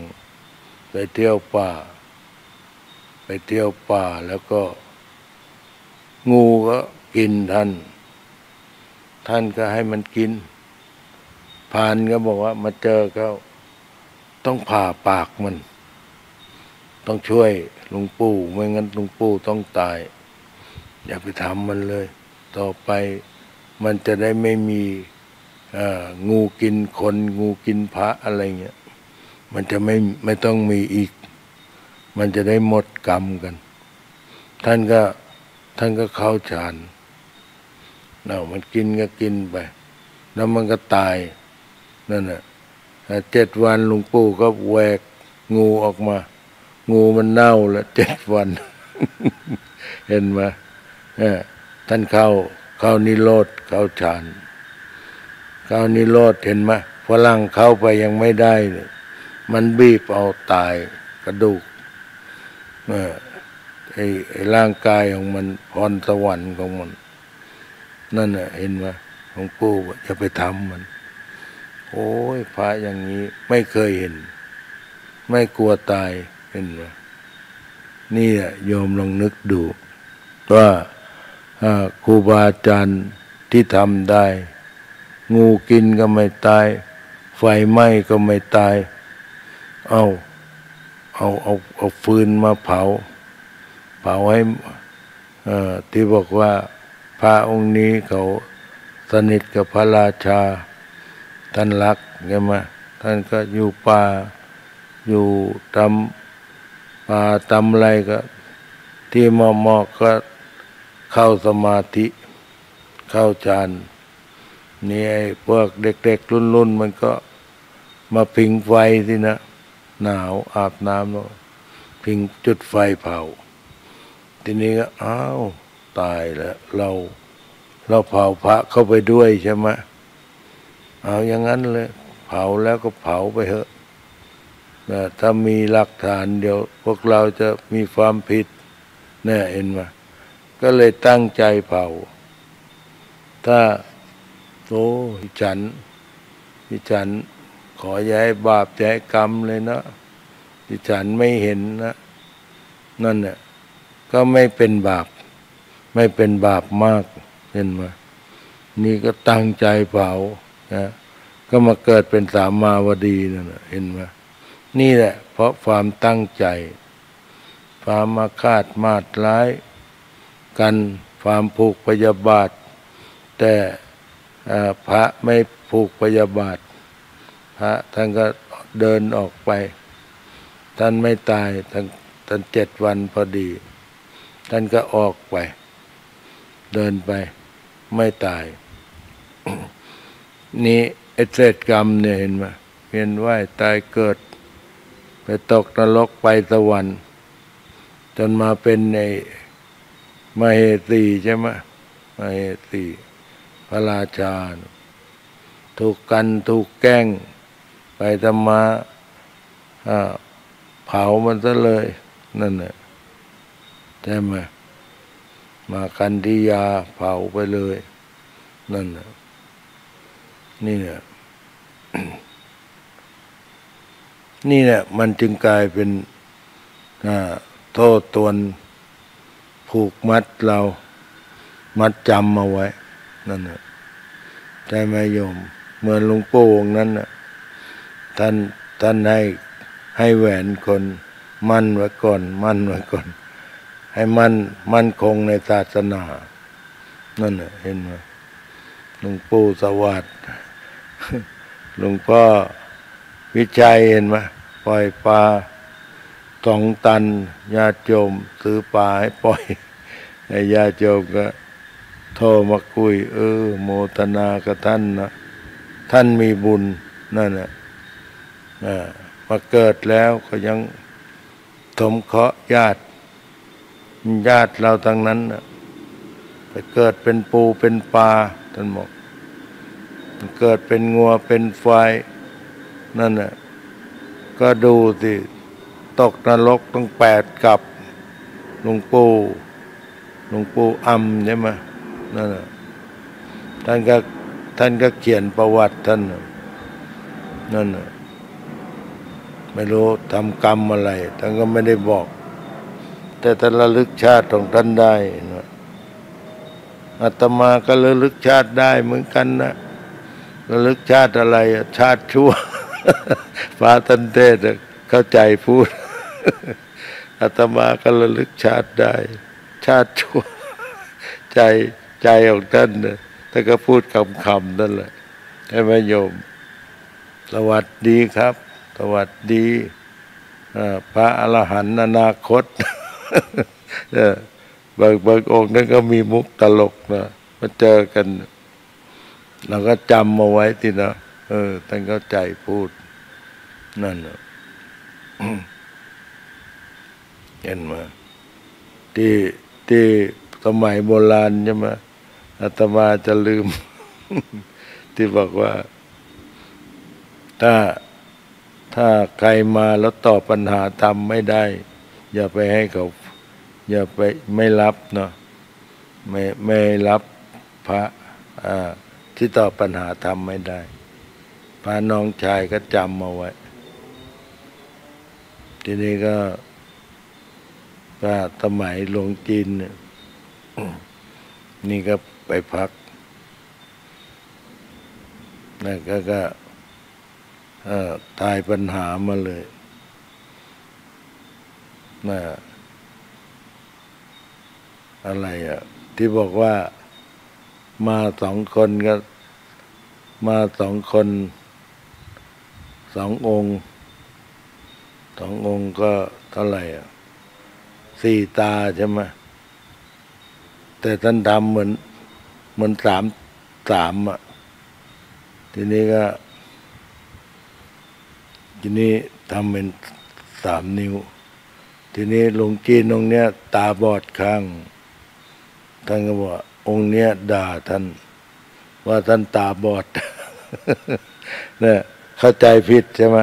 ไปเที่ยวป่าไปเที่ยวป่าแล้วก็งูก็กินท่านท่านก็ให้มันกินพานก็บอกว่ามาเจอเขาต้องผ่าปากมันต้องช่วยหลวงปู่ไม่งั้นหลวงปู่ต้องตายอย่าไปทำมันเลยต่อไปมันจะได้ไม่มีงูกินคนงูกินพระอะไรเงี้ยมันจะไม่ไม่ต้องมีอีกมันจะได้หมดกรรมกันท่านก็ท่านก็เข้าฌานเนาะมันกินก็กินไปแล้วมันก็ตายนั่นแหละเจ็ดวันหลวงปู่ก็แหวกงูออกมางูมันเน่าละเจ็ดวัน เห็นไหมท่านเข้าเข้านิโรธเข้าฌานเข้านิโรธเห็นไหมฝรั่งเข้าไปยังไม่ได้เลยมันบีบเอาตายกระดูกไอ้ร่างกายของมันพรสวรรค์ของมันนั่นน่ะเห็นไหมหลวงปู่จะไปทำมันโอ้ยพระอย่างนี้ไม่เคยเห็นไม่กลัวตายเห็นไหมนี่อ่ะโยมลองนึกดูว่าครูบาอาจารย์ที่ทำได้งูกินก็ไม่ตายไฟไหม้ก็ไม่ตายเอาเอาเอาเอาฟืนมาเผาเผาให้ที่บอกว่าพระองค์นี้เขาสนิทกับพระราชาท่านรักใช่ไหมท่านก็อยู่ป่าอยู่ตำป่าตำอะไรก็ที่มอมอก็เข้าสมาธิเข้าฌานนี่ไอ้พวกเด็กๆรุ่นๆมันก็มาพิงไฟสินะหนาวอาบน้ำแล้วพิงจุดไฟเผาทีนี้ก็อ้าวตายแล้วเราเราเผาพระเข้าไปด้วยใช่ไหมเอาอย่างนั้นเลยเผาแล้วก็เผาไปเถอะถ้ามีหลักฐานเดี๋ยวพวกเราจะมีความผิดแน่เห็นไหมก็เลยตั้งใจเผาถ้าโอ้พิจันพิจันขออย่าให้บาปอย่าให้กรรมเลยนะพิจันไม่เห็นนะนั่นเนี่ยก็ไม่เป็นบาปไม่เป็นบาปมากเห็นไหมนี่ก็ตั้งใจเผานะก็มาเกิดเป็นสามาวดีนั่นแหละเห็นไหมนี่แหละเพราะความตั้งใจความอาฆาตมาดร้ายกันความผูกพยาบาทแต่พระไม่ผูกพยาบาทพระท่านก็เดินออกไปท่านไม่ตายท่านท่านเจ็ดวันพอดีท่านก็ออกไปเดินไปไม่ตาย นี่ไอ้เศษกรรมเนี่ยเห็นไหมเวียนว่ายตายเกิดไปตกนรกไปสวรรค์จนมาเป็นในมเหสีใช่ไหมมเหสีพระราชาถูกกันถูกแกล้งไปทำมาเผามันซะเลยนั่นแหละใช่ไหมมากันธิยาเผาไปเลยนั่นแหละนี่แหละ นี่แหละมันจึงกลายเป็นโทษตวนผูกมัดเรามัดจำเอาไว้นั่นแหละใช่ไหมโยมเหมือนหลวงปู่องค์นั้นน่ะท่านท่านให้ให้แหวนคนมั่นไว้ก่อนมั่นไว้ก่อนให้มั่นมั่นคงในศาสนานั่นน่ะเห็นไหมหลวงปู่สวัสดิ์หลวงพ่อวิชัยเห็นไหมปล่อยปลาสองตันญาติโยมซื้อปลาให้ปล่อยให้ญาติโยมก็โทรมาคุยเออโมทนากับท่านนะท่านมีบุญนั่นแหละมาเกิดแล้วก็ยังสมเคราะห์ญาติญาติเราทั้งนั้นนะไปเกิดเป็นปูเป็นปลาท่านบอกเกิดเป็นงัวเป็นควาย นั่นน่ะก็ดูสิตกนรกตั้งแปดกับหลวงปู่หลวงปู่อำใช่ไหมนั่นน่ะท่านก็ท่านก็เขียนประวัติท่านนั่นน่ะไม่รู้ทำกรรมอะไรท่านก็ไม่ได้บอกแต่ท่านระลึกชาติของท่านได้นะอาตมาก็ระลึกชาติได้เหมือนกันนะระลึกชาติอะไรชาติชั่วฟ้าท่านเทศเข้าใจพูดอาตมาก็ระลึกชาติได้ชาติชั่วใจใจของท่านนะท่านก็พูดคำคำนั่นแหละให้มาโยมสวัสดีครับสวัสดีพระอรหันต์อนาคตบางบางองค์นั้นก็มีมุกตลกนะมาเจอกันเราก็จำมาไว้ที่นะเออท่านเข้าใจพูดนั่นนะเห็นมาที่ที่สมัยโบราณใช่ไหมอาตมาจะลืม ที่บอกว่าถ้าถ้าใครมาแล้วตอบปัญหาทำไม่ได้อย่าไปให้เขาอย่าไปไม่รับเนาะไม่ไม่รับพระที่ตอบปัญหาทำไม่ได้พระน้องชายก็จำมาไว้ทีนี้ก็ก็สมัยหลวงจีนนี่ก็ไปพักนั่นก็ก็ทายปัญหามาเลยน่ะอะไรอ่ะที่บอกว่ามาสองคนก็มาสองคนสององค์สององค์ก็เท่าไหร่อ่ะสี่ตาใช่ไหมแต่ท่านทำเหมือนเหมือนสามสามอ่ะทีนี้ก็ทีนี้ทำเป็นสามนิ้วทีนี้หลวงจีนองค์เนี้ยตาบอดข้างท่านก็บอกองค์เนี้ยด่าท่านว่าท่านตาบอด เนี่ยเข้าใจผิดใช่ไหม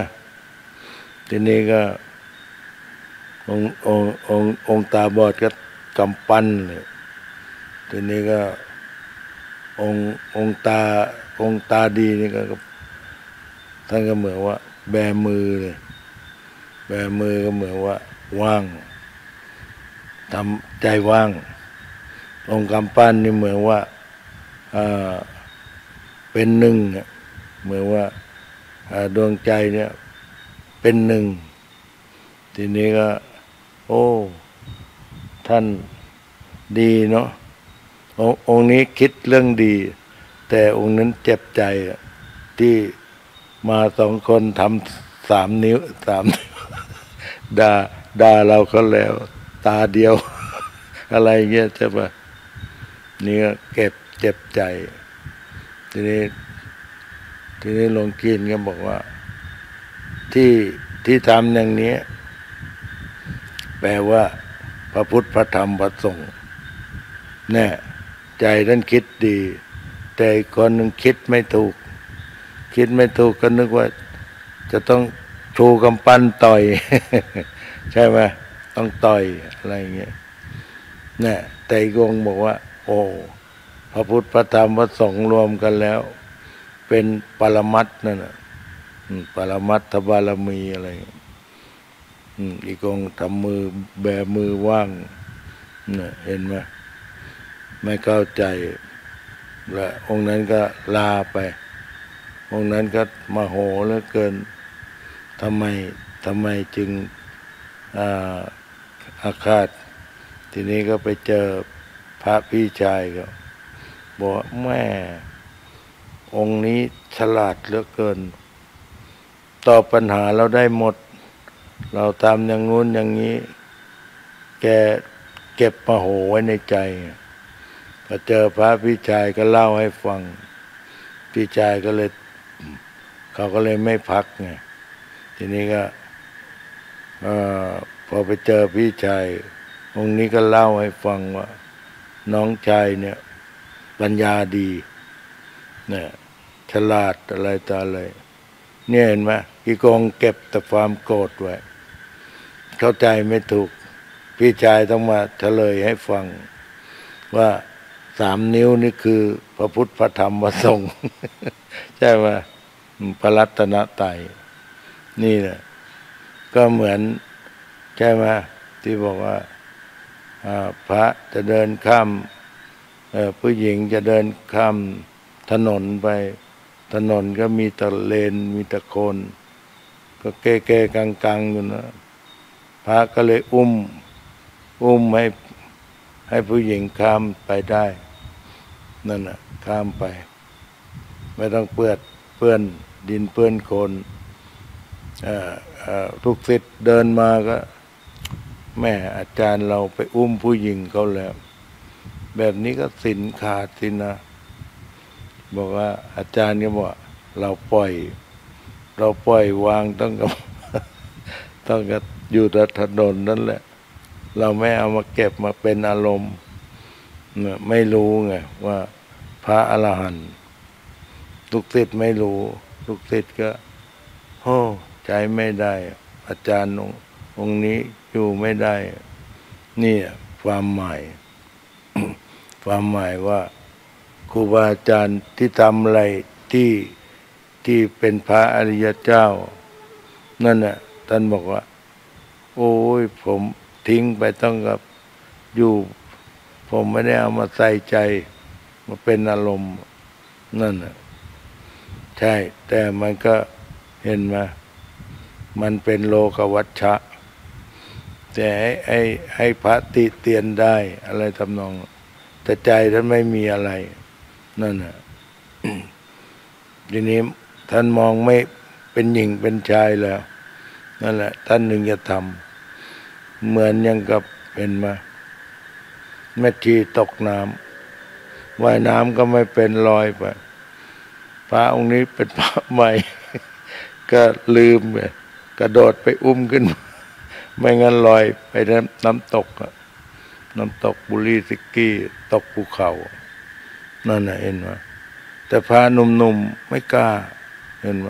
ทีนี้ก็องค์องค์องค์องค์ตาบอดก็กำปั้นเลยทีนี้ก็องค์องค์ตาองค์ตาดีนี่ก็ท่านก็เหมือนว่าแบมือเลยแบมือก็เหมือนว่าว่างทำใจว่างองค์กำปั้นนี่เหมือนว่าเป็นหนึ่งเหมือนว่าดวงใจเนี่ยเป็นหนึ่งทีนี้ก็โอ้ท่านดีเนาะองค์นี้คิดเรื่องดีแต่องค์นั้นเจ็บใจที่มาสองคนทำสามนิ้วสามนิ้วด่าด่าเราเขาแล้วตาเดียวอะไรเงี้ยใช่ปะนี่ก็เก็บเจ็บใจทีนี้ทีนี้หลวงกินก็บอกว่าที่ที่ทำอย่างนี้แปลว่าพระพุทธพระธรรมพระสงฆ์แน่ใจท่านคิดดีแต่คนหนึ่งคิดไม่ถูกคิดไม่ถูกก็นึกว่าจะต้องชูกำปั้นต่อย ใช่ไหมต้องต่อยอะไรเงี้ยเนี่ยแต่กงบอกว่าโอ้พระพุทธพระธรรมพระสงฆ์รวมกันแล้วเป็นปรมัตถ์นั่นน่ะปรมัตถบารมีอะไรอีกองทำมือแบมือว่างเนี่ยเห็นไหมไม่เข้าใจและองค์นั้นก็ลาไปองค์นั้นก็มโหเหลือเกินทำไมทำไมจึงอาฆาตทีนี้ก็ไปเจอพระพี่ชายก็บอกแม่องค์นี้ฉลาดเหลือเกินตอบปัญหาเราได้หมดเราทำอย่างนู้นอย่างนี้แกเก็บมโหไว้ในใจพอเจอพระพี่ชายก็เล่าให้ฟังพี่ชายก็เลยเขาก็เลยไม่พักไงทีนี้ก็พอไปเจอพี่ชายองค์นี้ก็เล่าให้ฟังว่าน้องชายเนี่ยปัญญาดีเนี่ยฉลาดอะไรต่ออะไรเนี่ยเห็นไหม อีกองเก็บแต่ความโกรธไว้เข้าใจไม่ถูกพี่ชายต้องมาเฉลยให้ฟังว่าสามนิ้วนี่คือพระพุทธพระธรรมพระสงฆ์ ใช่ไหมพระรัตนตรัยนี่แหละก็เหมือนใช่ไหมที่บอกว่าพระจะเดินข้ามผู้หญิงจะเดินข้ามถนนไปถนนก็มีตะเลนมีตะโคนก็เก๊ะๆกังๆอยู่นะพระก็เลยอุ้มอุ้มให้ให้ผู้หญิงข้ามไปได้นั่นน่ะข้ามไปไม่ต้องเปื้อนเปื้อนดินเปื้อนโคลนทุกศิษย์เดินมาก็แม่อาจารย์เราไปอุ้มผู้หญิงเขาแล้วแบบนี้ก็ศีลขาดสินะบอกว่าอาจารย์ก็บอกเราปล่อยเราปล่อยวางต้องกับต้องกับอยู่แต่ถนนนั่นแหละเราไม่เอามาเก็บมาเป็นอารมณ์เนี่ยไม่รู้ไงว่าพระอรหันต์ลูกศิษย์ไม่รู้ลูกศิษย์ก็โอ้ใจไม่ได้อาจารย์องค์นี้อยู่ไม่ได้นี่ความหมาย ความหมายว่าครูบาอาจารย์ที่ทำอะไรที่ที่เป็นพระอริยเจ้านั่นน่ะท่านบอกว่าโอ้ยผมทิ้งไปต้องกับอยู่ผมไม่ได้เอามาใส่ใจมาเป็นอารมณ์นั่นน่ะใช่แต่มันก็เห็นมามันเป็นโลกวัชชะแต่ให้ให้ให้พระติเตียนได้อะไรทำนองแต่ใจท่านไม่มีอะไรนั่นน่ะ ทีนี้ท่านมองไม่เป็นหญิงเป็นชายแล้วนั่นแหละท่านหนึ่งจะทำเหมือนอย่างกับเป็นมาแม่ชีตกน้ำว่ายน้ำก็ไม่เป็นลอยไปพระองค์นี้เป็นพระใหม่ ก็ลืมกระโดดไปอุ้มขึ้น ไม่งั้นลอยไปน้ำตกน้ำตกบุรีสิกี้ตกภูเขานั่นน่ะเห็นไหมแต่พาหนุ่มๆไม่กล้าเห็นไหม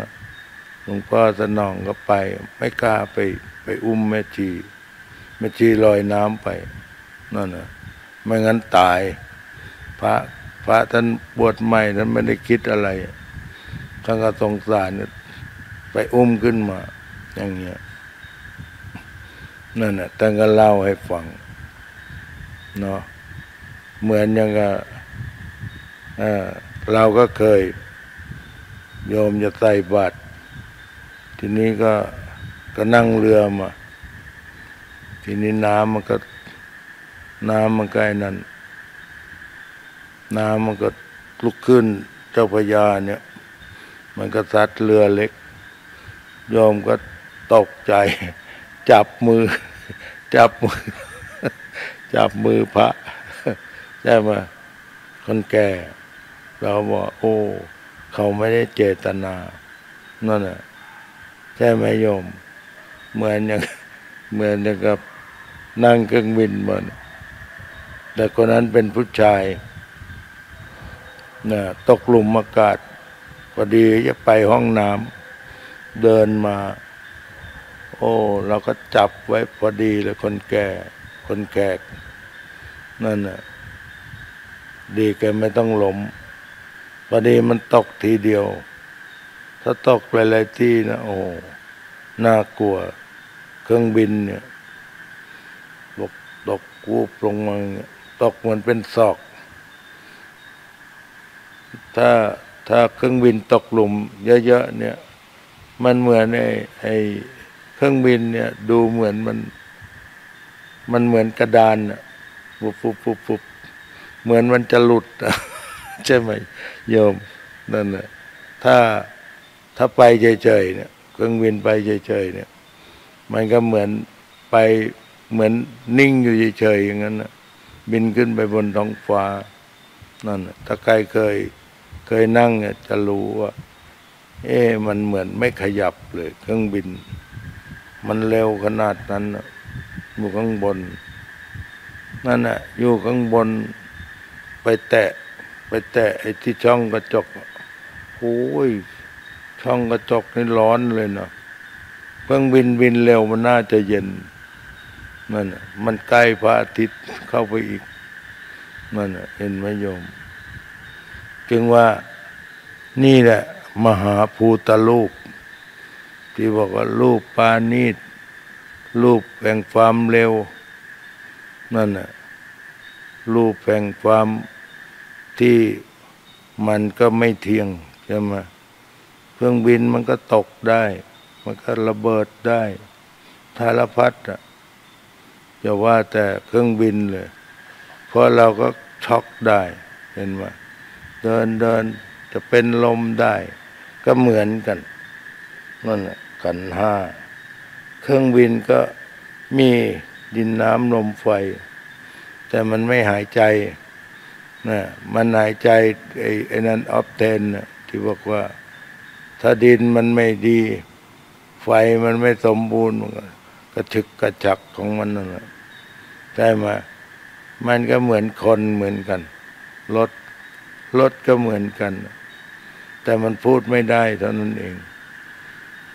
หลวงพ่อสนองก็ไปไม่กล้าไปไปอุ้มแม่ชีแม่ชีลอยน้ำไปนั่นน่ะไม่งั้นตายพระพระท่านบวชใหม่ท่านไม่ได้คิดอะไรท่านก็สงสารไปอุ้มขึ้นมาอย่างเงี้ยนั่นน่ะท่านก็เล่าให้ฟังเนาะเหมือนอย่างกับเราก็เคยโยมจะใส่บาตรทีนี้ก็ก็นั่งเรือมาทีนี้น้ำมันก็น้ำมันใกล้นั้นน้ำมันก็ลุกขึ้นเจ้าพญาเนี่ยมันก็ซัดเรือเล็กโยมก็ตกใจจับมือจับมือจับมือพระใช่ไหมคนแก่เราบอกโอ้เขาไม่ได้เจตนานั่นน่ะใช่ไหมโยมเหมือนอย่างเหมือนอย่างกับนั่งเครื่องบินเหมือนแต่คนนั้นเป็นผู้ชายน่ะตกหลุมอากาศพอดีจะไปห้องน้ำเดินมาโอ้เราก็จับไว้พอดีเลยคนแก่คนแก่นั่นน่ะดีแกไม่ต้องหลมพอดีมันตกทีเดียวถ้าตกหลายๆที่นะโอ้น่ากลัวเครื่องบินเนี่ยตกตกกูบลงมาตกเหมือนเป็นศอกถ้าถ้าเครื่องบินตกหลุมเยอะๆเนี่ยมันเหมือนไอ้ไอ้เครื่องบินเนี่ยดูเหมือนมันมันเหมือนกระดานอ่ะปุ๊บปุ๊บปุ๊บปุ๊บเหมือนมันจะหลุดใช่ไหมโยมนั่นแหละถ้าถ้าไปเฉยๆเนี่ยเครื่องบินไปเฉยๆเนี่ยมันก็เหมือนไปเหมือนนิ่งอยู่เฉยๆอย่างนั้นนะบินขึ้นไปบนท้องฟ้านั่นถ้าใครเคยเคยนั่งเนี่ยจะรู้ว่าเอ๊ะมันเหมือนไม่ขยับเลยเครื่องบินมันเร็วขนาดนั้นนะอยู่ข้างบนนั่นน่ะอยู่ข้างบนไปแตะไปแตะไอ้ที่ช่องกระจกโอ้ยช่องกระจกนี่ร้อนเลยเนาะ เครื่องบินบินเร็วมันน่าจะเย็นมันมันใกล้พระอาทิตย์เข้าไปอีกมันเห็นไหมโยมจึงว่านี่แหละมหาภูตรูปที่บอกว่ารูปปานีตรูปแห่งความเร็วนั่นน่ะรูปแห่งความที่มันก็ไม่เที่ยงใช่ไหมเครื่องบินมันก็ตกได้มันก็ระเบิดได้สารพัดอ่ะอย่าว่าแต่เครื่องบินเลยเพราะเราก็ช็อกได้เห็นไหมเดินเดินจะเป็นลมได้ก็เหมือนกันนั่นแหละขันธ์ห้าเครื่องบินก็มีดินน้ำลมไฟแต่มันไม่หายใจนะมันหายใจไอ้ไอ้นั่นออฟเทนนะที่บอกว่าถ้าดินมันไม่ดีไฟมันไม่สมบูรณ์มันก็กระถึกกระจักของมันนั่นแหละใช่ไหมมันก็เหมือนคนเหมือนกันรถรถก็เหมือนกันแต่มันพูดไม่ได้เท่านั้นเอง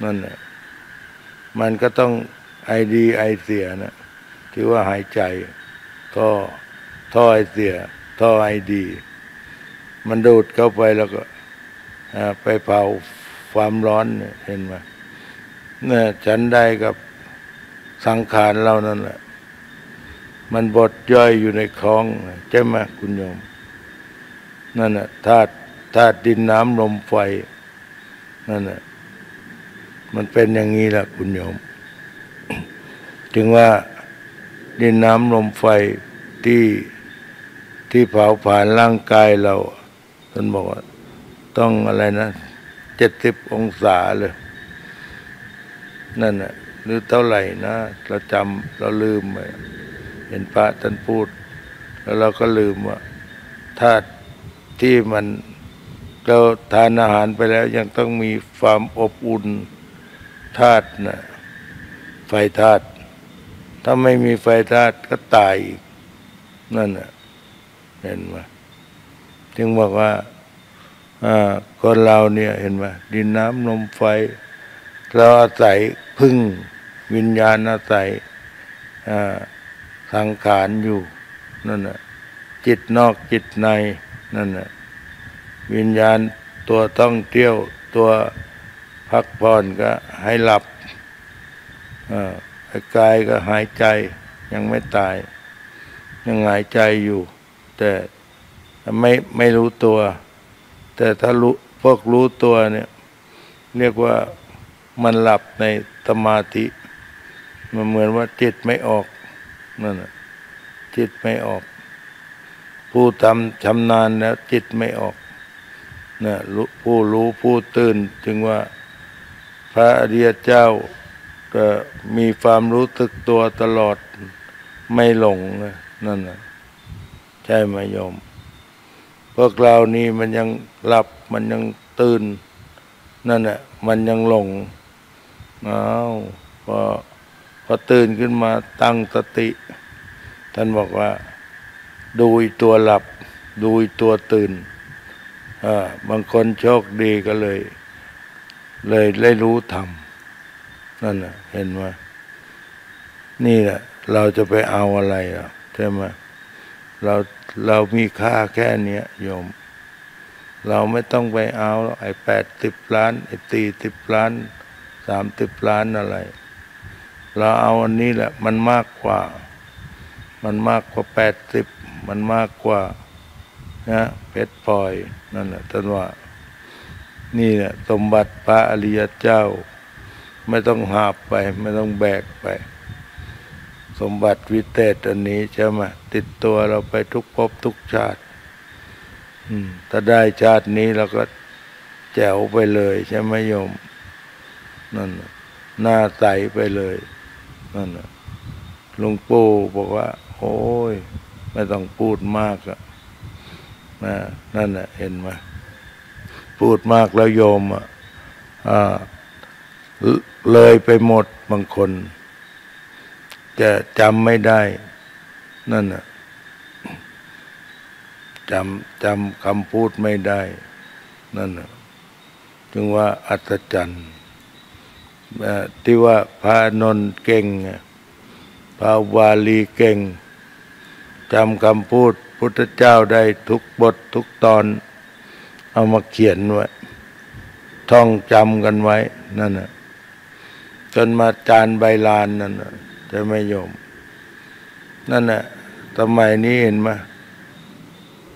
นั่นแหละมันก็ต้องไอดีไอเสียนะที่ว่าหายใจท่อท่อไอเสียท่อไอดีมันดูดเข้าไปแล้วก็ไปเผาความร้อนเห็นไหมเนี่ยฉันได้กับสังขารเรานั่นแหละมันบดย่อยอยู่ในคลองใช่ไหมคุณโยมนั่นแหละธาตุธาตุดินน้ำลมไฟนั่นแหละมันเป็นอย่างนี้แหละคุณโยม จึงว่าดินน้ำลมไฟที่ที่เผาผลาญร่างกายเราท่านบอกว่าต้องอะไรนะเจ็ดสิบองศาเลยนั่นน่ะหรือเท่าไหร่นะเราจำเราลืมไปเห็นพระท่านพูดแล้วเราก็ลืมว่าธาตุที่มันเราทานอาหารไปแล้วยังต้องมีความอบอุ่นธาตุนะไฟธาตุถ้าไม่มีไฟธาตุก็ตายอีกนั่นน่ะเห็นไหมจึงบอกว่าคนเราเนี่ยเห็นไหมดินน้ำลมไฟเราอาศัยพึ่งวิญญาณอาศัยสังขารอยู่นั่นน่ะจิตนอกจิตในนั่นน่ะวิญญาณตัวต้องเที่ยวตัวพักผ่อนก็ให้หลับกายก็หายใจยังไม่ตายยังหายใจอยู่แต่ไม่ไม่รู้ตัวแต่ถ้ารู้พวกรู้ตัวเนี่ยเรียกว่ามันหลับในสมาธิมันเหมือนว่าจิตไม่ออกนั่นน่ะจิตไม่ออกผู้ทำชำนาญแล้วจิตไม่ออกนะผู้รู้ผู้ตื่นจึงว่าพระอริยเจ้าก็มีความรู้สึกตัวตลอดไม่หลงนั่นน่ะใช่ไหมโยมพวกเรานี่มันยังหลับมันยังตื่นนั่นน่ะมันยังหลงอ้าวพอพอตื่นขึ้นมาตั้งสติท่านบอกว่าดูตัวหลับดูตัวตื่นบางคนโชคดีก็เลยเลยได้รู้ธรรมนั่นน่ะเห็นไหมนี่แหละเราจะไปเอาอะไรอ่ะใช่ไหมเราเรามีค่าแค่เนี้ยโยมเราไม่ต้องไปเอาไอ้แปดสิบล้านไอ้สี่สิบล้านสามสิบล้านอะไรเราเอาอันนี้แหละมันมากกว่ามันมากกว่าแปดสิบมันมากกว่านะเพชรพลอยนั่นแหละท่านว่านี่แหละสมบัติพระอริยเจ้าไม่ต้องหาบไปไม่ต้องแบกไปสมบัติวิเศษอันนี้ใช่ไหมติดตัวเราไปทุกภพทุกชาติถ้าได้ชาตินี้เราก็แจ๋วไปเลยใช่ไหมโยมนั่นหน้าใสไปเลยนั่นหลวงปู่บอกว่าโอ้ยไม่ต้องพูดมากอะนะนั่นน่ะเห็นไหมพูดมากแล้วโยมอ่ะเลยไปหมดบางคนจะจำไม่ได้นั่นน่ะจำจำคำพูดไม่ได้นั่นน่ะจึงว่าอัศจรรย์ ที่ว่าพานนท์เก่งพาวาลีเก่งจำคำพูดพุทธเจ้าได้ทุกบททุกตอนเอามาเขียนไว้ท่องจำกันไว้นั่นน่ะจนมาจานใบลานนั่นน่ะจะไม่ยอมนั่นน่ะสมัยนี้เห็นไหม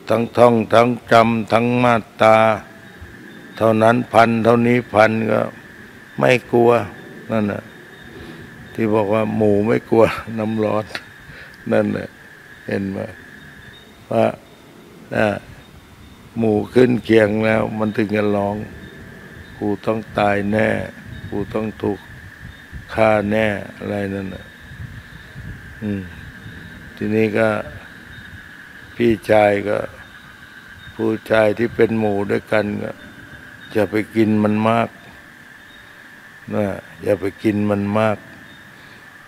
ทั้งท่องทั้งจำทั้งมาตาเท่านั้นพันเท่านี้พันก็ไม่กลัวนั่นน่ะที่บอกว่าหมูไม่กลัวน้ำร้อนนั่นน่ะเห็นไหมว่าหมูขึ้นเคียงแล้วมันถึงจะร้องกูต้องตายแน่กูต้องถูกฆ่าแน่อะไรนั่นน่ะอืมทีนี้ก็พี่ชายก็ผู้ชายที่เป็นหมูด้วยกันก็อย่าไปกินมันมากนะอย่าไปกินมันมาก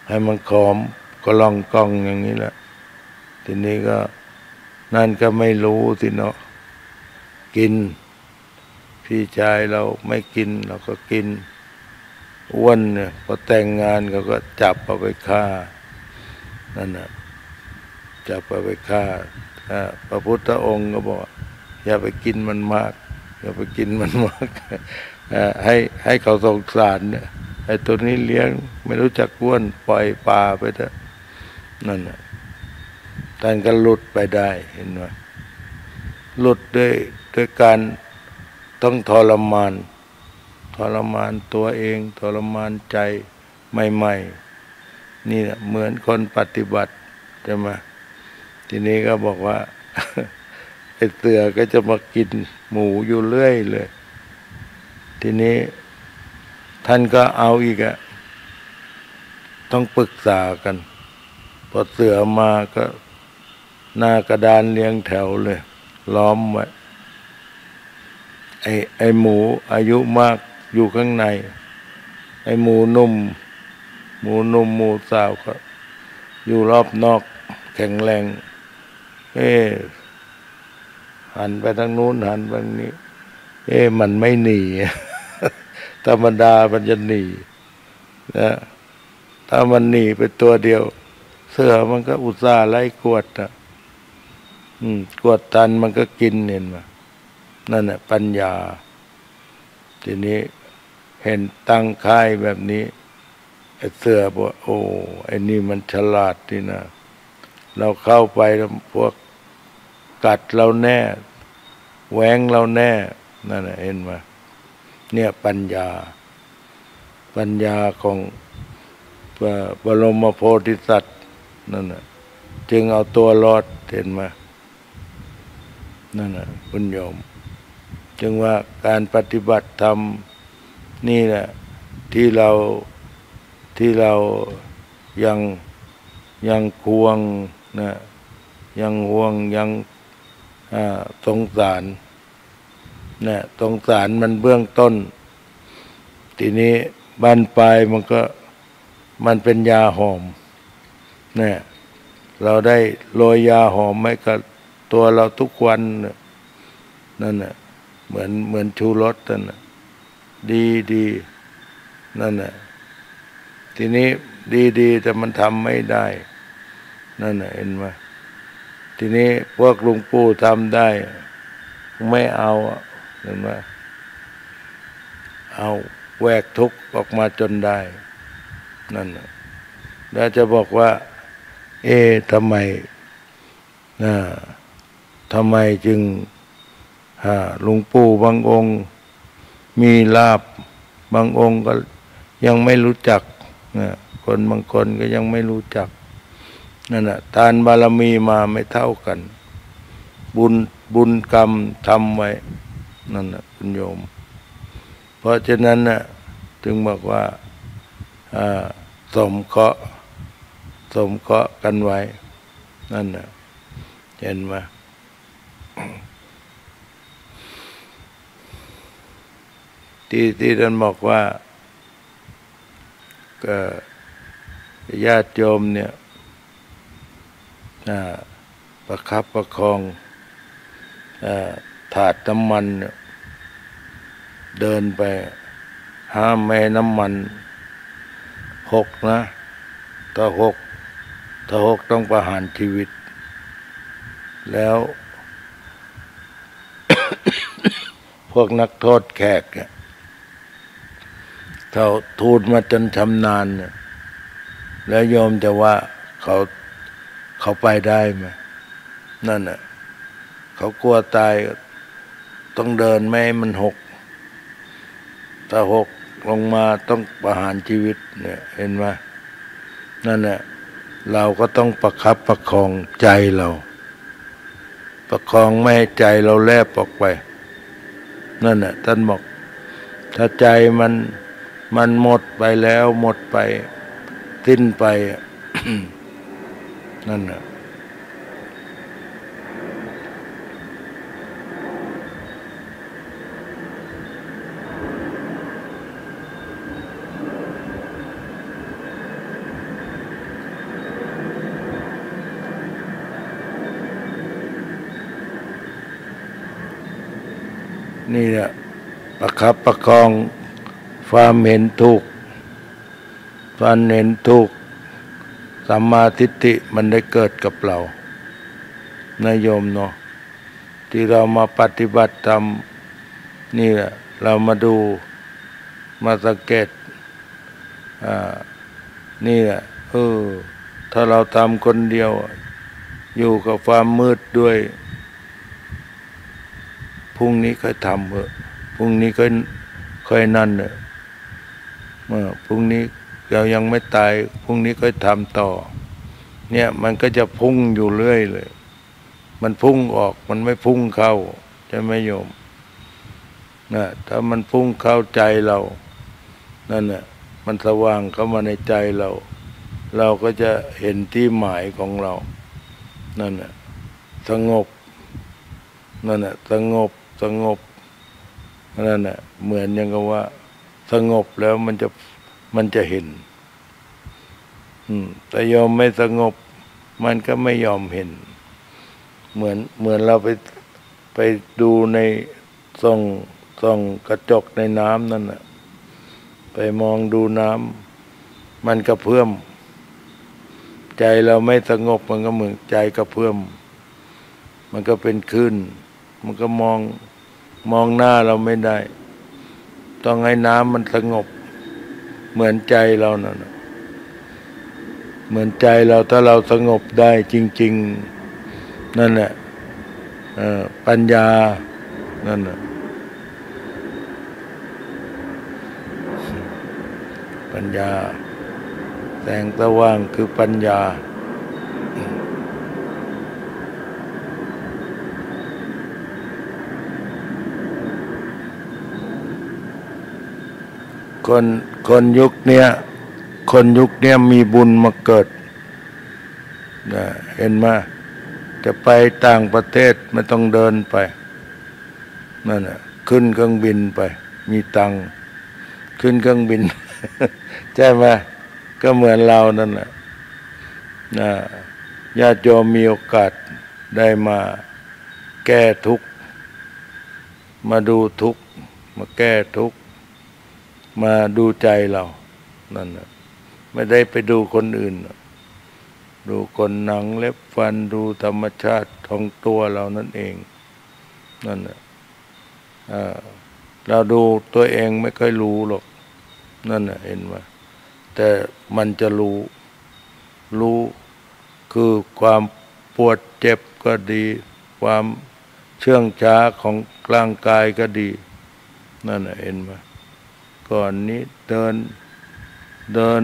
ให้มันขอมก็ลองกองอย่างนี้แหละทีนี้ก็นั่นก็ไม่รู้สิเนาะกินพี่ชายเราไม่กินเราก็กินอ้วนเนี่ยพอแต่งงานเขาก็จับเอาไปฆ่านั่นน่ะจับเอาไปฆ่าพระพุทธองค์ก็บอกอย่าไปกินมันมากอย่าไปกินมันมากให้ให้เขาสงสารเนี่ยไอ้ตัวนี้เลี้ยงไม่รู้จักอ้วนปล่อยปลาไปเถอะนั่นน่ะท่านก็หลุดไปได้เห็นไหมหลุดด้วยด้วยการต้องทรมานทรมานตัวเองทรมานใจใหม่ๆนี่เหมือนคนปฏิบัติใช่ไหมทีนี้ก็บอกว่าไอ้เสือก็จะมากินหมูอยู่เรื่อยเลยทีนี้ท่านก็เอาอีกอะต้องปรึกษากันพอเสือมาก็หน้ากระดานเรียงแถวเลยล้อมไว้ไอ้ไอ้หมูอายุมากอยู่ข้างในไอ้หมูนุ่มหมูนุ่มหมูสาวก็อยู่รอบนอกแข็งแรงเอ๊ะหันไปทางนู้นหันไปทางนี้เอ๊ะมันไม่หนี ธรรมดามันจะหนีนะถ้ามันหนีไปตัวเดียวเสือมันก็อุตส่าห์ไล่กวดนะอืมกวดตันมันก็กินเห็นไหมนั่นแหละปัญญาทีนี้เห็นตั้งค่ายแบบนี้ไอ้เสือบอกโอ้ไอ้นี่มันฉลาดนี่นะเราเข้าไปพวกกัดเราแน่แหวงเราแน่นั่นแหละเห็นไหมเนี่ยปัญญาปัญญาของบรมโพธิสัตว์นั่นแหละจึงเอาตัวรอดเห็นไหมนั่นแหละคุณโยมจึงว่าการปฏิบัติธรรมนี่แหละที่เราที่เรายังยังควงนะยังห่วงยังสงสารนะสงสารมันเบื้องต้นทีนี้บรรปลายมันก็มันเป็นยาหอมนะเราได้โรยยาหอมไหมกับตัวเราทุกวันนั่นน่ะเหมือนเหมือนชูรสนั่นน่ะดีดีนั่นน่ะทีนี้ดีดีแต่มันทำไม่ได้นั่นน่ะเห็นไหมทีนี้พวกหลวงปู่ทำได้ไม่เอาเห็นไหมเอาแหวกทุกข์ออกมาจนได้นั่นน่ะแล้วจะบอกว่าเอ๊ะทำไมน่ะทำไมจึงหลวงปู่บางองค์มีลาบบางองค์ก็ยังไม่รู้จักคนบางคนก็ยังไม่รู้จักนั่นแหละทานบารมีมาไม่เท่ากันบุญบุญกรรมทำไว้นั่นแหละคุณโยมเพราะฉะนั้นน่ะจึงบอกว่าสมเคราะห์สมเคราะห์กันไว้นั่นแหละเห็นไหมที่ที่ท่านบอกว่าก็ญาติโยมเนี่ยประคับประคองถาดน้ำมันเดินไปห้ามไม่ให้น้ำมัน หกนะถ้าหกถ้าหกต้องประหารชีวิตแล้ว พวกนักโทษแขกเนี่ยเขาทูดมาจนชำนาญเนี่ยแล้วโยมจะว่าเขาเขาไปได้ไหมนั่นน่ะเขากลัวตายต้องเดินไม่มันหกถ้าหกลงมาต้องประหารชีวิตเนี่ยเห็นไหมนั่นน่ะเราก็ต้องประคับประคองใจเราประคองไม่ให้ใจเราแลบออกไปนั่นน่ะท่านบอกถ้าใจมันมันหมดไปแล้วหมดไปสิ้นไป นั่นน่ะนี่แหละประคับประคองความเห็นถูกความเห็นถูกสัมมาทิฏฐิมันได้เกิดกับเรานะโยมเนาะที่เรามาปฏิบัติธรรมนี่แหละเรามาดูมาสังเกตอ่านี่แหละเออถ้าเราทำคนเดียวอยู่กับความมืดด้วยพรุ่งนี้ค่อยทำเถอะพรุ่งนี้ค่อยค่อยนั่นเถอะเมื่อพรุ่งนี้เรายังไม่ตายพรุ่งนี้ค่อยทำต่อเนี่ยมันก็จะพุ่งอยู่เรื่อยเลยมันพุ่งออกมันไม่พุ่งเข้าใช่ไหมโยมนะถ้ามันพุ่งเข้าใจเรานั่นน่ะมันสว่างเข้ามาในใจเราเราก็จะเห็นที่หมายของเรานั่นน่ะสงบนั่นน่ะสงบสงบนั่นน่ะเหมือนอย่างกับว่าสงบแล้วมันจะมันจะเห็นแต่ยอมไม่สงบมันก็ไม่ยอมเห็นเหมือนเหมือนเราไปไปดูในส่องส่องกระจกในน้ำนั่นน่ะไปมองดูน้ำมันกระเพื่อมใจเราไม่สงบมันก็เหมือนใจกระเพื่อมมันก็เป็นคลื่นมันก็มองมองหน้าเราไม่ได้ต้องให้น้ำมันสงบเหมือนใจเราน่ะเหมือนใจเราถ้าเราสงบได้จริงๆนั่นแหละปัญญานั่นน่ะปัญญาแสงสว่างคือปัญญาคนคนยุคเนี้ยคนยุคเนี้ยมีบุญมาเกิดนะเห็นมาจะไปต่างประเทศไม่ต้องเดินไปนั่นน่ะขึ้นเครื่องบินไปมีตังค์ขึ้นเครื่องบิน ใช่ไหมก็เหมือนเรานั่นแหละนะญาติโยมมีโอกาสได้มาแก้ทุกข์มาดูทุกข์มาแก้ทุกข์มาดูใจเรานั่นนะไม่ได้ไปดูคนอื่นดูคนหนังเล็บฟันดูธรรมชาติของตัวเรานั่นเองนั่นนะเราดูตัวเองไม่ค่อยรู้หรอกนั่นนะเห็นไหมแต่มันจะรู้รู้คือความปวดเจ็บก็ดีความเชื่องช้าของร่างกายก็ดีนั่นนะเห็นไหมก่อนนี้เดินเดิน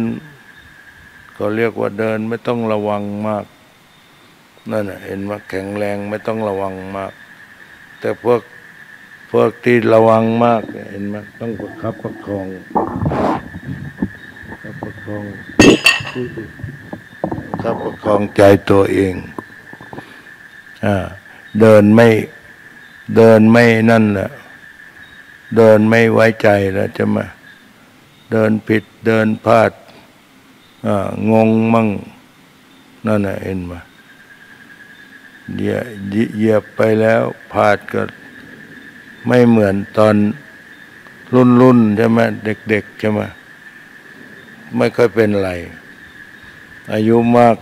ก็เรียกว่าเดินไม่ต้องระวังมากนั่นน่ะเห็นว่าแข็งแรงไม่ต้องระวังมากแต่พวกพวกที่ระวังมากเห็นมั้ยต้องประคับประคองประคับประคองประคับประคองใจตัวเองอ่าเดินไม่เดินไม่นั่นแหละเดินไม่ไว้ใจแล้วจะมาเดินผิดเดินพลาดงงมั่งนั่นน่ะเห็นมาเหยียบไปแล้วพลาดก็ไม่เหมือนตอนรุ่นๆใช่ไหมเด็กๆใช่ไหม ไม่เคยเป็นอะไรอายุมาก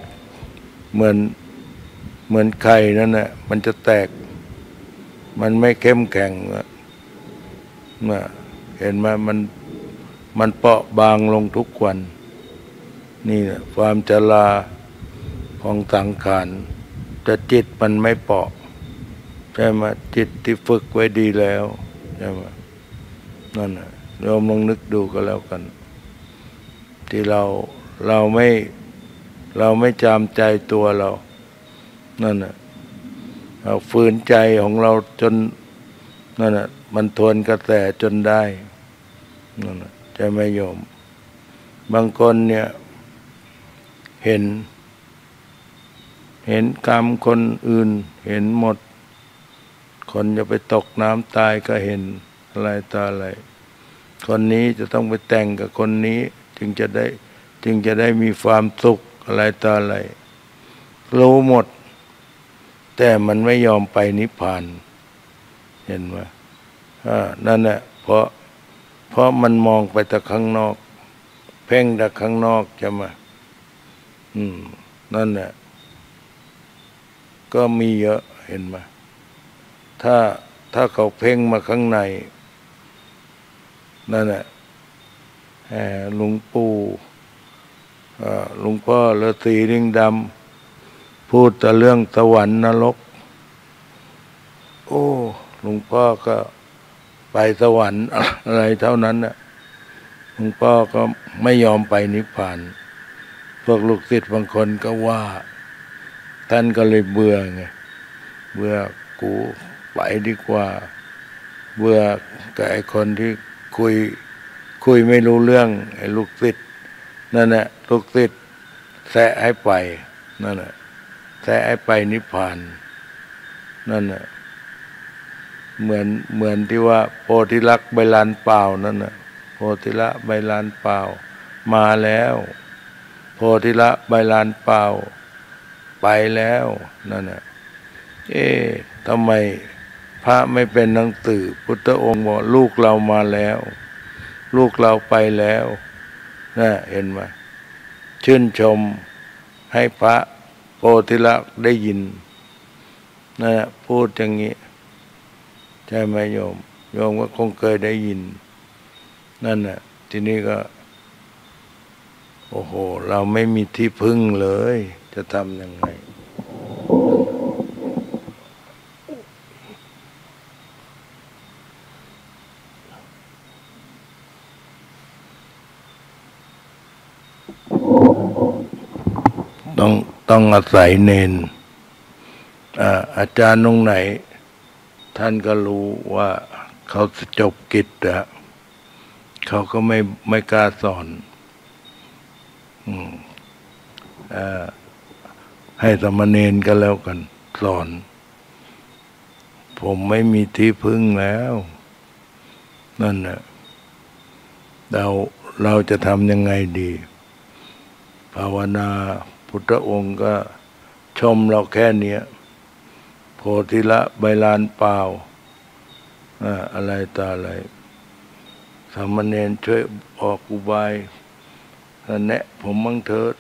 เหมือนเหมือนไข่นั่นแหละมันจะแตกมันไม่เข้มแข็งนะเห็นไหมมันมันเปราะบางลงทุกวันนี่นะความชราของสังขารแต่จิตมันไม่เปราะใช่ไหมจิตที่ฝึกไว้ดีแล้วใช่ไหมนั่นนะเราลองนึกดูก็แล้วกันที่เราเราไม่เราไม่จำใจตัวเรานั่นน่ะเราฝืนใจของเราจนนั่นน่ะมันทวนกระแสจนได้นั่นน่ะใจไม่ยอมบางคนเนี่ยเห็นเห็นกรรมคนอื่นเห็นหมดคนจะไปตกน้ำตายก็เห็นอะไรตาอะไรคนนี้จะต้องไปแต่งกับคนนี้จึงจะได้จึงจะได้มีความสุขอะไรต่ออะไรรู้หมดแต่มันไม่ยอมไปนิพพานเห็นไหมนั่นแหละเพราะเพราะมันมองไปแต่ข้างนอกเพ่งแต่ข้างนอกใช่ไหมอืมนั่นแหละก็มีเยอะเห็นไหมถ้าถ้าเขาเพ่งมาข้างในนั่นแหละหลวงปู่หลวงพ่อฤาษีลิงดำพูดแต่เรื่องสวรรค์นรกโอ้หลวงพ่อก็ไปสวรรค์อะไรเท่านั้นน่ะหลวงพ่อก็ไม่ยอมไปนิพพานพวกลูกศิษย์บางคนก็ว่าท่านก็เลยเบื่อไงเบื่อกูไปดีกว่าเบื่อกับไอ้คนที่คุยคุยไม่รู้เรื่องไอ้ลูกศิษย์นั่นแหละลูกศิษย์แสะให้ไปนั่นแหละแสะให้ไปนิพพานนั่นแหละเหมือนเหมือนที่ว่าโพธิลักษณ์ใบลานเปล่านั่นแหละโพธิละใบลานเปล่ามาแล้วโพธิละใบลานเปล่าไปแล้วนั่นแหละเอ๊ะทำไมพระไม่เป็นหนังสือพุทธองค์บอกลูกเรามาแล้วลูกเราไปแล้วนะเห็นไหมชื่นชมให้พระโพธิละได้ยินนะพูดอย่างนี้ใช่ไหมโยมโยมก็คงเคยได้ยินนั่นน่ะทีนี้ก็โอ้โหเราไม่มีที่พึ่งเลยจะทำยังไงต้องต้องอาศัยเนน อ, อาจารย์ตรงไหนท่านก็รู้ว่าเขาจบกิจอะเขาก็ไม่ไม่กล้าสอนอืมอ่าให้สมณเณรก็แล้วกันสอนผมไม่มีที่พึ่งแล้วนั่นแหละเราเราจะทำยังไงดีภาวนาพุทธองค์ก็ชมเราแค่เนี้ยโพธิละใบลานเปล่าอะไรต่ออะไรสามเณรช่วยออกอุบายแนะผมมั่งเถิด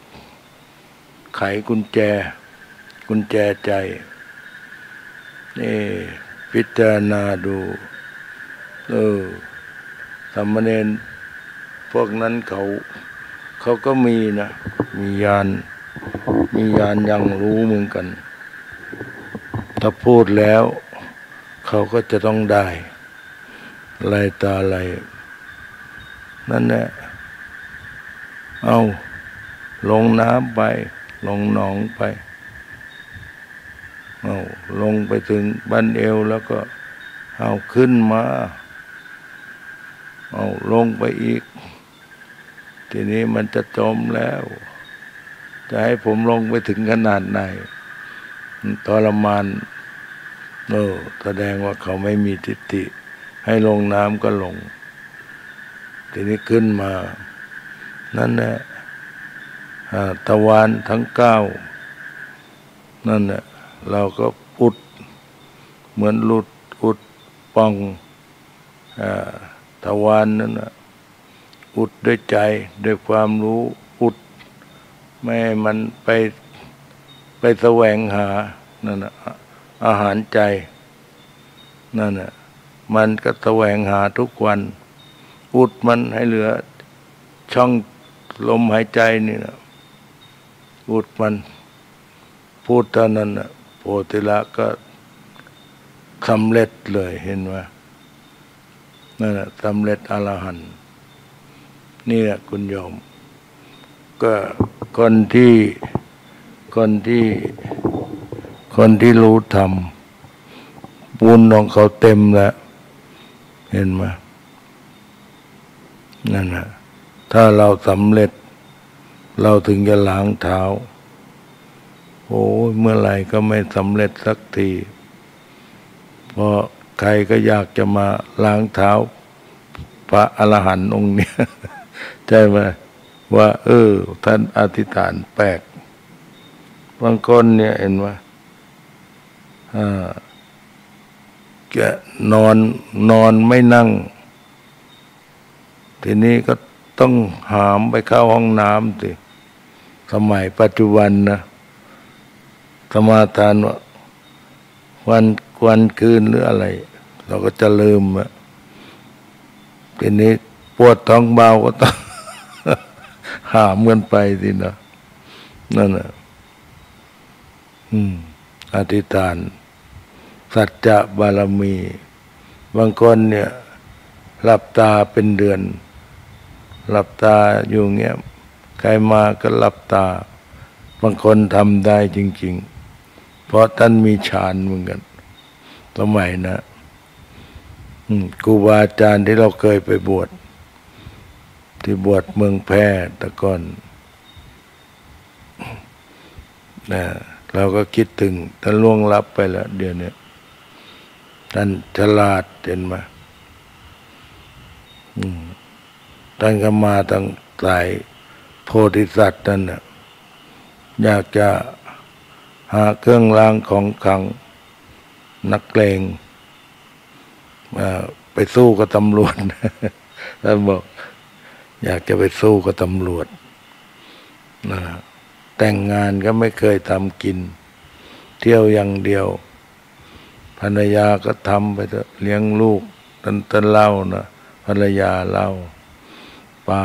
ไขกุญแจกุญแจใจนี่พิจารณาดูเออสามเณรพวกนั้นเขาเขาก็มีนะมีญาณมีญาณยังรู้เหมือนกันถ้าพูดแล้วเขาก็จะต้องได้อะไรตาอะไรนั่นแหละเอาลงน้ำไปลงหนองไปเอาลงไปถึงบั้นเอวแล้วก็เอาขึ้นมาเอาลงไปอีกทีนี้มันจะจมแล้วจะให้ผมลงไปถึงขนาดไหนทรมานเออแสดงว่าเขาไม่มีทิฏฐิให้ลงน้ำก็ลงทีนี้ขึ้นมานั่นแหละตะวันทั้งเก้านั่นแหละเราก็อุดเหมือนหลุดอุดปองตะวันนั่นแหละ อุดด้วยใจด้วยความรู้อุดไม่ให้มันไปไปแสวงหานั่นนะอาหารใจนั่นนะมันก็แสวงหาทุกวันอุดมันให้เหลือช่องลมหายใจนี่นะอุดมันพูดเท่านั้นนะโพธิละก็สำเร็จเลยเห็นไหมนั่นนะสำเร็จอรหันต์นี่แหละคุณโยมก็คนที่คนที่คนที่รู้ธรรมบุญของเขาเต็มแล้วเห็นไหมนั่นนะถ้าเราสำเร็จเราถึงจะล้างเท้าโอ้ยเมื่อไหร่ก็ไม่สำเร็จสักทีเพราะใครก็อยากจะมาล้างเท้าพระอรหันต์องค์เนี้ยใช่ไหมว่าเออท่านอธิษฐานแปลกบางคนเนี่ยเห็นว่าแกนอนนอนไม่นั่งทีนี้ก็ต้องหามไปเข้าห้องน้ำสิสมัยปัจจุบันนะสมาทานว่าวันวันคืนหรืออะไรเราก็จะลืมอะทีนี้ปวดท้องเบาก็ต้อง หามกันไปสินะนั่นนะอืมอธิษฐานสัจจะบารมีบางคนเนี่ยหลับตาเป็นเดือนหลับตาอยู่เงี้ยใครมาก็หลับตาบางคนทำได้จริงๆเพราะท่านมีฌานเหมือนกันสมัยนะครูบาอาจารย์ที่เราเคยไปบวชที่บวชเมืองแพร่ตะก่อนนะเราก็คิดถึงท่านล่วงลับไปแล้วเดี๋ยวนี้ท่านฉลาดเห็นไหมท่านก็มาทางสายโพธิสัตว์นั่นน่ะอยากจะหาเครื่องรางของขลังนักเลงไปสู้กับตำรวจท่านบอกอยากจะไปสู้กับตำรวจนะแต่งงานก็ไม่เคยทำกินเที่ยวอย่างเดียวภรรยาก็ทำไปเลี้ยงลูกตันตันเล่านะภรรยาเล่าป้า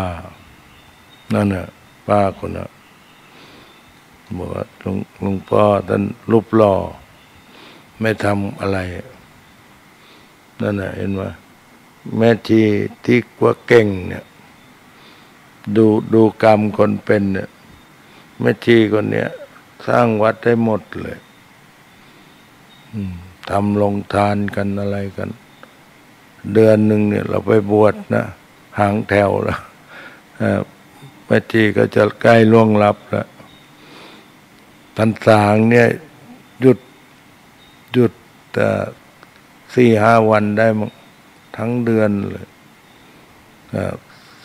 นั่นน่ะป้าคนน่ะบอกว่าหลวงหลวงพ่อท่านรูปหล่อไม่ทำอะไรนั่นน่ะเห็นว่าแม่ชีที่กว่าเก่งเนี่ยดูดูกรรมคนเป็นเนี่ยแม่ชีคนเนี้ยสร้างวัดได้หมดเลยทำลงทานกันอะไรกันเดือนหนึ่งเนี่ยเราไปบวชนะหางแถวแล้วแม่ชีก็จะใกล้ล่วงลับแล้วพรรษาเนี่ยหยุดหยุดสี่ห้าวันได้ทั้งเดือนเลย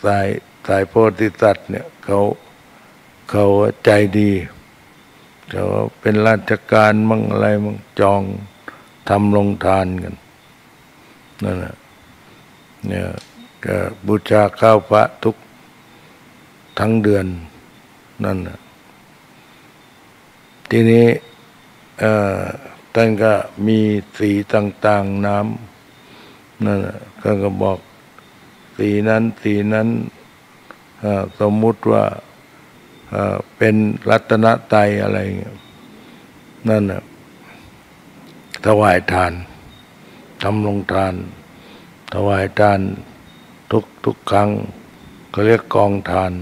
สายสายโพธิสัตว์เนี่ยเขาเขาใจดีเขาเป็นราชการมั่งอะไรมั่งจองทำลงทานกันนั่นแหละเนี่ยก็บูชาข้าวพระทุกทั้งเดือนนั่นแหละทีนี้ท่านก็มีสีต่างๆน้ำนั่นแหละท่านก็บอกสีนั้นสีนั้นสมมุติว่าเป็นรัตนไตรอะไรเงี้ยนั่นน่ะถวายทานทำลงทานถวายทานทุกทุกครั้งเขาเรียกกองทาน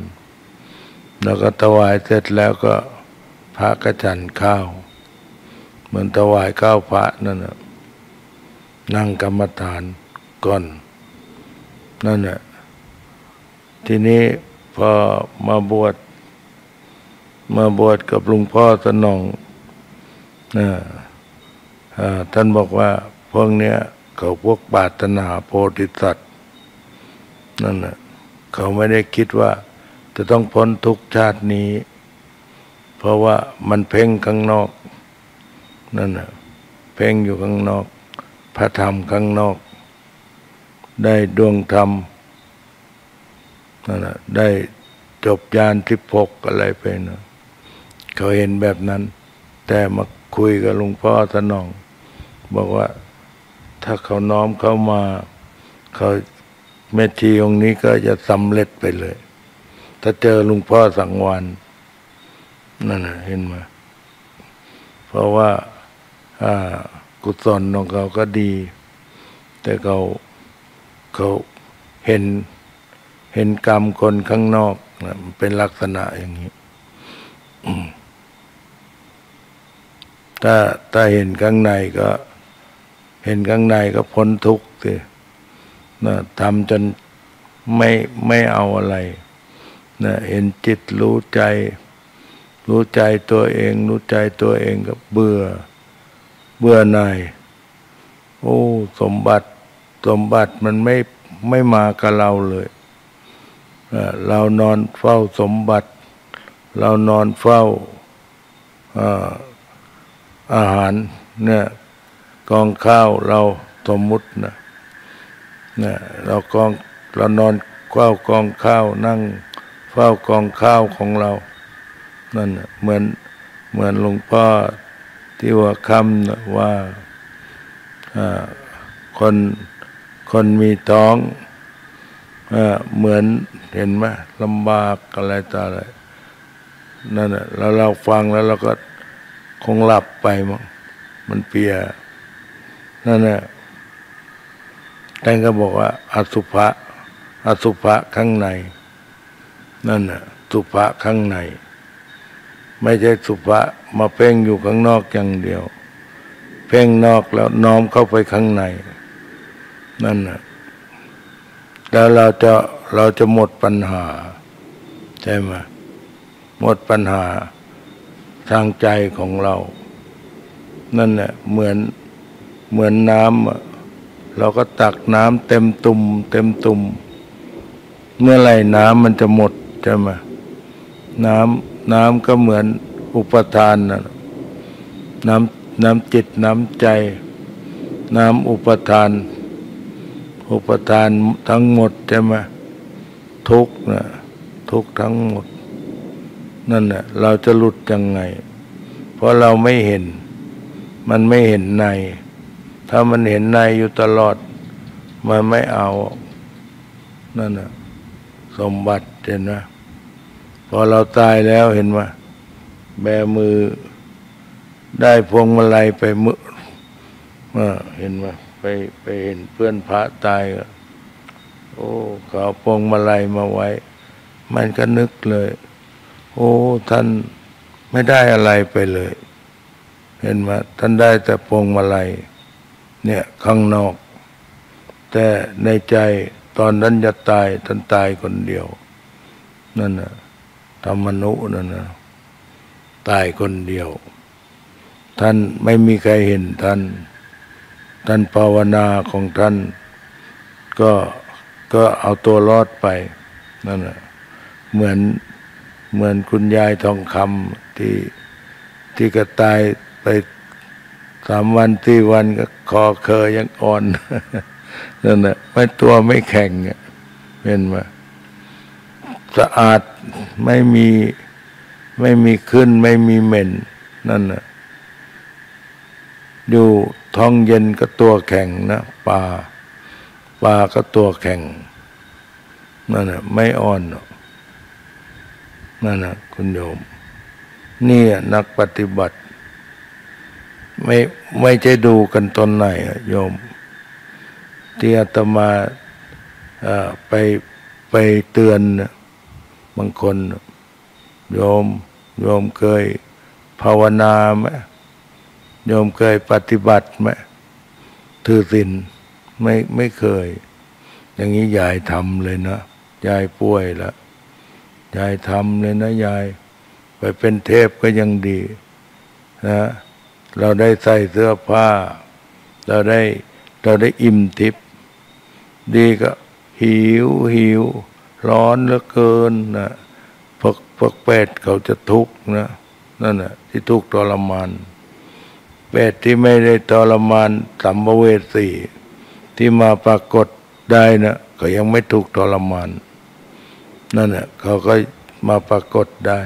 แล้วก็ถวายเสร็จแล้วก็พระก็ฉันข้าวเหมือนถวายข้าวพระนั่นน่ะนั่งกรรมฐานก่อนนั่นน่ะทีนี้พอมาบวชมาบวชกับหลวงพ่อสนองท่านบอกว่าพวกเนี้ยเขาพวกปรารถนาโพธิสัตว์นั่นน่ะเขาไม่ได้คิดว่าจะต้องพ้นทุกชาตินี้เพราะว่ามันเพ่งข้างนอกนั่นน่ะเพ่งอยู่ข้างนอกพระธรรมข้างนอกได้ดวงธรรม นั่นแหละได้จบยานที่พกอะไรไปนะเขาเห็นแบบนั้นแต่มาคุยกับหลวงพ่อสนองบอกว่าถ้าเขาน้อมเข้ามาเขาแม่ชีองค์นี้ก็จะสำเร็จไปเลยถ้าเจอหลวงพ่อสังวรนั่นนะเห็นไหมเพราะว่ากุศลของเขาก็ดีแต่เขาเขาเห็นเห็นกรรมคนข้างนอกนะมันเป็นลักษณะอย่างนี้ถ้าถ้าเห็นข้างในก็เห็นข้างในก็พ้นทุกข์สินะทำจนไม่ไม่เอาอะไรนะเห็นจิตรู้ใจรู้ใจตัวเองรู้ใจตัวเองก็เบื่อเบื่อหน่ายโอ้สมบัติสมบัติมันไม่ไม่มากับเราเลยเรานอนเฝ้าสมบัติเรานอนเฝ้าอาหารเนี่ยกองข้าวเราสมมุตินะเนี่ยเรากองเรานอนเฝ้ากองข้าวนั่งเฝ้ากองข้าวของเรานั่นเหมือนเหมือนหลวงพ่อที่ว่าคำว่าคนคนมีท้องเหมือนเห็นไหมลำบากอะไรต่ออะไรนั่นแหละแล้วเราฟังแล้วเราก็คงหลับไปมั้งมันเปียนั่นแหละท่านก็บอกว่าอสุภะอสุภะข้างในนั่นแหละสุภะข้างในไม่ใช่สุภะมาเพ่งอยู่ข้างนอกอย่างเดียวเพ่งนอกแล้วน้อมเข้าไปข้างในนั่นแหละแล้วเราจะเราจะหมดปัญหาใช่ไหมหมดปัญหาทางใจของเรานั่นแหละเหมือนเหมือนน้ำเราก็ตักน้ำเต็มตุ่มเต็มตุ่มเมื่อไหร่น้ำมันจะหมดใช่ไหมน้ำน้ำก็เหมือนอุปทานนะน้ำน้ำจิตน้ำใจน้ำอุปทานอุปทานทั้งหมดใช่ไหมทุกข์นะทุกข์ทั้งหมดนั่นแหละเราจะหลุดยังไงเพราะเราไม่เห็นมันไม่เห็นในถ้ามันเห็นในอยู่ตลอดมันไม่เอานั่นน่ะสมบัติเห็นไหมพอเราตายแล้วเห็นไหมแบมือได้พวงมาลัยไปมือเห็นไหมไปไปเห็นเพื่อนพระตายโอ้เขาพวงมาลัยมาไว้มันก็นึกเลยโอ้ท่านไม่ได้อะไรไปเลยเห็นไหมท่านได้แต่พวงมาลัยเนี่ยข้างนอกแต่ในใจตอนนั้นจะตายท่านตายคนเดียวนั่นนะธรรมนุนั่นนะตายคนเดียวท่านไม่มีใครเห็นท่านท่านภาวนาของท่านก็ก็เอาตัวรอดไปนั่นนะเหมือนเหมือนคุณยายทองคำที่ที่ก็ตายไปสามวันสี่วันก็คอเคยยังอ่อนนั่นแหละไม่ตัวไม่แข็งเป็นมาสะอาดไม่มีไม่มีขึ้นไม่มีเหม็นนั่นแหละอยู่ท้องเย็นก็ตัวแข็งนะปลาปลาก็ตัวแข็งนั่นแหละไม่อ่อนนั่นนะคุณโยมนี่นักปฏิบัติไม่ไม่ใช่ดูกันตอนไหนโยมที่อาตมาไปไปเตือนบางคนโยมโยมเคยภาวนาไหมโยมเคยปฏิบัติไหมถือศีลไม่ไม่เคยอย่างนี้ยายทำเลยนะยายป่วยแล้วยายทำเลยนะยายไปเป็นเทพก็ยังดีนะเราได้ใส่เสื้อผ้าเราได้เราได้อิ่มทิพย์ดีก็หิวหิวร้อนเหลือเกินนะพวกพวกเป็ดเขาจะทุกข์นะนั่นแหละที่ทุกข์ทรมานเป็ดที่ไม่ได้ทรมานสัมภเวสีที่มาปรากฏได้นะก็ยังไม่ถูกทรมาน นั่นแหละเขาก็มาปรากฏได้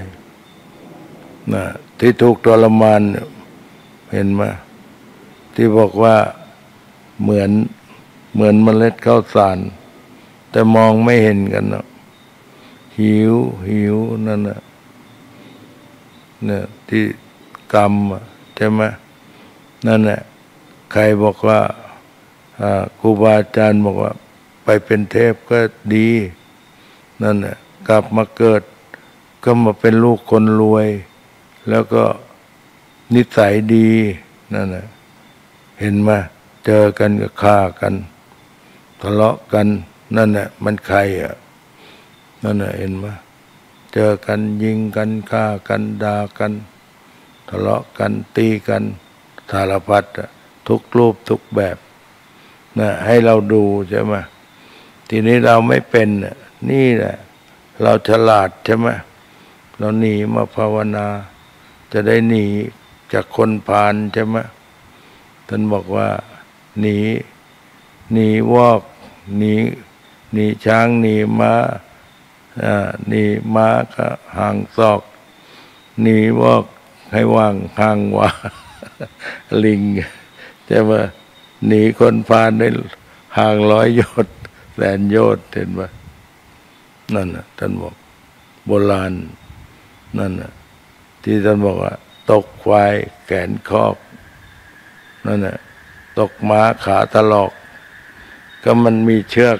นะที่ถูกทรมานเห็นไหมที่บอกว่าเหมือนเหมือนเมล็ดข้าวสารแต่มองไม่เห็นกันนะหิวหิวนั่นนะเนี่ยที่กรรมใช่ไหมนั่นแหละใครบอกว่าครูบาอาจารย์บอกว่าไปเป็นเทพก็ดีนั่นแหละกลับมาเกิดก็มาเป็นลูกคนรวยแล้วก็นิสัยดีนั่นแหละเห็นไหมเจอกันก็ฆ่ากันทะเลาะกันนั่นแหละมันใครอ่ะนั่นแหละเห็นไหมเจอกันยิงกันฆ่ากันด่ากันทะเลาะกันตีกันสารพัดทุกรูปทุกแบบนะให้เราดูใช่ไหมทีนี้เราไม่เป็นนี่แหละเราฉลาดใช่ไหมเราหนีมาภาวนาจะได้หนีจากคนพาลใช่ไหมท่านบอกว่าหนีหนีวอกหนีหนีช้างหนีม้าหนีม้าก็ห่างศอกหนีวอกให้ว่างห่างว่าลิงใช่ไหมหนีคนพาลได้ห่างร้อยโยชน์แสนโยชน์เห็นไหมนั่นน่ะท่านบอกโบราณนั่นน่ะที่ท่านบอกว่าตกควายแขนคอกนั่นน่ะตกม้าขาถลอกก็มันมีเชือก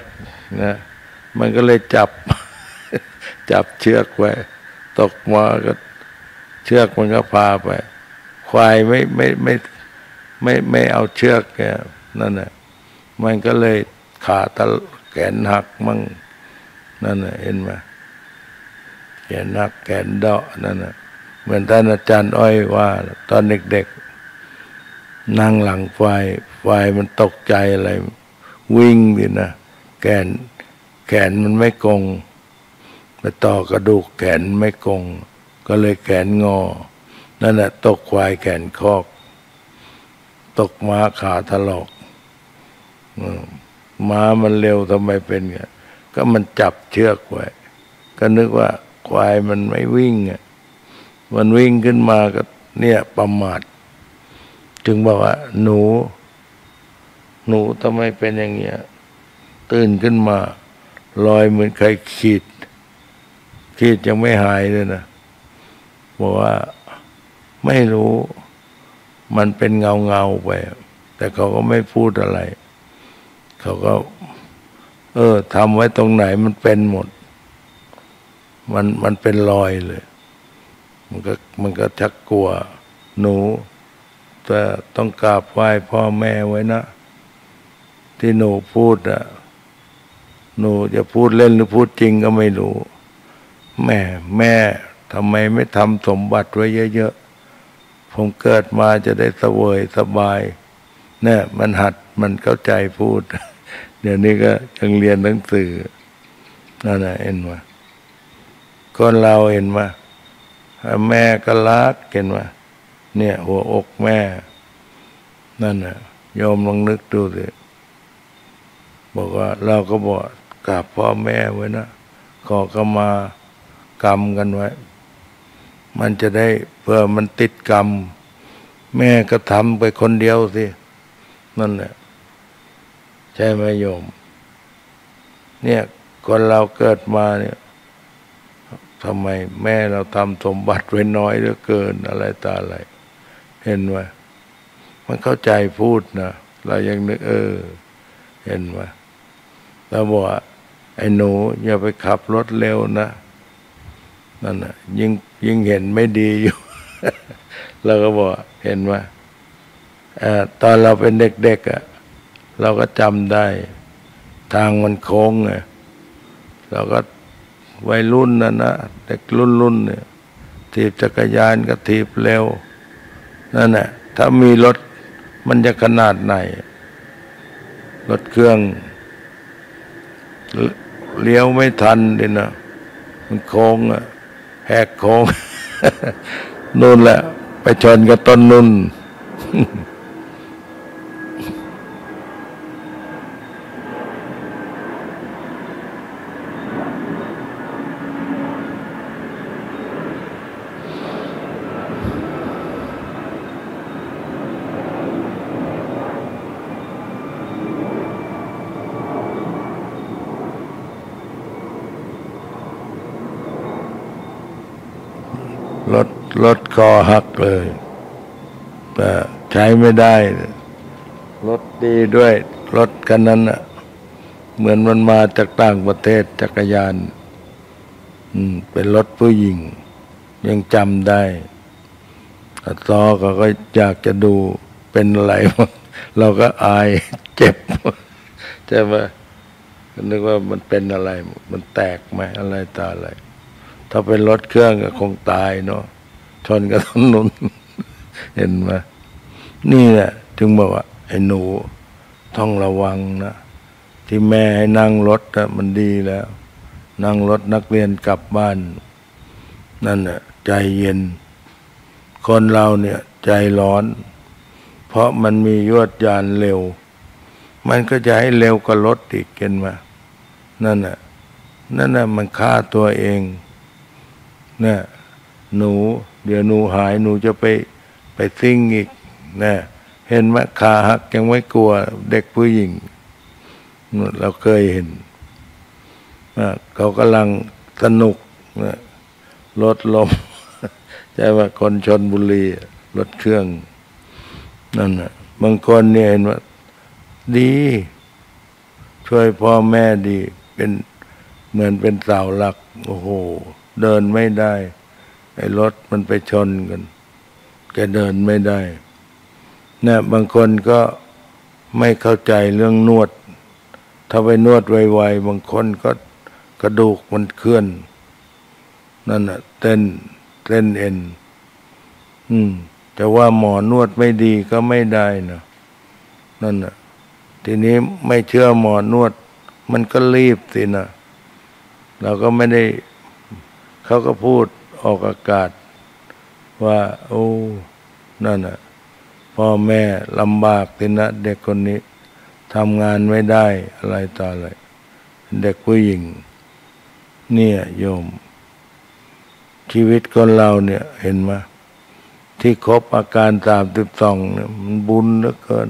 นะมันก็เลยจับ จับเชือกไว้ตกม้าก็เชือกมันก็พาไปควายไม่ไม่ไม่ไม่ไม่เอาเชือกแกนั่นน่ะมันก็เลยขาตะแขนหักมั่งนั่นน่ะเห็นไหมแขนหักแขนเดาะนั่นน่ะเหมือนท่านอาจารย์อ้อยว่าตอนเด็กๆนั่งหลังไฟไฟมันตกใจอะไรวิ่งดินะแขนแขนมันไม่คงไปต่อกระดูกแขนไม่คงก็เลยแขนงอนั่นแหละตกควายแขนคอกตกม้าขาถลอกม้ามันเร็วทำไมเป็นเงี้ยก็มันจับเชือกไว้ก็นึกว่าควายมันไม่วิ่งอ่ะมันวิ่งขึ้นมาก็เนี่ยประมาทจึงบอกว่าหนูหนูทำไมเป็นอย่างเงี้ยตื่นขึ้นมาลอยเหมือนใครขีดขีดยังไม่หายเลยนะบอกว่าไม่รู้มันเป็นเงาเงาไปแต่เขาก็ไม่พูดอะไรเขาก็เออทำไว้ตรงไหนมันเป็นหมดมันมันเป็นรอยเลยมันก็มันก็ชักกลัวหนูแต่ต้องกราบไหว้พ่อแม่ไว้นะที่หนูพูดอ่ะหนูจะพูดเล่นหรือพูดจริงก็ไม่รู้แม่แม่ทำไมไม่ทำสมบัติไว้เยอะๆผมเกิดมาจะได้เสวยสบายเนี่ยมันหัดมันเข้าใจพูดเดี๋ยวนี้ก็ยังเรียนหนังสือนั่นน่ะเห็นไหมคนเราเห็นไหมแม่ก็รักเห็นไหมเนี่ยหัวอกแม่นั่นน่ะโยมลองนึกดูสิบอกว่าเราก็บอกกราบพ่อแม่ไว้นะขอขมากรรมกันไว้มันจะได้เพื่อมันติดกรรมแม่ก็ทำไปคนเดียวสินั่นแหละใช่ไหมโยมเนี่ยคนเราเกิดมาเนี่ยทำไมแม่เราทำสมบัติไว้น้อยเหลือเกินอะไรตาอะไรเห็นไหมมันเข้าใจพูดนะเรายังนึกเออเห็นไหมเราบอกว่าไอ้หนูอย่าไปขับรถเร็วนะนั่นน่ะยิ่งยิ่งเห็นไม่ดีอยู่ เราก็บอกเห็นว่าตอนเราเป็นเด็กๆอ่ะเราก็จำได้ทางมันโค้งไงเราก็วัยรุ่นนะนะเด็กรุ่นรุ่นเนี่ยถีบจักรยานก็ถีบเร็วนั่นแหละถ้ามีรถมันจะขนาดไหนรถเครื่องเลี้ยวไม่ทันดินะมันโค้งอ่ะแหกโค้ง นู่นแหละไปชนกับต้นนุ่น น รถคอหักเลยแต่ใช้ไม่ได้รถดีด้วยรถคันนั้นอะเหมือนมันมาจากต่างประเทศจักรยานอืมเป็นรถผู้หญิงยังจำได้ต่อเขาก็อยากจะดูเป็นอะไรเราก็อายเจ็บใช่ไหมนึกว่ามันเป็นอะไรมันแตกไหมอะไรตาอะไรถ้าเป็นรถเครื่องก็คงตายเนาะชนกับถนนเห็นไหมนี่แหละถึงบอกว่าไอ้หนูต้องระวังนะที่แม่ให้นั่งรถนะมันดีแล้วนั่งรถนักเรียนกลับบ้านนั่นน่ะใจเย็นคนเราเนี่ยใจร้อนเพราะมันมียวดยานเร็วมันก็จะให้เร็วกว่ารถอีกเกินมานั่นน่ะนั่นน่ะมันฆ่าตัวเองเนี่ยหนูเดี๋ยวหนูหายหนูจะไปไปซิ่งอีกเนี่ยเห็นไหมขาหักยังไม่กลัวเด็กผู้หญิงเราเคยเห็นเขากำลังสนุกนะรถลมใช่ว่าคนชนบุรีรถเครื่องนั่นนะบางคนเนี่ยเห็นว่าดีช่วยพ่อแม่ดีเป็นเหมือนเป็นเสาหลักโอ้โหเดินไม่ได้ไอ้รถมันไปชนกันแกเดินไม่ได้เนี่ยบางคนก็ไม่เข้าใจเรื่องนวดถ้าไปนวดไวๆบางคนก็กระดูกมันเคลื่อนนั่นน่ะเต้นเต้นเอ็นอืมแต่ว่าหมอนวดไม่ดีก็ไม่ได้นะนั่นน่ะทีนี้ไม่เชื่อหมอนวดมันก็รีบสินะเราก็ไม่ได้เขาก็พูดออกอากาศว่าโอ้นั่นน่ะพ่อแม่ลำบากสินะเด็กคนนี้ทำงานไม่ได้อะไรต่ออะไรเด็กผู้หญิงเนี่ยโยมชีวิตคนเราเนี่ยเห็นไหมที่ครบอาการสามสิบสองเนี่ยมันบุญเหลือเกิน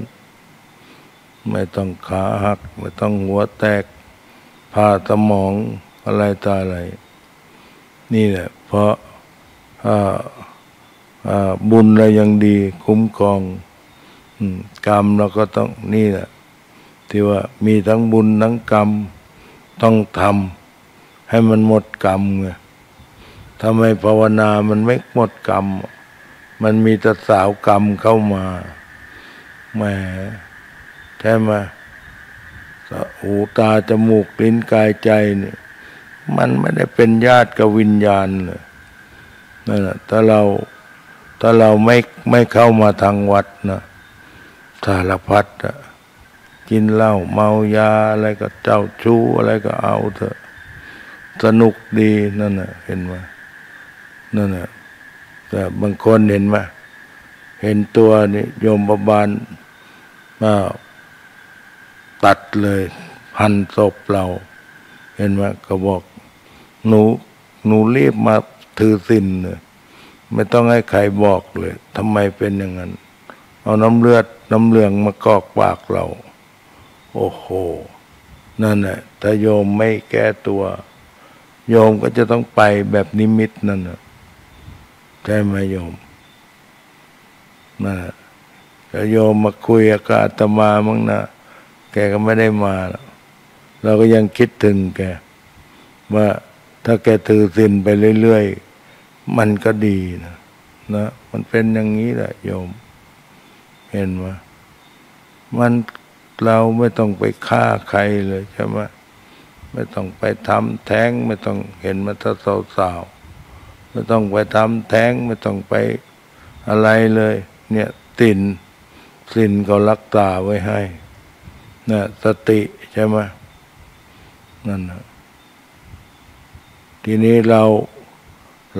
ไม่ต้องขาหักไม่ต้องหัวแตกผ่าสมองอะไรต่ออะไรนี่แหละเพราะบุญเรายังดีคุ้มครองกรรมเราก็ต้องนี่แหละที่ว่ามีทั้งบุญทั้งกรรมต้องทำให้มันหมดกรรมไงทำไมภาวนามันไม่หมดกรรมมันมีแต่สาวกรรมเข้ามาแหมใช่ไหมหูตาจมูกลิ้นกายใจเนี่ยมันไม่ได้เป็นญาติกับวิญญาณเลยนั่นแหละถ้าเราถ้าเราไม่ไม่เข้ามาทางวัดนะสารพัดอะกินเหล้าเมายาอะไรก็เจ้าชู้อะไรก็เอาเถอะสนุกดีนั่นน่ะเห็นไหมนั่นน่ะแต่บางคนเห็นไหมเห็นตัวนี่โยมบาลมาตัดเลยพันศพเราเห็นไหมก็บอกหนูหนูรีบมาถือศีลเลยไม่ต้องให้ใครบอกเลยทำไมเป็นอย่างนั้นเอาน้ำเลือดน้ำเหลืองมากอกปากเราโอ้โหนั่นแหละถ้าโยมไม่แก้ตัวโยมก็จะต้องไปแบบนิมิตนั่นน่ะใช่ไหมโยมนะถ้าโยมมาคุยกับอาตมามั่งนะแกก็ไม่ได้มาแล้วเราก็ยังคิดถึงแกว่าถ้าแกถือศีลไปเรื่อยๆมันก็ดีนะนะมันเป็นอย่างนี้แหละโยมเห็นไหมมันเราไม่ต้องไปฆ่าใครเลยใช่ไหมไม่ต้องไปทำแท้งไม่ต้องเห็นมันถ้าสาวๆไม่ต้องไปทำแท้งไม่ต้องไปอะไรเลยเนี่ยตินสินก็รักษาไว้ให้นะสติใช่ไหมนั่นนะทีนี้เรา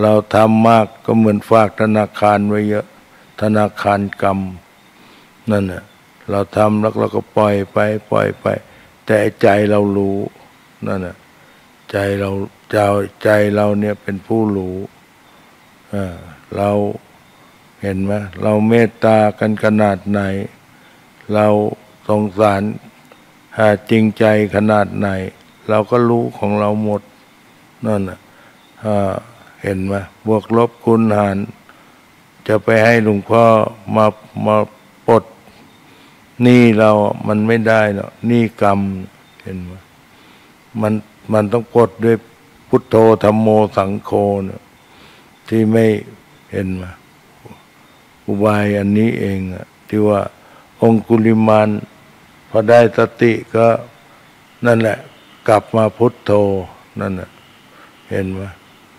เราทำมากก็เหมือนฝากธนาคารไว้เยอะธนาคารกรรมนั่นน่ะเราทำแล้วเราก็ปล่อยไปปล่อยไปแต่ใจเรารู้นั่นน่ะใจเราใจใจเราเนี่ยเป็นผู้รู้เราเห็นไหมเราเมตตากันขนาดไหนเราสงสารหาจริงใจขนาดไหนเราก็รู้ของเราหมดนั่นน่ะเห็นไหมบวกลบคูณหาร จะไปให้หลวงพ่อมามาปลดหนี้เรามันไม่ได้หรอกหนี้กรรมเห็นไหมมันมันต้องปลดด้วยพุทโธธัมโมสังโฆนะที่ไม่เห็นไหมอุบายอันนี้เองอะที่ว่าองคุลิมานพอได้สติก็นั่นแหละกลับมาพุทโธนั่นแหละเห็นไหม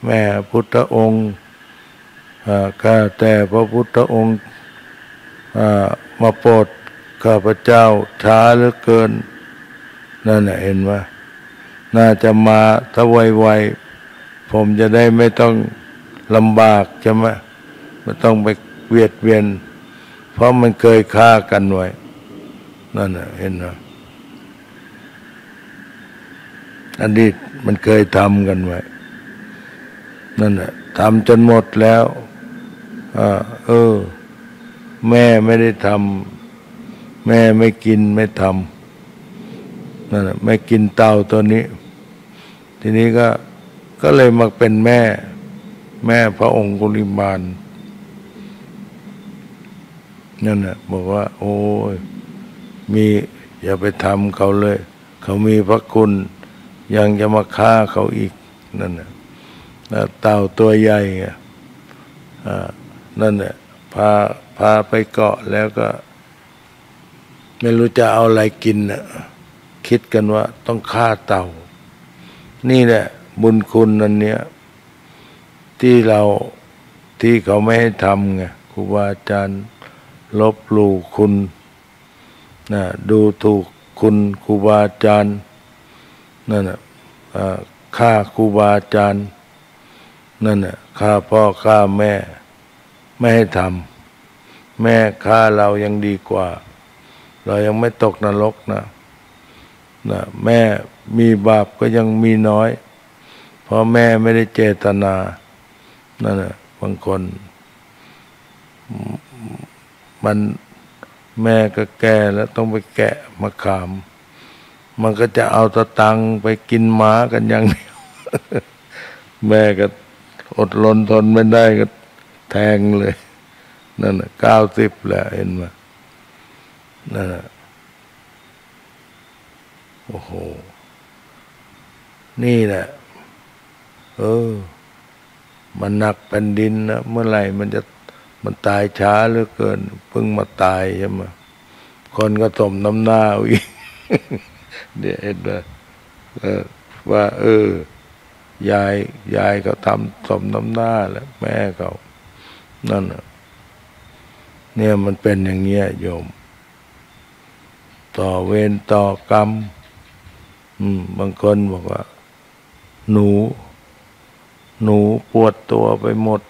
แม่พุทธองค์ข้าแต่พระพุทธองค์มาโปรดข้าพเจ้าช้าเหลือเกินนั่นแหละเห็นไหมน่าจะมาถ้าไวๆผมจะได้ไม่ต้องลำบากใช่ไหมไม่ต้องไปเวียดเวียนเพราะมันเคยฆ่ากันไว้นั่นน่ะเห็นไหมอดีตมันเคยทำกันไว้นั่นน่ะทำจนหมดแล้วเออแม่ไม่ได้ทำแม่ไม่กินไม่ทำนั่นน่ะไม่กินเต่าตัวนี้ทีนี้ก็ก็เลยมาเป็นแม่แม่พระองคุลิมานนั่นน่ะบอกว่าโอ้ยมีอย่าไปทำเขาเลยเขามีพระคุณยังจะมาฆ่าเขาอีกนั่นน่ะเต่าตัวใหญ่นั่นน่ะพาพาไปเกาะแล้วก็ไม่รู้จะเอาอะไรกินน่ะคิดกันว่าต้องฆ่าเต่านี่แหละบุญคุณนั่นเนี้ยที่เราที่เขาไม่ให้ทำไงครูบาอาจารย์ลบหลู่คุณนะดูถูกคุณครูบาอาจารย์นั่นน่ะฆ่าครูบาอาจารย์นั่นน่ะฆ่าพ่อฆ่าแม่ไม่ให้ทำแม่ฆ่าเรายังดีกว่าเรายังไม่ตกนรกนะนะแม่มีบาปก็ยังมีน้อยเพราะแม่ไม่ได้เจตนานั่นน่ะบางคนมันแม่ก็แก่แล้วต้องไปแกะมะขามมันก็จะเอาตะตังไปกินหมากันอย่างเดียว แม่ก็อดรนทนไม่ได้ก็แทงเลยนั่นเก้าสิบแหละเห็นไหมนั่นโอ้โหนี่แหละเออมันหนักแผ่นดินนะเมื่อไหร่มันจะมันตายช้าเหลือเกินเพิ่งมาตายใช่ไหมคนก็สมน้ำหน้าอีก เดี๋ยวเอ็ดว่าเออยายยายก็ทำสมน้ำหน้าแล้วแม่เขานั่นเนี่ยมันเป็นอย่างเงี้ยโยมต่อเวรต่อกรรมบางคนบอกว่าหนูหนูปวดตัวไปหมด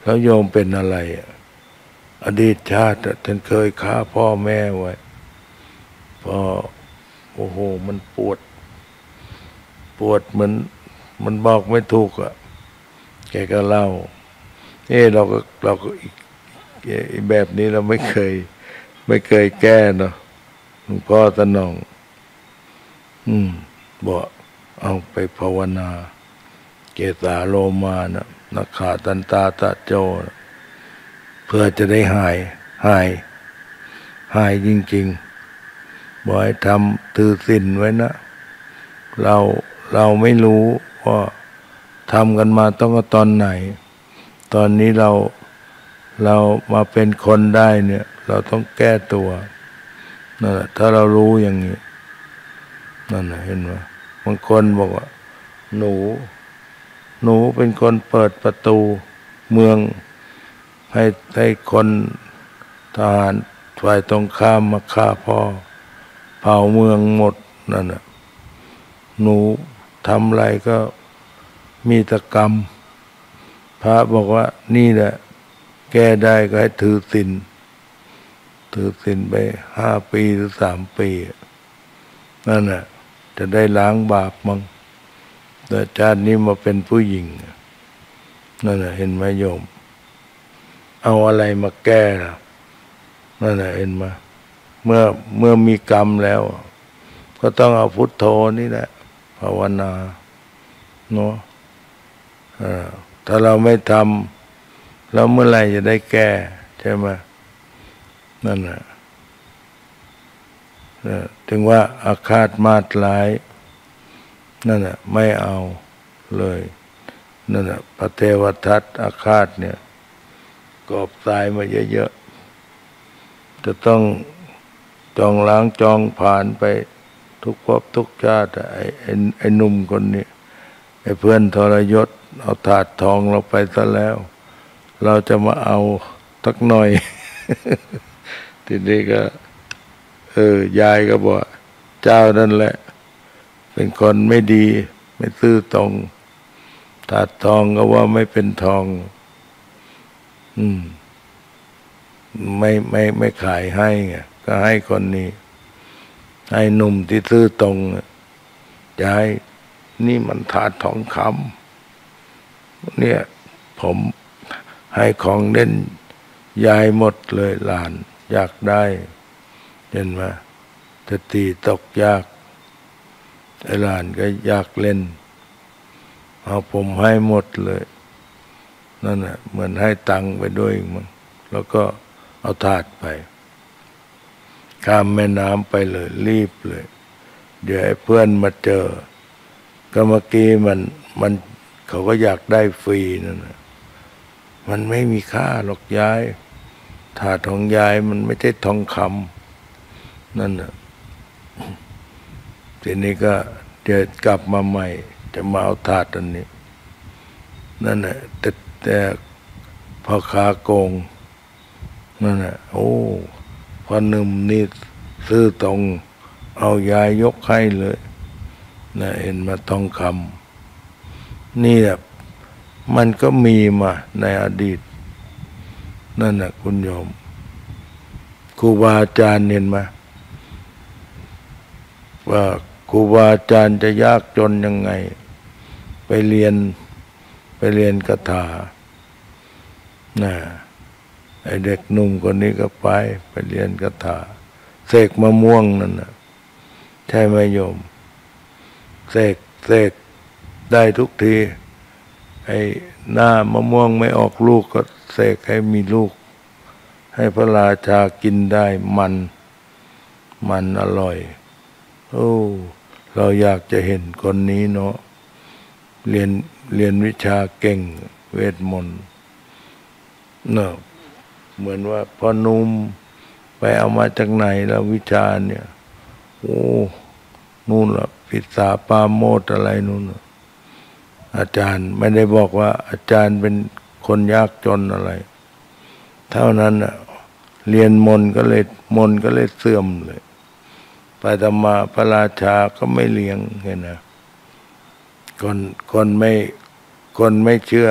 แล้วโยมเป็นอะไรอดีตชาติท่านเคยฆ่าพ่อแม่ไว้พอโอ้โหมันปวดปวดเหมือนมันบอกไม่ถูกอ่ะแกก็เล่าเอ้เราก็เราก็แบบนี้เราไม่เคยไม่เคยแก้เนาะหลวงพ่อตะนองอืมบอกเอาไปภาวนาเกสาโลมานะนักขาตันตาตะโจเพื่อจะได้หายหายหายจริงๆบอกให้ทำถือศีลไว้นะเราเราไม่รู้ว่าทำกันมาต้องตอนไหนตอนนี้เราเรามาเป็นคนได้เนี่ยเราต้องแก้ตัวนั่นแหละถ้าเรารู้อย่างนี้นั่นแหละเห็นไหมบางคนบอกว่าหนูหนูเป็นคนเปิดประตูเมืองให้ให้คนทหารฝ่ายตรงข้ามมาฆ่าพ่อเผาเมืองหมดนั่นน่ะหนูทำอะไรก็มีแต่กรรมพระบอกว่านี่แหละแก้ได้ก็ให้ถือศีลถือศีลไปห้าปีหรือสามปีนั่นน่ะจะได้ล้างบาปมั้งแต่ชาตินี้มาเป็นผู้หญิงนั่นแหละเห็นไหมโยมเอาอะไรมาแก้นั่นแหละเห็นไหมเมื่อเมื่อมีกรรมแล้วก็ต้องเอาพุทโธนี่แหละภาวนาเนาะถ้าเราไม่ทำ แล้วเมื่อไรจะได้แก้ใช่ไหมนั่นแหละถึงว่าอาฆาตมาดร้ายนั่นแหละไม่เอาเลยนั่นแหละพระเทวทัตอาฆาตเนี่ยกอบทรายมาเยอะๆจะต้องจองล้างจองผ่านไปทุกภพทุกชาติไอ้ไอ้ไอ้หนุ่มคนนี้ไอ้เพื่อนทรยศเอาถาดทองเราไปซะแล้วเราจะมาเอาทักหน่อย ทีนี้ก็เออยายก็บอกเจ้านั่นแหละเป็นคนไม่ดีไม่ซื่อตรงถาดทองก็ว่าไม่เป็นทองอืมไม่ไม่ไม่ขายให้ไงก็ให้คนนี้ให้หนุ่มที่ซื่อตรงยายนี่มันถาดทองคำเนี่ยผมให้ของเล่นยายหมดเลยหลานอยากได้เห็นไหมแต่ตีตกยากไอ้หลานก็อยากเล่นเอาผมให้หมดเลยนั่นแหละเหมือนให้ตังค์ไปด้วยมั้งแล้วก็เอาถาดไปข้ามแม่น้ำไปเลยรีบเลยเดี๋ยวไอ้เพื่อนมาเจอก็เมื่อกี้มันมันเขาก็อยากได้ฟรีนั่นแหละมันไม่มีค่าหรอกยายถาดของยายมันไม่ใช่ทองคำนั่นน่ะทีนี้ก็เดี๋ยวกลับมาใหม่จะมาเอาถาดอันนี้นั่นน่ะแต่แต่พ่อค้าโกงนั่นน่ะโอ้พอหนุ่มนี่ซื้อตรงเอายายยกให้เลยน่ะเห็นมาทองคำนี่แบบมันก็มีมาในอดีตนั่นนะคุณโยมครูบาอาจารย์เห็นไหมว่าครูบาอาจารย์จะยากจนยังไงไปเรียนไปเรียนคาถานะไอเด็กหนุ่มคนนี้ก็ไปไปเรียนคาถาเสกมะม่วงนั่นนะใช่ไหมโยมเสกเสกได้ทุกทีไอ้หน้ามะม่วงไม่ออกลูกก็เสกให้มีลูกให้พระราชากินได้มันมันอร่อยโอ้เราอยากจะเห็นคนนี้เนาะเรียนเรียนวิชาเก่งเวทมนต์เนาะเหมือนว่าพ่อนุ่มไปเอามาจากไหนแล้ววิชาเนี่ยโอ้นู่นล่ะพิสาปาโมทอะไรนู่นอาจารย์ไม่ได้บอกว่าอาจารย์เป็นคนยากจนอะไรเท่านั้นอ่ะเรียนมนต์ก็เลยมนต์ก็เลยเสื่อมเลยไปธรรมาพระราชาก็ไม่เลี้ยงเห็นนะคนคนไม่คนไม่เชื่อ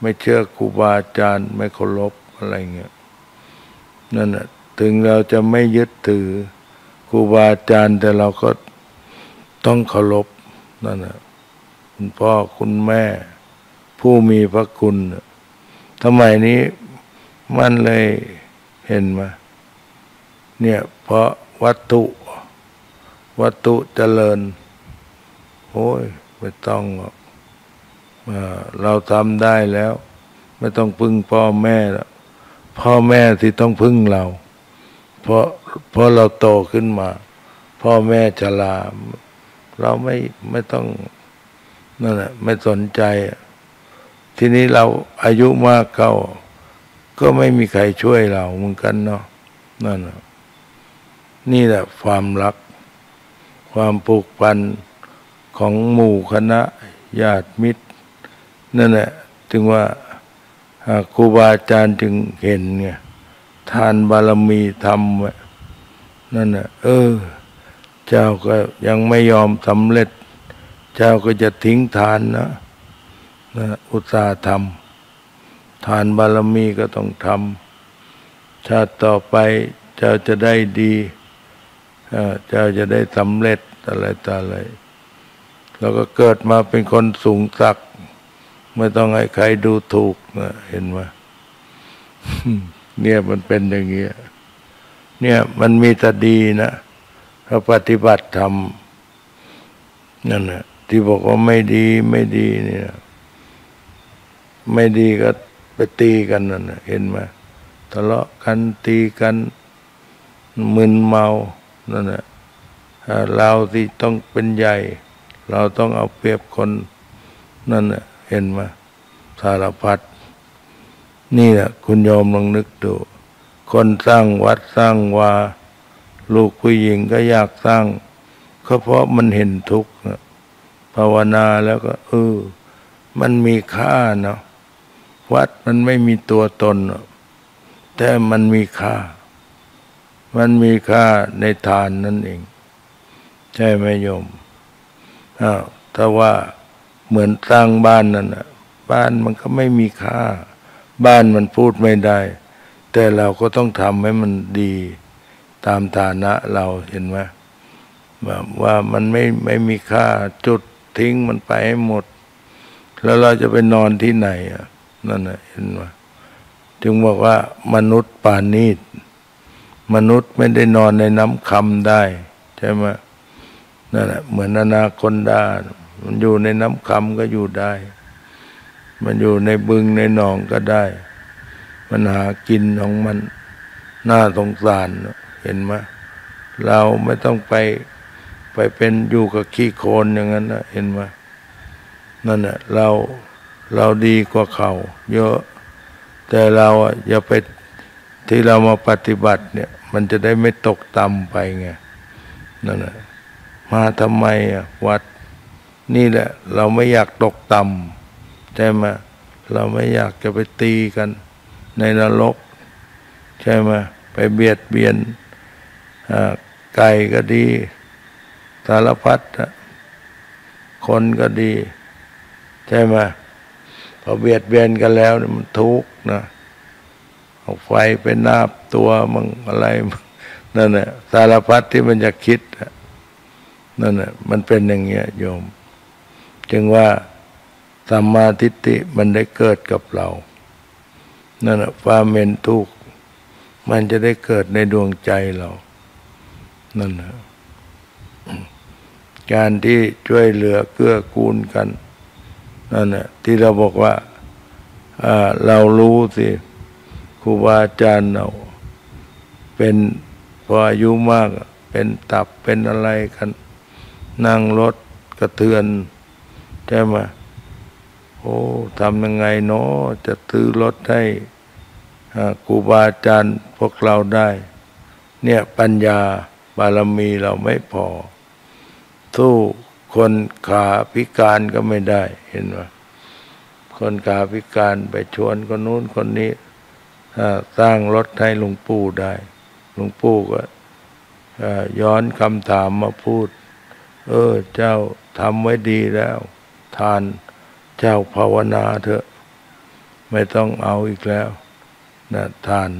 ไม่เชื่อครูบาอาจารย์ไม่เคารพอะไรเงี้ยนั่นอ่ะถึงเราจะไม่ยึดถือครูบาอาจารย์แต่เราก็ต้องเคารพนั่นอ่ะคุณพ่อคุณแม่ผู้มีพระคุณสมัยนี้มันเลยเห็นมาเนี่ยเพราะวัตถุวัตถุเจริญโอ้ยไม่ต้องเราทำได้แล้วไม่ต้องพึ่งพ่อแม่แล้วพ่อแม่ที่ต้องพึ่งเราเพราะเพราะเราโตขึ้นมาพ่อแม่ชราเราไม่ไม่ต้องนั่นแหละไม่สนใจทีนี้เราอายุมากเข้าก็ไม่มีใครช่วยเราเหมือนกันเนาะนั่นแหละนี่แหละความรักความผูกพันของหมู่คณะญาติมิตรนั่นแหละถึงว่าครูบาอาจารย์จึงเห็นไงทานบารมีธรรมนั่นแหละเออเจ้าก็ยังไม่ยอมสำเร็จเจ้าก็จะทิ้งทานนะนะอุตสาห์ทำทานบารมีก็ต้องทำชาติต่อไปเจ้าจะได้ดีเจ้าจะได้สำเร็จอะไรต่ออะไรแล้วก็เกิดมาเป็นคนสูงศักดิ์ไม่ต้องให้ใครดูถูกนะเห็นไหม เนี่ยมันเป็นอย่างเงี้ยเนี่ยมันมีแต่ดีนะถ้าปฏิบัติธรรมนั่นแหละที่บอกว่าไม่ดีไม่ดีเนี่ยไม่ดีก็ ไปตีกันนั่นเห็นไหมทะเลาะกันตีกันมึนเมานั่นแหละเราที่ต้องเป็นใหญ่เราต้องเอาเปรียบคนนั่นแหละเห็นไหมสารพัดนี่แหละคุณโยมลองนึกดูคนสร้างวัดสร้างวาลูกผู้หญิงก็อยากสร้างก็เพราะมันเห็นทุกข์ภาวนาแล้วก็เออมันมีค่าเนาะวัดมันไม่มีตัวตนแต่มันมีค่ามันมีค่าในทานนั่นเองใช่ไหมโยมอ้าวถ้าว่าเหมือนสร้างบ้านนั่นนะบ้านมันก็ไม่มีค่าบ้านมันพูดไม่ได้แต่เราก็ต้องทำให้มันดีตามฐานะเราเห็นไหมแบบว่ามันไม่ไม่มีค่าจุดทิ้งมันไปให้หมดแล้วเราจะไปนอนที่ไหนอ่ะนั่นน่ะเห็นไหมจึงบอกว่ามนุษย์ปานีตมนุษย์ไม่ได้นอนในน้ำคำได้ใช่ไหมนั่นแหละเหมือนอนาคอนดามันอยู่ในน้ำคำก็อยู่ได้มันอยู่ในบึงในหนองก็ได้มันหากินของมันน่าสงสารเห็นไหมเราไม่ต้องไปไปเป็นอยู่กับขี้โคลนอย่างนั้นนะเห็นไหมนั่นแหละเราเราดีกว่าเขาเยอะแต่เราอย่าไปที่เรามาปฏิบัติเนี่ยมันจะได้ไม่ตกต่ำไปไงนั่นแหละมาทำไมอ่ะวัดนี่แหละเราไม่อยากตกต่ำใช่ไหมเราไม่อยากจะไปตีกันในนรกใช่ไหมไปเบียดเบียนไก่ก็ดีสารพัดคนก็ดีใช่ไหมพอเบียดเบียนกันแล้วมันทุกข์นะเอาไฟไปนาบตัวมึงอะไรนั่นแหละสารพัดที่มันจะคิดนั่นแหละมันเป็นอย่างเงี้ยโยมจึงว่าสัมมาทิฏฐิมันได้เกิดกับเรานั่นแหละความเห็นทุกข์มันจะได้เกิดในดวงใจเรานั่นแหละการที่ช่วยเหลือเกื้อกูลกันนั่นแหละที่เราบอกว่าเรารู้สิครูบาอาจารย์เราเป็นพออายุมากเป็นตับเป็นอะไรกันนั่งรถกระเทือนใช่ไหมโอ้ทำยังไงเนาะจะซื้อรถให้ครูบาอาจารย์พวกเราได้เนี่ยปัญญาบารมีเราไม่พอสู้คนขาพิการก็ไม่ได้เห็นไหมคนขาพิการไปชวนคนนู้นคนนี้สร้างรถให้หลวงปู่ได้หลวงปู่ก็ย้อนคำถามมาพูดเออเจ้าทำไว้ดีแล้วทานเจ้าภาวนาเถอะไม่ต้องเอาอีกแล้วนะทาน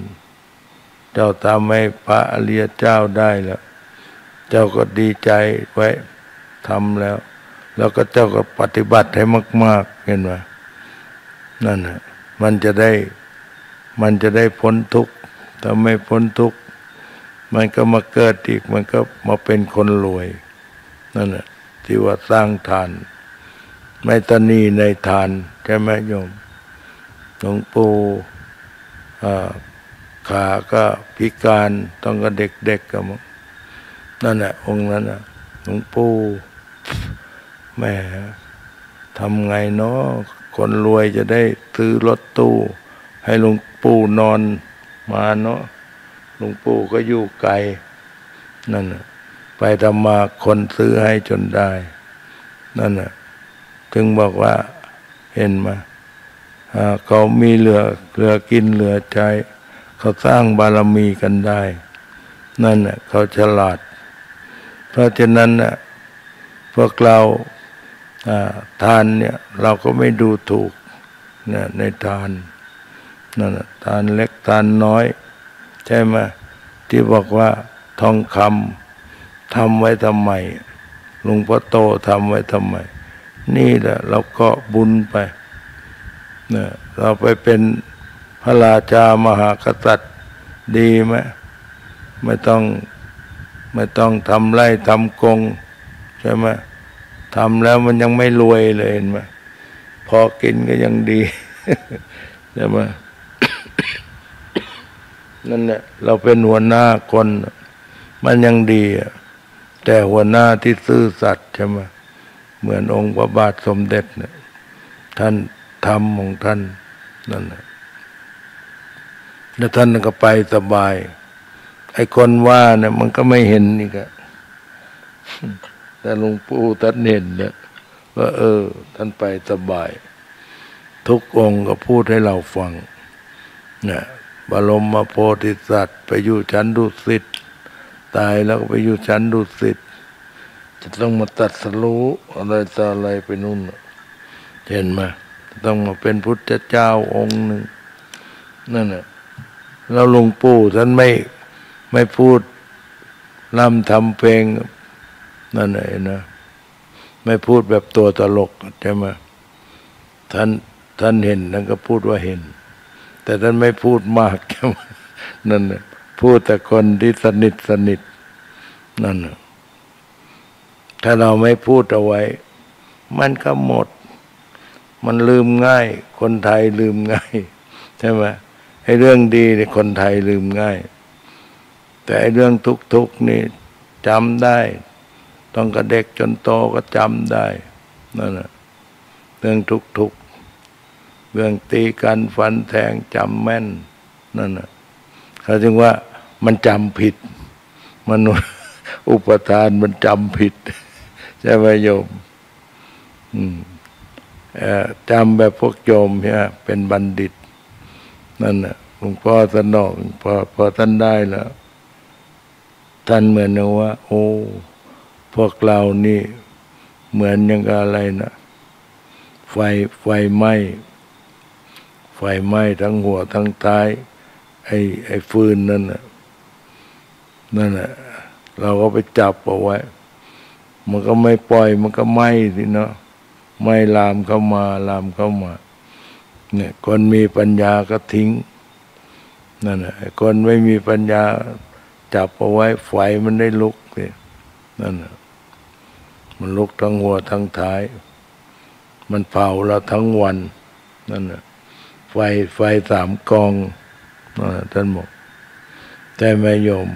เจ้าทำให้พระอริยเจ้าได้แล้วเจ้าก็ดีใจไว้ทำแล้วแล้วก็เจ้าก็ปฏิบัติให้มากๆเห็นไหมนั่นฮะมันจะได้มันจะได้พ้นทุกข์ถ้าไม่พ้นทุกข์มันก็มาเกิดอีกมันก็มาเป็นคนรวยนั่นแหละที่ว่าสร้างทานไม่ตนีในทานใช่ไหมโยมหลวงปู่ขาก็พิการต้องก็เด็กๆก็มั้งนั่นแหละองค์นั้นนะหลวงปู่แม่ทำไงเนาะคนรวยจะได้ซื้อรถตู้ให้หลวงปู่นอนมาเนาะหลวงปู่ก็อยู่ไกลนั่นนะไปทำมาคนซื้อให้จนได้นั่นนะถึงบอกว่าเห็นมาเขามีเหลือเหลือกินเหลือใจเขาสร้างบารมีกันได้นั่นน่ะเขาฉลาดเพราะฉะนั้นน่ะพวกเราทานเนี่ยเราก็ไม่ดูถูกนะในทานนั่นน่ะทานเล็กทานน้อยใช่ไหมที่บอกว่าทองคำทำไว้ทำไมหลวงพ่อโตทำไว้ทำไมนี่แหละเราก็บุญไปนะเราไปเป็นพระราชามหากษัตริย์ดีไหมไม่ต้องไม่ต้องทำไร่ทำกงใช่ไหมทำแล้วมันยังไม่รวยเลยเห็นไหมพอกินก็ยังดี ใช่ไหม นั่นแหละเราเป็นหัวหน้าคนมันยังดีแต่หัวหน้าที่ซื่อสัตย์ใช่ไหมเหมือนองค์พระบาทสมเด็จเนี่ยท่านทำของท่านนั่นแหละแล้วท่านก็ไปสบายไอ้คนว่าเนี่ยมันก็ไม่เห็นนี่ก็แต่หลวงปู่ท่านเห็นเนี่ยว่าเออท่านไปสบายทุกองค์ก็พูดให้เราฟังนะบรมโพธิสัตว์ไปอยู่ชั้นดุสิตตายแล้วก็ไปอยู่ชั้นดุสิตจะต้องมาตัดสรู้อะไรต่ออะไรไปนู่นเห็นไหมต้องมาเป็นพุทธเจ้าองค์หนึ่งนั่นน่ะแล้วหลวงปู่ท่านไม่ไม่พูดร่ำทำเพลงนั่นเองนะไม่พูดแบบตัวตลกใช่ไหมท่านท่านเห็นท่านก็พูดว่าเห็นแต่ท่านไม่พูดมากใช่ไหมนั่นน่ะพูดแต่คนที่สนิทสนิทนั่นน่ะถ้าเราไม่พูดเอาไว้มันก็หมดมันลืมง่ายคนไทยลืมง่ายใช่ไหมไอ้เรื่องดีเนี่ยคนไทยลืมง่ายแต่ไอ้เรื่องทุกๆนี่จำได้ต้องกระเด็กจนโตก็จำได้นั่นแหละเรื่องทุกๆเรื่องตีกันฟันแทงจำแม่นนั่นแหละเขาจึงว่ามันจำผิดมนุษย์อุปทานมันจำผิดใช่ไหมโยมจำแบบพวกโยมใช่ไหมเป็นบัณฑิตนั่นแหละหลวงพ่อสนองพอพอท่านได้แล้วท่านเหมือนนะว่าโอ้พวกเรานี่เหมือนอย่างอะไรนะไฟไฟไหม้ไฟไหม้ทั้งหัวทั้งท้ายไอ้ไอ้ฟืนนั่นน่ะนั่นน่ะเราก็ไปจับเอาไว้มันก็ไม่ปล่อยมันก็ไหม้สิเนาะไหม้ลามเข้ามาลามเข้ามาเนี่ยคนมีปัญญาก็ทิ้งนั่นน่ะคนไม่มีปัญญาจับเอาไว้ไฟมันได้ลุกสินั่นนะมันลุกทั้งหัวทั้งท้ายมันเผาเราทั้งวันนั่นนะไฟไฟสามกองนั่นนะท่านบอกแต่แม่โยม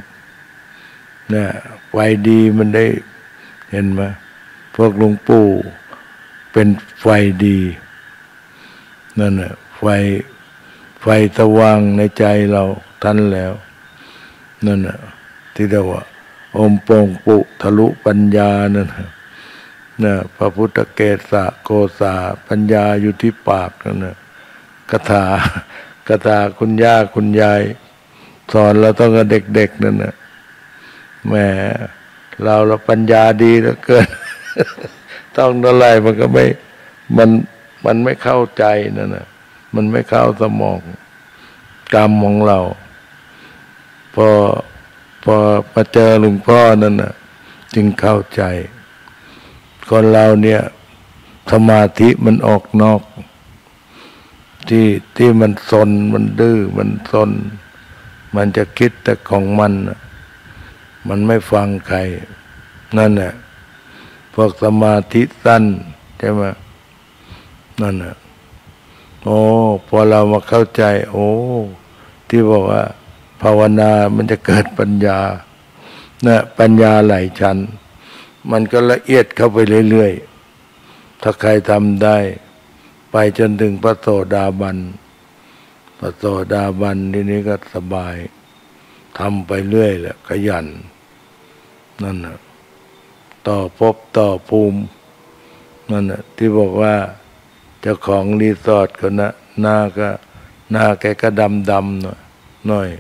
เนี่ยไฟดีมันได้เห็นไหมพวกหลวงปู่เป็นไฟดีนั่นนะไฟไฟสว่างในใจเราท่านแล้วนั่นนะที่เรียกว่าอมปองปุทะลุปัญญานั่นนะพระพุทธเกศะโกษาปัญญาอยู่ที่ปากนั่นนะคาถาคาถาคุณย่าคุณยายสอนเราต้องกับเด็กๆนั่นนะแหมเราเราปัญญาดีเหลือเกิน ต้องอะไรมันก็ไม่มันมันไม่เข้าใจนั่นนะมันไม่เข้าสมองกรรมของเราพอพอมาเจอหลวงพ่อนั่นน่ะจึงเข้าใจคนเราเนี่ยสมาธิมันออกนอกที่ที่มันซนมันดื้อมันซนมันจะคิดแต่ของมันมันไม่ฟังใครนั่นน่ะพวกสมาธิสั้นใช่ไหมนั่นน่ะโอ้พอเรามาเข้าใจโอ้ที่บอกว่าภาวนามันจะเกิดปัญญานะปัญญาหลายชั้นมันก็ละเอียดเข้าไปเรื่อยๆถ้าใครทำได้ไปจนถึงพระโสดาบันพระโสดาบันทีนี้ก็สบายทำไปเรื่อยแหละขยันนั่นนะต่อภพต่อภูมินั่นนะที่บอกว่าเจ้าของรีสอร์ทก็นะหน้าก็หน้าแกก็ดำๆหน่อย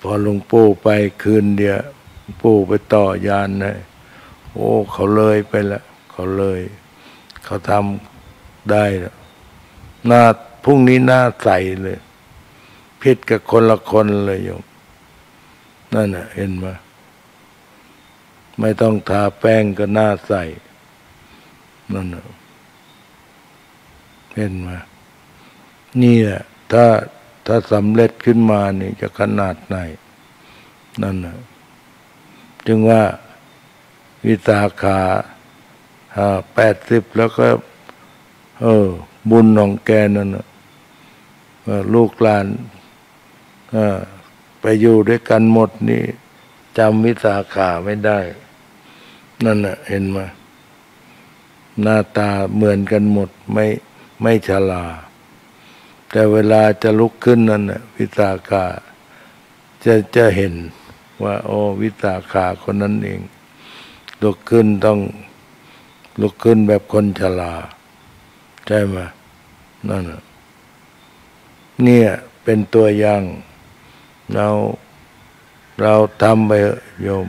พอหลวงปู่ไปคืนเดียวปู่ไปต่อยานเลยโอ้เขาเลยไปละเขาเลยเขาทำได้แล้วหน้าพรุ่งนี้หน้าใสเลยพิษกับคนละคนเลยโยมนั่นน่ะเห็นไหมไม่ต้องทาแป้งก็หน้าใสนั่นน่ะเห็นไหมนี่แหละถ้าถ้าสำเร็จขึ้นมานี่จะขนาดไหนนั่นนะจึงว่าวิสาขาแปดสิบแล้วก็เออบุญของแกนั่นนะ ลูกหลานไปอยู่ด้วยกันหมดนี่จำวิสาขาไม่ได้นั่นน่ะเห็นมาหน้าตาเหมือนกันหมดไม่ไม่ฉลาดแต่เวลาจะลุกขึ้นนั่นน่ะวิสาขาจะจะเห็นว่าโอ้วิสาขาคนนั้นเองลุกขึ้นต้องลุกขึ้นแบบคนฉลาดใช่ไหมนั่นน่ะเนี่ยเป็นตัวอย่างเราเราทำไปโยม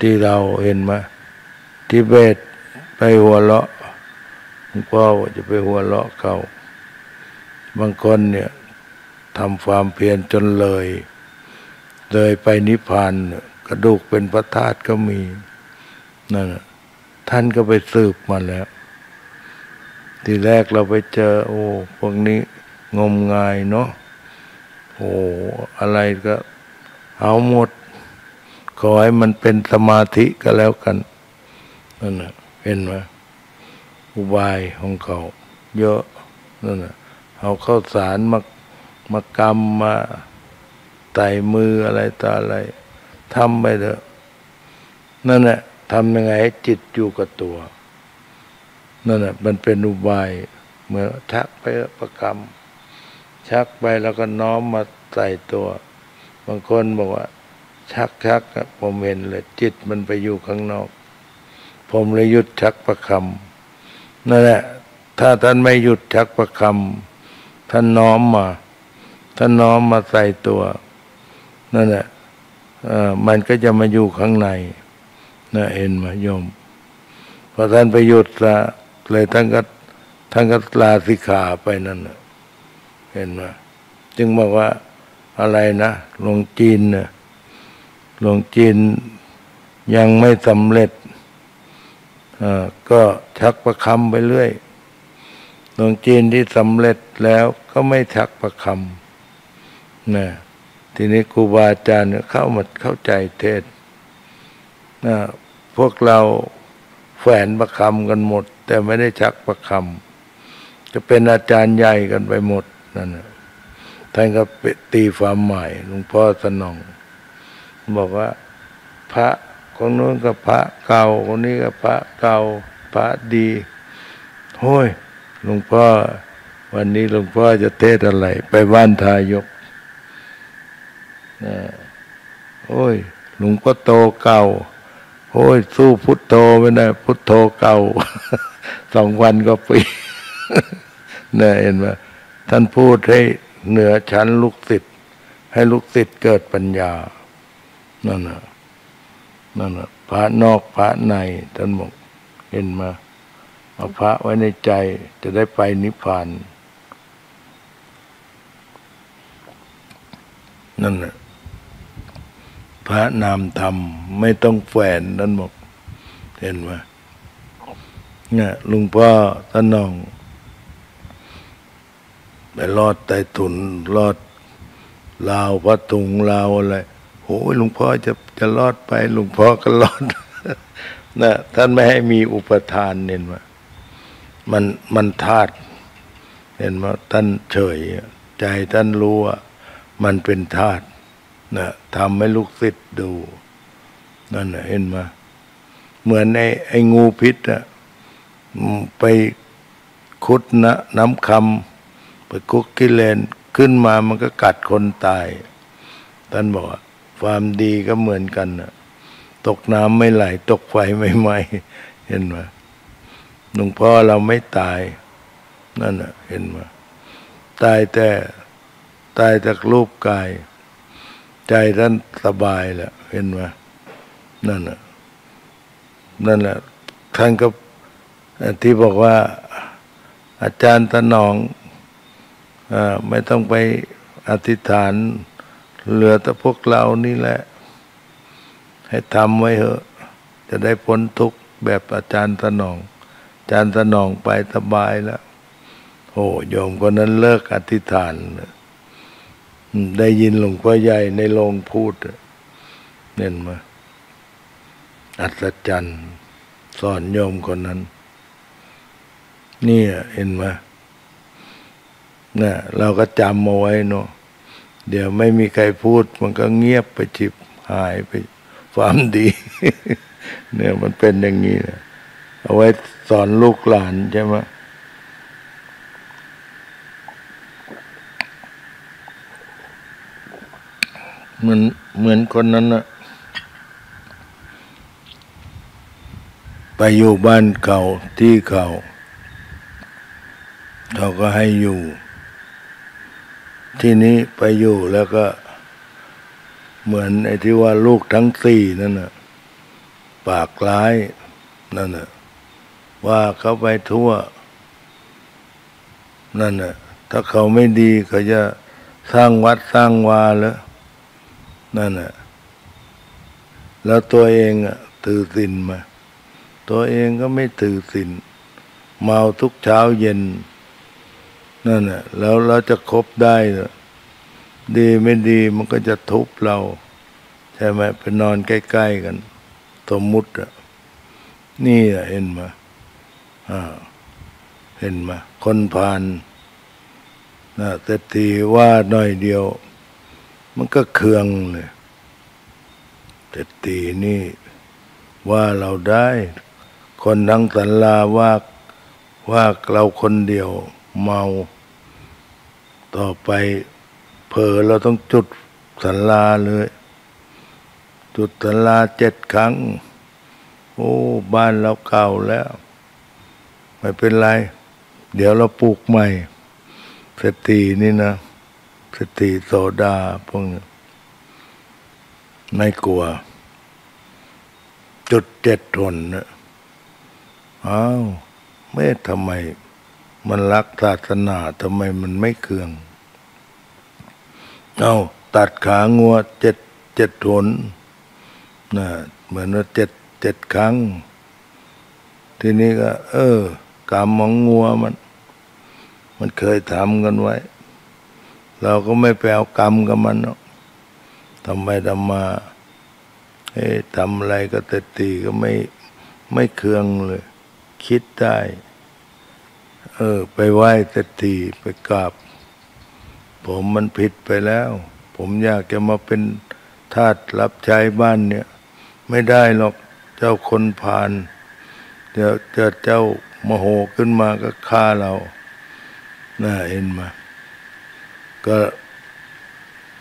ที่เราเห็นไหมทิเบตไปหัวเลาะพ่อจะไปหัวเลาะเขาบางคนเนี่ยทำความเพียรจนเลยเลยไปนิพพานกระดูกเป็นพระธาตุก็มีนั่นท่านก็ไปสืบมาแล้วทีแรกเราไปเจอโอ้พวกนี้งมงายเนาะโอ้อะไรก็เอาหมดขอให้มันเป็นสมาธิก็แล้วกันนั่นน่ะเห็นไหมอุบายของเขาเยอะนั่นน่ะเอาข้าวสารมามากรรมมาใส่มืออะไรต่ออะไรทำไปเถอะนั่นน่ะทำยังไงให้จิตอยู่กับตัวนั่นน่ะมันเป็นอุบายเหมือนชักไปประกรรมชักไปแล้วก็น้อมมาใส่ตัวบางคนบอกว่าชักชักผมเห็นเลยจิตมันไปอยู่ข้างนอกผมเลยหยุดชักประคำนั่นแหละถ้าท่านไม่หยุดชักประคำท่านน้อมมาท่านน้อมมาใส่ตัวนั่นแหละมันก็จะมาอยู่ข้างในนะเอ็นมาโยมพอท่านไปหยุดละเลยท่านก็ท่านก็ลาสิกขาไปนั่นแหละเห็นไหมจึงบอกว่าอะไรนะหลวงจีนนะหลวงจีนยังไม่สำเร็จก็ชักประคำไปเรื่อยหลวงจีนที่สำเร็จแล้วก็ไม่ชักประคำนะทีนี้ครูบาอาจารย์เข้ามาเข้าใจเทศนะพวกเราแฝนประคำกันหมดแต่ไม่ได้ชักประคำจะเป็นอาจารย์ใหญ่กันไปหมดนั่นนะท่านก็ตีความหมายหลวงพ่อสนองบอกว่าพระคนนู้นก็พระเก่าคนนี้ก็พระเก่าพระดีโห้ยหลวงพ่อวันนี้หลวงพ่อจะเทศอะไรไปบ้านทายกนะโอ้ยหลวงพ่อโตเก่าโอ้ยสู้พุทโธไม่ได้พุทโธเก่าสองวันก็ปีนะเห็นไหมท่านพูดให้เหนือชั้นลูกศิษย์ให้ลูกศิษย์เกิดปัญญานั่นน่ะนั่นน่ะพระนอกพระในท่านบอกเห็นมาเอาพระไว้ในใจจะได้ไปนิพพานนั่นน่ะพระนามธรรมไม่ต้องแฝนท่านบอกเห็นมาเนี่ยหลวงพ่อท่านน้องไปลอดใต้ถุนลอดลาวพระตุงลาวอะไรโอ้ยหลวงพ่อจะจะลอดไปหลวงพ่อก็ลอดนะท่านไม่ให้มีอุปทานเห็นไหมมันมันธาตุเห็นไหมท่านเฉยใจท่านรู้ว่ามันเป็นธาตุนะทำให้ลูกศิษย์ดูนั่นเห็นไหมเหมือนไอ้ไอ้งูพิษอะไปขุดนะน้ำคำไปกุกกิเลนขึ้นมามันก็กัดคนตายท่านบอกความดีก็เหมือนกันนะตกน้ำไม่ไหลตกไฟไม่ไหม้เห็นไหมหลวงพ่อเราไม่ตายนั่นน่ะเห็นไหมตายแต่ตายจากรูปกายใจท่านสบายแล้วเห็นไหมนั่นน่ะนั่นแหละท่านก็ที่บอกว่าอาจารย์ถนอมไม่ต้องไปอธิษฐานเหลือแต่พวกเรานี่แหละให้ทำไว้เถอะจะได้พ้นทุกข์แบบอาจารย์สนองอาจารย์สนองไปสบายแล้วโอ้โยมคนนั้นเลิกอธิษฐานได้ยินหลวงพ่อใหญ่ในโรงพูดเน้นมาอัศจรรย์สอนโยมคนนั้นนี่เห็นไหม เนี่ยเราก็จำเอาไว้เนาะเดี๋ยวไม่มีใครพูดมันก็เงียบไปจิบหายไปความดี เนี่ยมันเป็นอย่างนี้นะเอาไว้สอนลูกหลานใช่ไหมเหมือนเหมือนคนนั้นนะไปอยู่บ้านเก่าที่เก่าเขาก็ให้อยู่ที่นี้ไปอยู่แล้วก็เหมือนไอ้ที่ว่าลูกทั้งสี่นั่นน่ะปากร้ายนั่นน่ะว่าเขาไปทั่วนั่นน่ะถ้าเขาไม่ดีเขาจะสร้างวัดสร้างวาแล้วนั่นน่ะแล้วตัวเองอ่ะถือศีลมาตัวเองก็ไม่ถือศีลเมาทุกเช้าเย็นนั่นน่ะแล้วเราจะคบได้ดีไม่ดีมันก็จะทุบเราใช่ไหมไปนอนใกล้ๆกันสมมุติอ่ะนี่เห็นมาอ่าเห็นมาคนผ่านน่ะเศรษฐีว่าหน่อยเดียวมันก็เคืองเลยเศรษฐีนี่ว่าเราได้คนทั้งศาลาว่าว่าเราคนเดียวเมาต่อไปเผลอเราต้องจุดศาลาเลยจุดศาลาเจ็ดครั้งโอ้บ้านเราเก่าแล้วไม่เป็นไรเดี๋ยวเราปลูกใหม่เศรษฐีนี่นะเศรษฐีโสดาพวกนี้ไม่กลัวจุดเจ็ดทนนะอ้าวเมื่อทำไมมันรักศาสนาทำไมมันไม่เคืองเอาตัดขางัวเจ็ดเจ็ดหนนะเหมือนว่าเจ็ดเจ็ดครั้งทีนี้ก็เออกรรมของงัวมันมันเคยทำกันไว้เราก็ไม่ไปเอากรรมกับมันเนาะทำไมทำมาเฮ้ทำอะไรก็เตะตีก็ไม่ไม่เคืองเลยคิดได้เออไปไหว้เศรษฐีไปกราบผมมันผิดไปแล้วผมอยากจะมาเป็นทาสรับใช้บ้านเนี่ยไม่ได้หรอกเจ้าคนผ่านเดี๋ยวเกิดเจ้าโมโหขึ้นมาก็ฆ่าเราน่าเห็นมาก็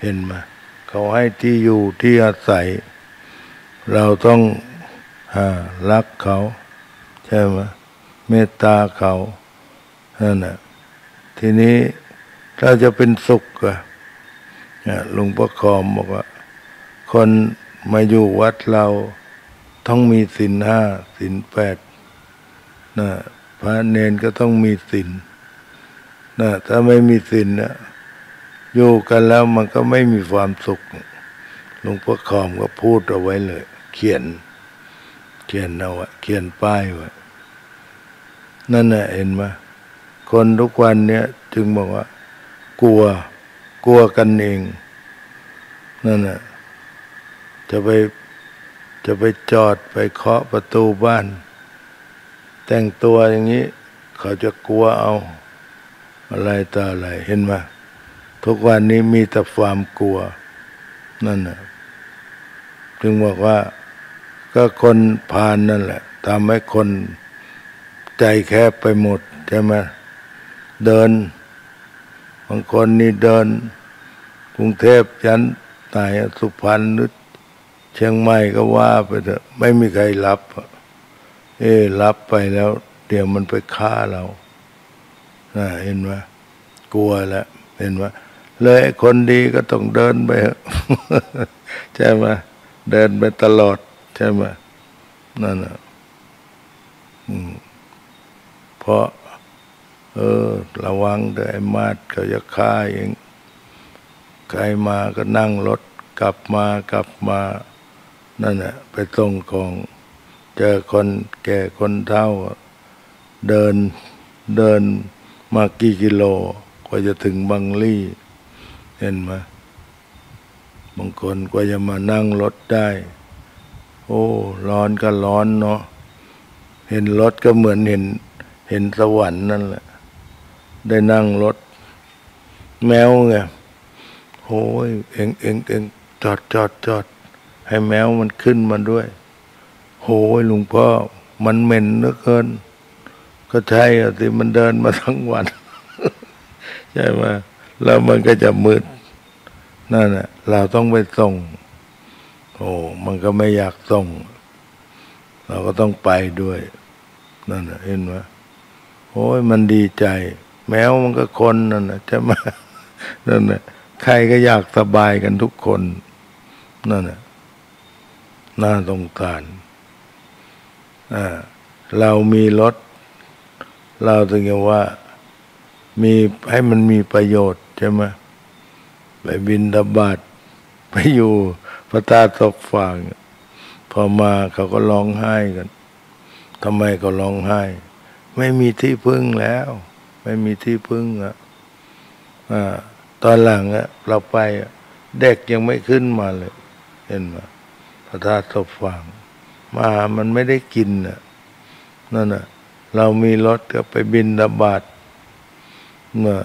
เห็นมาเขาให้ที่อยู่ที่อาศัยเราต้องรักเขาใช่ไหมเมตตาเขานั่นแหละทีนี้ถ้าจะเป็นสุขอะหลวงพ่อคมบอกว่าคนมาอยู่วัดเราต้องมีศีลห้าศีลแปดนะพระเนนก็ต้องมีศีลนะถ้าไม่มีศีลนะอยู่กันแล้วมันก็ไม่มีความสุขหลวงพ่อคมก็พูดเอาไว้เลยเขียนเขียนเอาไว้เขียนป้ายไว้นั่นน่ะเห็นไหมคนทุกวันเนี่ยจึงบอกว่ากลัวกลัวกันเองนั่นน่ะจะไปจะไปจอดไปเคาะประตูบ้านแต่งตัวอย่างนี้เขาจะกลัวเอาอะไรต่ออะไรเห็นไหมทุกวันนี้มีแต่ความกลัวนั่นน่ะจึงบอกว่าก็คนพาลนั่นแหละทำให้คนใจแคบไปหมดใช่ไหมเดินบางคนนี่เดินกรุงเทพยันไหนสุพรรณหรือเชียงใหม่ก็ว่าไปเถอะไม่มีใครรับเอ้รับไปแล้วเดี๋ยวมันไปฆ่าเราน่ะเห็นไหมกลัวแล้วเห็นไหมเลยคนดีก็ต้องเดินไปใช่ไหมเดินไปตลอดใช่ไหมนั่นน่ะเพราะเออระวังเด้อไอ้มาดเขาจะฆ่าเองใครมาก็นั่งรถกลับมากลับมานั่นน่ะไปตรงของเจอคนแก่คนเฒ่าเดินเดินมากี่กิโลกว่าจะถึงบังลี่เห็นไหมบางคนกว่าจะมานั่งรถได้โอ้ร้อนก็ร้อนเนาะเห็นรถก็เหมือนเห็นเห็นสวรรค์นั่นแหละได้นั่งรถ แมวไงโอ้ยเอ็งเอ็งเอ็งจอดจอดจอดให้แมวมันขึ้นมาด้วยโอ้ยหลวงพ่อมันเหม็นเหลือเกินก็ใช่อ่ะที่มันเดินมาทั้งวันใช่ไหมแล้วมันก็จะมืดนั่นแหละเราต้องไปส่งโอ้มันก็ไม่อยากส่งเราก็ต้องไปด้วยนั่นแหละเห็นไหมโอ้ยมันดีใจแมวมันก็คนนั่นแหละใช่ไหมนั่นแหละใครก็อยากสบายกันทุกคนนั่นแหละน่าสงสารอ่าเรามีรถเราถึงจะว่ามีให้มันมีประโยชน์ใช่ไหมไปบิณฑบาตไปอยู่พระธาตุศพฝางพอมาเขาก็ร้องไห้กันทำไมเขาร้องไห้ไม่มีที่พึ่งแล้วไม่มีที่พึ่งอ่ะอ่าตอนหลังอ่ะเราไปเด็กยังไม่ขึ้นมาเลยเห็นไหมพระธาตุศพฝางมามันไม่ได้กินอ่ะนั่นอ่ะเรามีรถก็ไปบิณฑบาตเมื่อ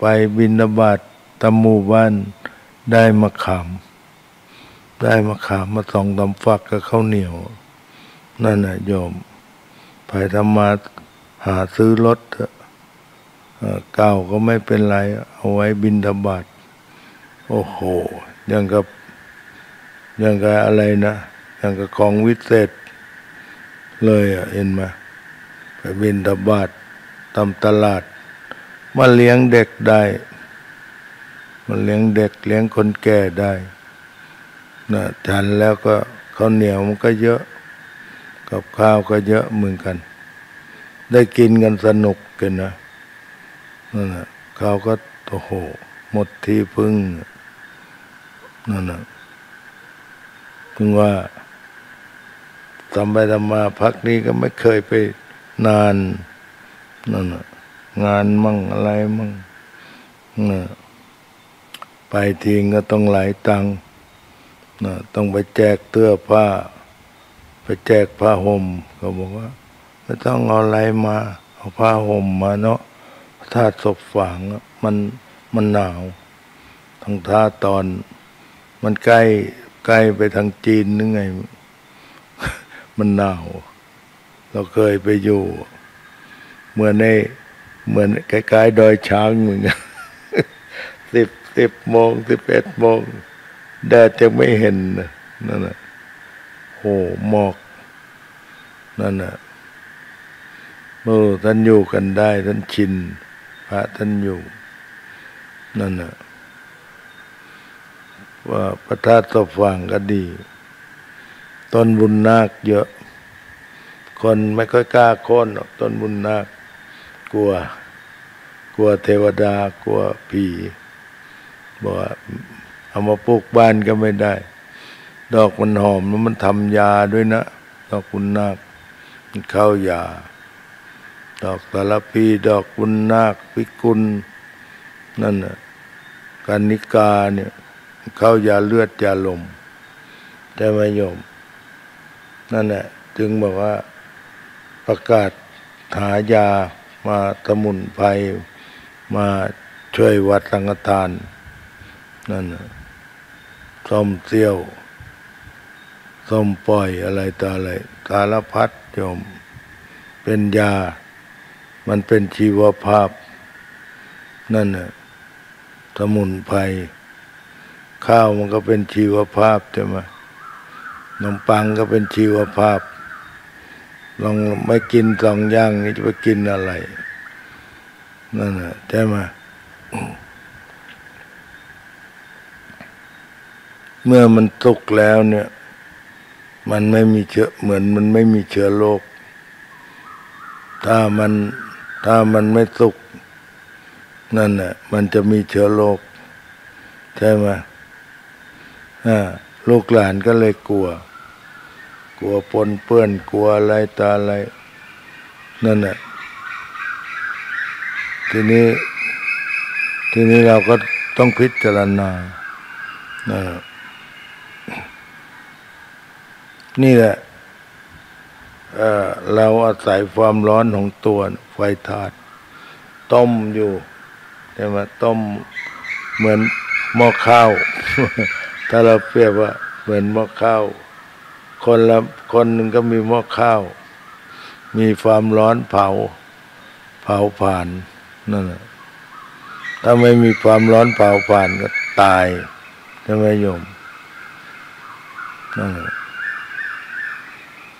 ไปบิณฑบาตตามหมู่บ้านได้มะขามได้มะขามมาสองตำฟักกับข้าวเหนียวนั่นน่ะโยมไปทำมาหาซื้อรถเก่าก็ไม่เป็นไรเอาไว้บิณฑบาตโอ้โหยังกับยังกับอะไรนะยังกับของวิเศษเลยอ่ะเห็นไหมไปบิณฑบาตตามตลาดมาเลี้ยงเด็กได้มันเลี้ยงเด็กเลี้ยงคนแก่ได้นะฉันแล้วก็ข้าวเหนียวมันก็เยอะกับข้าวก็เยอะเหมือนกันได้กินกันสนุกกันนะนั่นนะข้าวก็โอ้โหหมดที่พึ่งนั่นนะถึงว่าทำไปทำมาพักนี้ก็ไม่เคยไปนานนั่นนะงานมั่งอะไรมั่งนะไปทีก็ต้องหลายตังค์นะต้องไปแจกเสื้อผ้าไปแจกผ้าห่มเขาบอกว่าไม่ต้องเอาอะไรมาเอาผ้าห่มมาเนาะธาตุศพฝางมันมันหนาวทางท่าตอนมันใกล้ใกล้ไปทางจีนนึกไง มันหนาวเราเคยไปอยู่เหมือนในเหมือนใกล้ๆดอยช้างเหมือนกัน สิบสิบโมงสิบเอ็ดโมงแดดจะไม่เห็นนั่นน่ะโหหมอกนั่นน่ะเมื่อท่านอยู่กันได้ท่านชินพระท่านอยู่นั่นน่ะว่าพระธาตุศพฝางก็ดีต้นบุญนาคเยอะคนไม่ค่อยกล้าโค่นหรอกต้นบุญนาคกลัวกลัวเทวดากลัวผีบอกเอามาปลูกบ้านก็ไม่ได้ดอกมันหอมแล้วมันทำยาด้วยนะดอกบุญนาคมันเข้ายาดอกสารพีดอกบุญนาคพิกุลนั่นน่ะกานิกาเนี่ยเข้ายาเลือดยาลมได้ไหมโยมนั่นแหละจึงบอกว่าประกาศหายามาสมุนไพรมาช่วยวัดสังฆทานนั่นส้มเซี่ยวส้มปล่อยอะไรต่ออะไรสารพัดโยมเป็นยามันเป็นชีวภาพนั่นน่ะสมุนไพรข้าวมันก็เป็นชีวภาพใช่ไหมนมปังก็เป็นชีวภาพลองไม่กินสองอย่างนี้จะไปกินอะไรนั่นน่ะใช่ไหมเมื่อมันสุกแล้วเนี่ยมันไม่มีเชื้อเหมือนมันไม่มีเชื้อโรคถ้ามันถ้ามันไม่สุกนั่นแหละมันจะมีเชื้อโรคใช่ไหมอ่าลูกหลานก็เลยกลัวกลัวปนเปื้อนกลัวอะไรตาอะไรนั่นแหละทีนี้ทีนี้เราก็ต้องพิจารณาอ่านี่แหละ เอ่อ เราอาศัยความร้อนของตัวไฟธาตุต้มอยู่ใช่ไหมต้ม เหมือนหม้อข้าวถ้าเราเปรียบว่าเหมือนหม้อข้าวคนละคนหนึ่งก็มีหม้อข้าวมีความร้อนเผาเผาผ่านนั่นแหละถ้าไม่มีความร้อนเผาผ่านก็ตายใช่ไหมโยมนั่นแหละ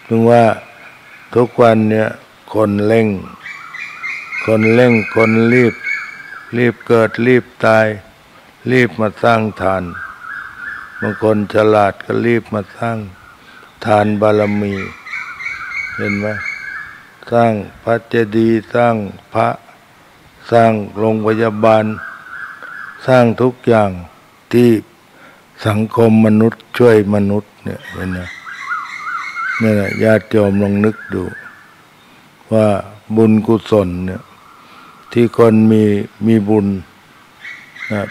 ถึงว่าทุกวันเนี่ยคนเร่งคนเร่งคนรีบรีบเกิดรีบตายรีบมาสร้างฐานบางคนฉลาดก็รีบมาสร้างฐานบารมีเห็นไหมสร้างพระเจดีย์สร้างพระสร้างโรงพยาบาลสร้างทุกอย่างที่สังคมมนุษย์ช่วยมนุษย์เนี่ยเห็นไหมนี่แหละญาติโยมลองนึกดูว่าบุญกุศลเนี่ยที่คนมีมีบุญ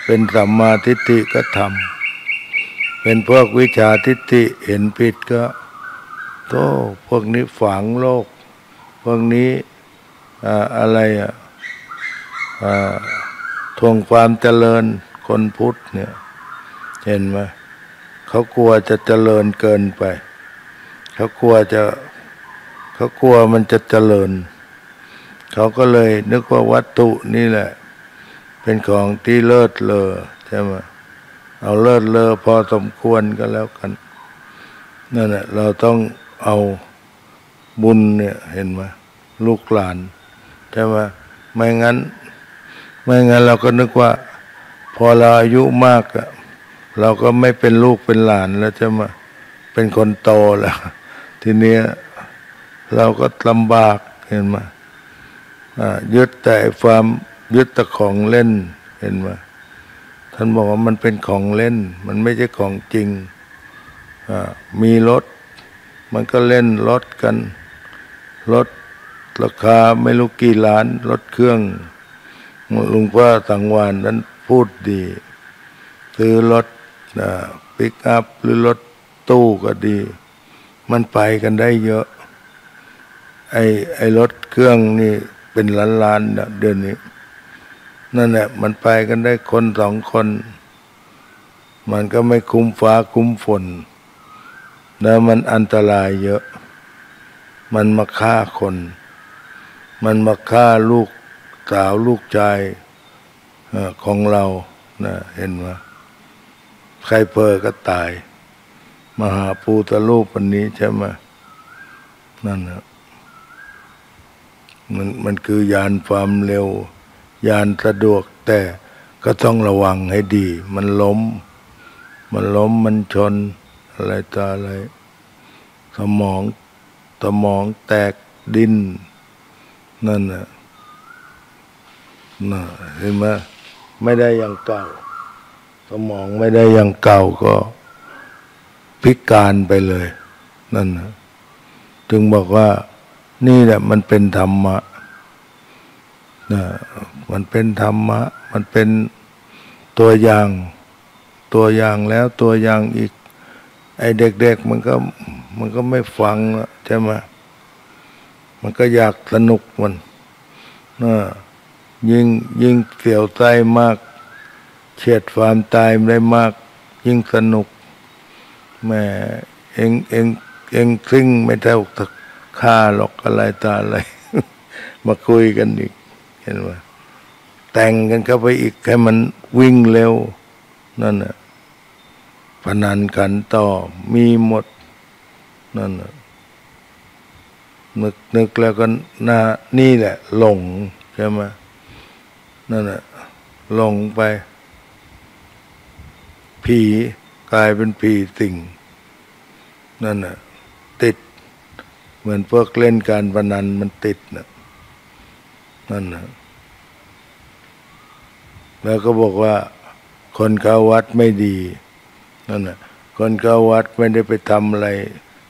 เป็นสัมมาทิฏฐิก็ทำเป็นพวกวิชาทิฏฐิเห็นผิดก็โธ่พวกนี้ฝังโลกพวกนี้อะไรอะทวงความเจริญคนพุทธเนี่ยเห็นไหมเขากลัวจะเจริญเกินไปเขากลัวจะเขากลัวมันจะเจริญเขาก็เลยนึกว่าวัตถุนี่แหละเป็นของที่เลิศเลอใช่ไหมเอาเลิศเลอพอสมควรก็แล้วกันนั่นแหละเราต้องเอาบุญเนี่ยเห็นไหมลูกหลานใช่ไหมไม่งั้นไม่งั้นเราก็นึกว่าพอเราอายุมากอะเราก็ไม่เป็นลูกเป็นหลานแล้วใช่ไหมเป็นคนโตแล้วทีเนี้ยเราก็ลำบากเห็นไหมยึดแต่ความยึดแต่ของเล่นเห็นไหมท่านบอกว่ามันเป็นของเล่นมันไม่ใช่ของจริงมีรถมันก็เล่นรถกันรถราคาไม่รู้กี่ล้านรถเครื่องลุงพ่อสังวานนั้นพูดดีซื้อรถปิกอัพหรือรถตู้ก็ดีมันไปกันได้เยอะไอ้ไอ้รถเครื่องนี่เป็นล้านล้านเดือนนี้นั่นแหละมันไปกันได้คนสองคนมันก็ไม่คุ้มฟ้าคุ้มฝนแล้วมันอันตรายเยอะมันมาฆ่าคนมันมาฆ่าลูกสาวลูกชายของเรานะเห็นไหมใครเพลอก็ตายมหาปูตะรูปวันนี้ใช่ไหมนั่นนะมันมันคือยานความเร็วยานสะดวกแต่ก็ต้องระวังให้ดีมันล้มมันล้มมันชนอะไรต่ออะไรสมองสมองแตกดินนั่นน่ะน่ะเห็นไหมไม่ได้อย่างเก่าสมองไม่ได้อย่างเก่าก็พิการไปเลยนั่นน่ะจึงบอกว่านี่แหละมันเป็นธรรมะนะมันเป็นธรรมะมันเป็นตัวอย่างตัวอย่างแล้วตัวอย่างอีกไอ้เด็กๆมันก็มันก็ไม่ฟังใช่ไหมมันก็อยากสนุกมันนะยิ่งยิ่งเสียวใจมากเฉียดความตายได้มากยิ่งสนุกแม่เอ็งเอ็งเอ็งทิ้งไม่ได้ออกจากฆ่าหลอกอะไรตาอะไรมาคุยกันอีกเห็นว่าแต่งกันเข้าไปอีกให้มันวิ่งเร็วนั่นน่ะพนันกันต่อมีหมดนั่นน่ะนึกนึกแล้วก็น่านี่แหละหลงใช่ไหมนั่นน่ะหลงไปผีกลายเป็นผีสิงนั่นน่ะติดเหมือนพวกเล่นการพนันมันติดนะนั่นนะแล้วก็บอกว่าคนเข้าวัดไม่ดีนั่นนะคนเข้าวัดไม่ได้ไปทำอะไร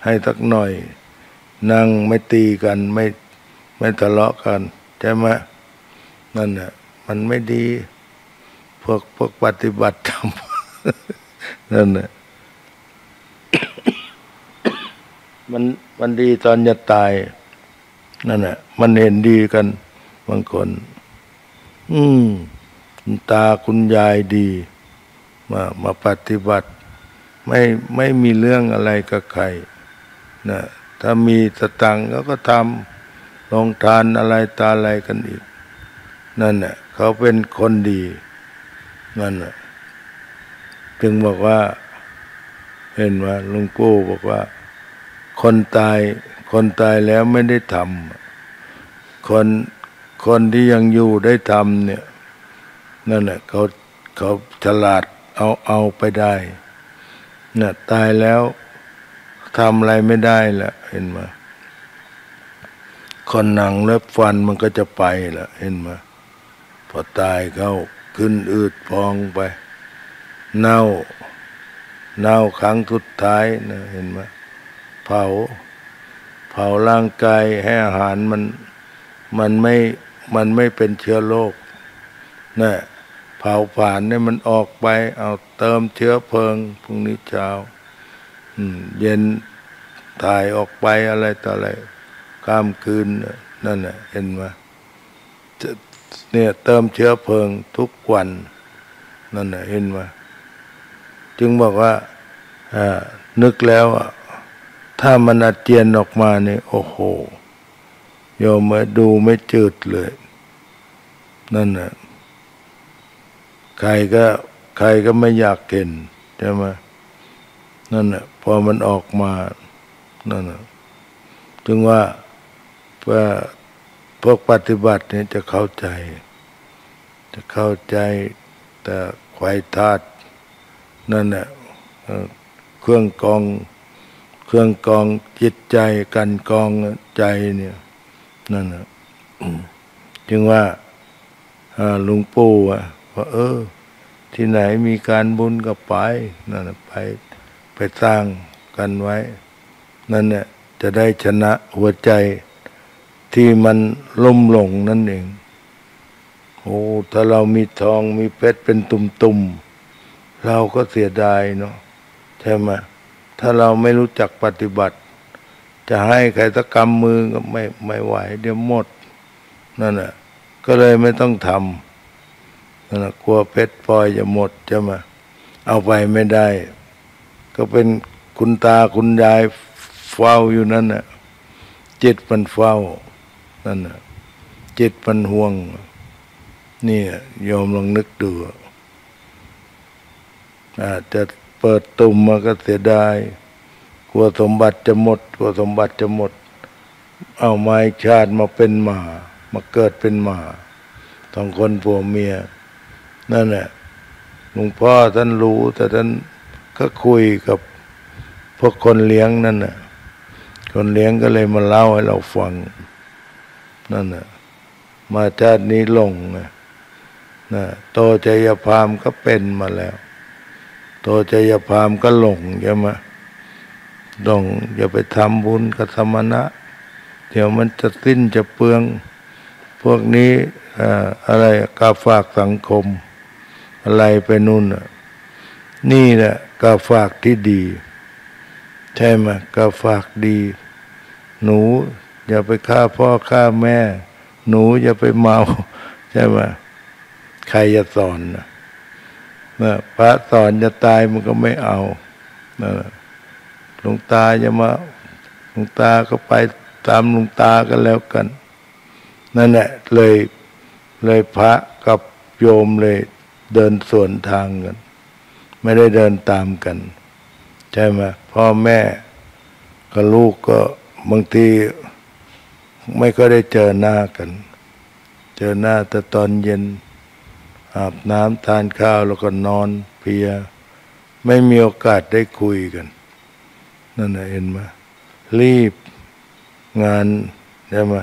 ให้สักหน่อยนั่งไม่ตีกันไม่ไม่ทะเลาะกันใช่ไหมนั่นนะมันไม่ดีพวกพวกปฏิบัติธรรม นั่นนะ มันมันดีตอนจะตายนั่นแหละมันเห็นดีกันบางคนอืม คุณตาคุณยายดีมามาปฏิบัติไม่ไม่มีเรื่องอะไรกับใครนะถ้ามีสตังค์เขาก็ทำลงทานอะไรตาอะไรกันอีกนั่นน่ะเขาเป็นคนดีนั่นน่ะจึงบอกว่าเห็นว่าหลวงปู่บอกว่าคนตายคนตายแล้วไม่ได้ทำคนคนที่ยังอยู่ได้ทำเนี่ยนั่นแหละเขาเขาฉลาดเอาเอาไปได้น่ะตายแล้วทำอะไรไม่ได้ละเห็นไหมคนหนังเล็บฟันมันก็จะไปละเห็นไหมพอตายเขาขึ้นอืดพองไปเน่าเน่าครั้งสุดท้ายนะเห็นไหมเผาเผาร่างกายให้อาหารมันมันไม่มันไม่เป็นเชื้อโรคนะเผาผ่านเนี่ยมันออกไปเอาเติมเชื้อเพลิงพรุ่งนี้เช้าเย็นถ่ายออกไปอะไรต่ออะไรข้ามคืนนั่นน่ะเห็นไหมเนี่ยเติมเชื้อเพลิงทุกวันนั่นน่ะเห็นไหมจึงบอกว่านึกแล้วถ้ามันอาเจียนออกมาเนี่ยโอ้โหโยมมาดูไม่จืดเลยนั่นน่ะใครก็ใครก็ไม่อยากเห็นใช่ไหมนั่นน่ะพอมันออกมานั่นน่ะจึงว่าว่าพวกปฏิบัติเนี่ยจะเข้าใจจะเข้าใจแต่ไขว่ธาตุนั่นน่ะเครื่องกองเครื่องกองจิตใจกันกองใจเนี่ยนั่นน่ะจึงว่าหลวงปู่อะว่าเออที่ไหนมีการบุญก็ไปนั่นน่ะไปไปสร้างกันไว้นั่นเนี่ยจะได้ชนะหัวใจที่มันล่มหลงนั่นเองโอ้ถ้าเรามีทองมีเพชรเป็นตุ่มๆเราก็เสียดายเนาะใช่ไหมถ้าเราไม่รู้จักปฏิบัติจะให้ใครสักกำมือก็ไม่ไม่ไหวเดี๋ยวหมดนั่นน่ะก็เลยไม่ต้องทำนั่นน่ะกลัวเพชรพลอยจะหมดใช่ไหมเอาไปไม่ได้ก็เป็นคุณตาคุณยายเฝ้าอยู่นั่นน่ะจิตมันเฝ้านั่นน่ะจิตมันห่วงนี่โยมลองนึกดูอาจจะเปิดตุ่มมาก็เสียดายกลัวสมบัติจะหมดกลัวสมบัติจะหมดเอาไม้ชาติมาเป็นหมามาเกิดเป็นหมาสองคนผัวเมียนั่นแหละหลวงพ่อท่านรู้แต่ท่านก็คุยกับพวกคนเลี้ยงนั่นน่ะคนเลี้ยงก็เลยมาเล่าให้เราฟังนั่นน่ะมาชาตินี้หลงนะนะโตชยพามก็เป็นมาแล้วโตชยพามก็หลงใช่ไหมหลงอย่าไปทำบุญกับสมณะเดี๋ยวมันจะสิ้นจะเปลืองพวกนี้อะไรกาฝากสังคมอะไรไปนู่นน่ะนี่แหละกาฝากที่ดีใช่ไหมกาฝากดีหนูอย่าไปฆ่าพ่อฆ่าแม่หนูอย่าไปเมาใช่ไหมใครจะสอนนะพระสอนจะตายมันก็ไม่เอาหลวงตาจะมาหลวงตาก็ไปตามหลวงตากันแล้วกันนั่นแหละเลยเลยพระกับโยมเลยเดินสวนทางกันไม่ได้เดินตามกันใช่ไหมพ่อแม่กับลูกก็บางทีไม่ก็ได้เจอหน้ากันเจอหน้าแต่ตอนเย็นอาบน้ำทานข้าวแล้วก็นอนเพียไม่มีโอกาสได้คุยกันนั่นน่ะเห็นไหมรีบงานใช่ไหม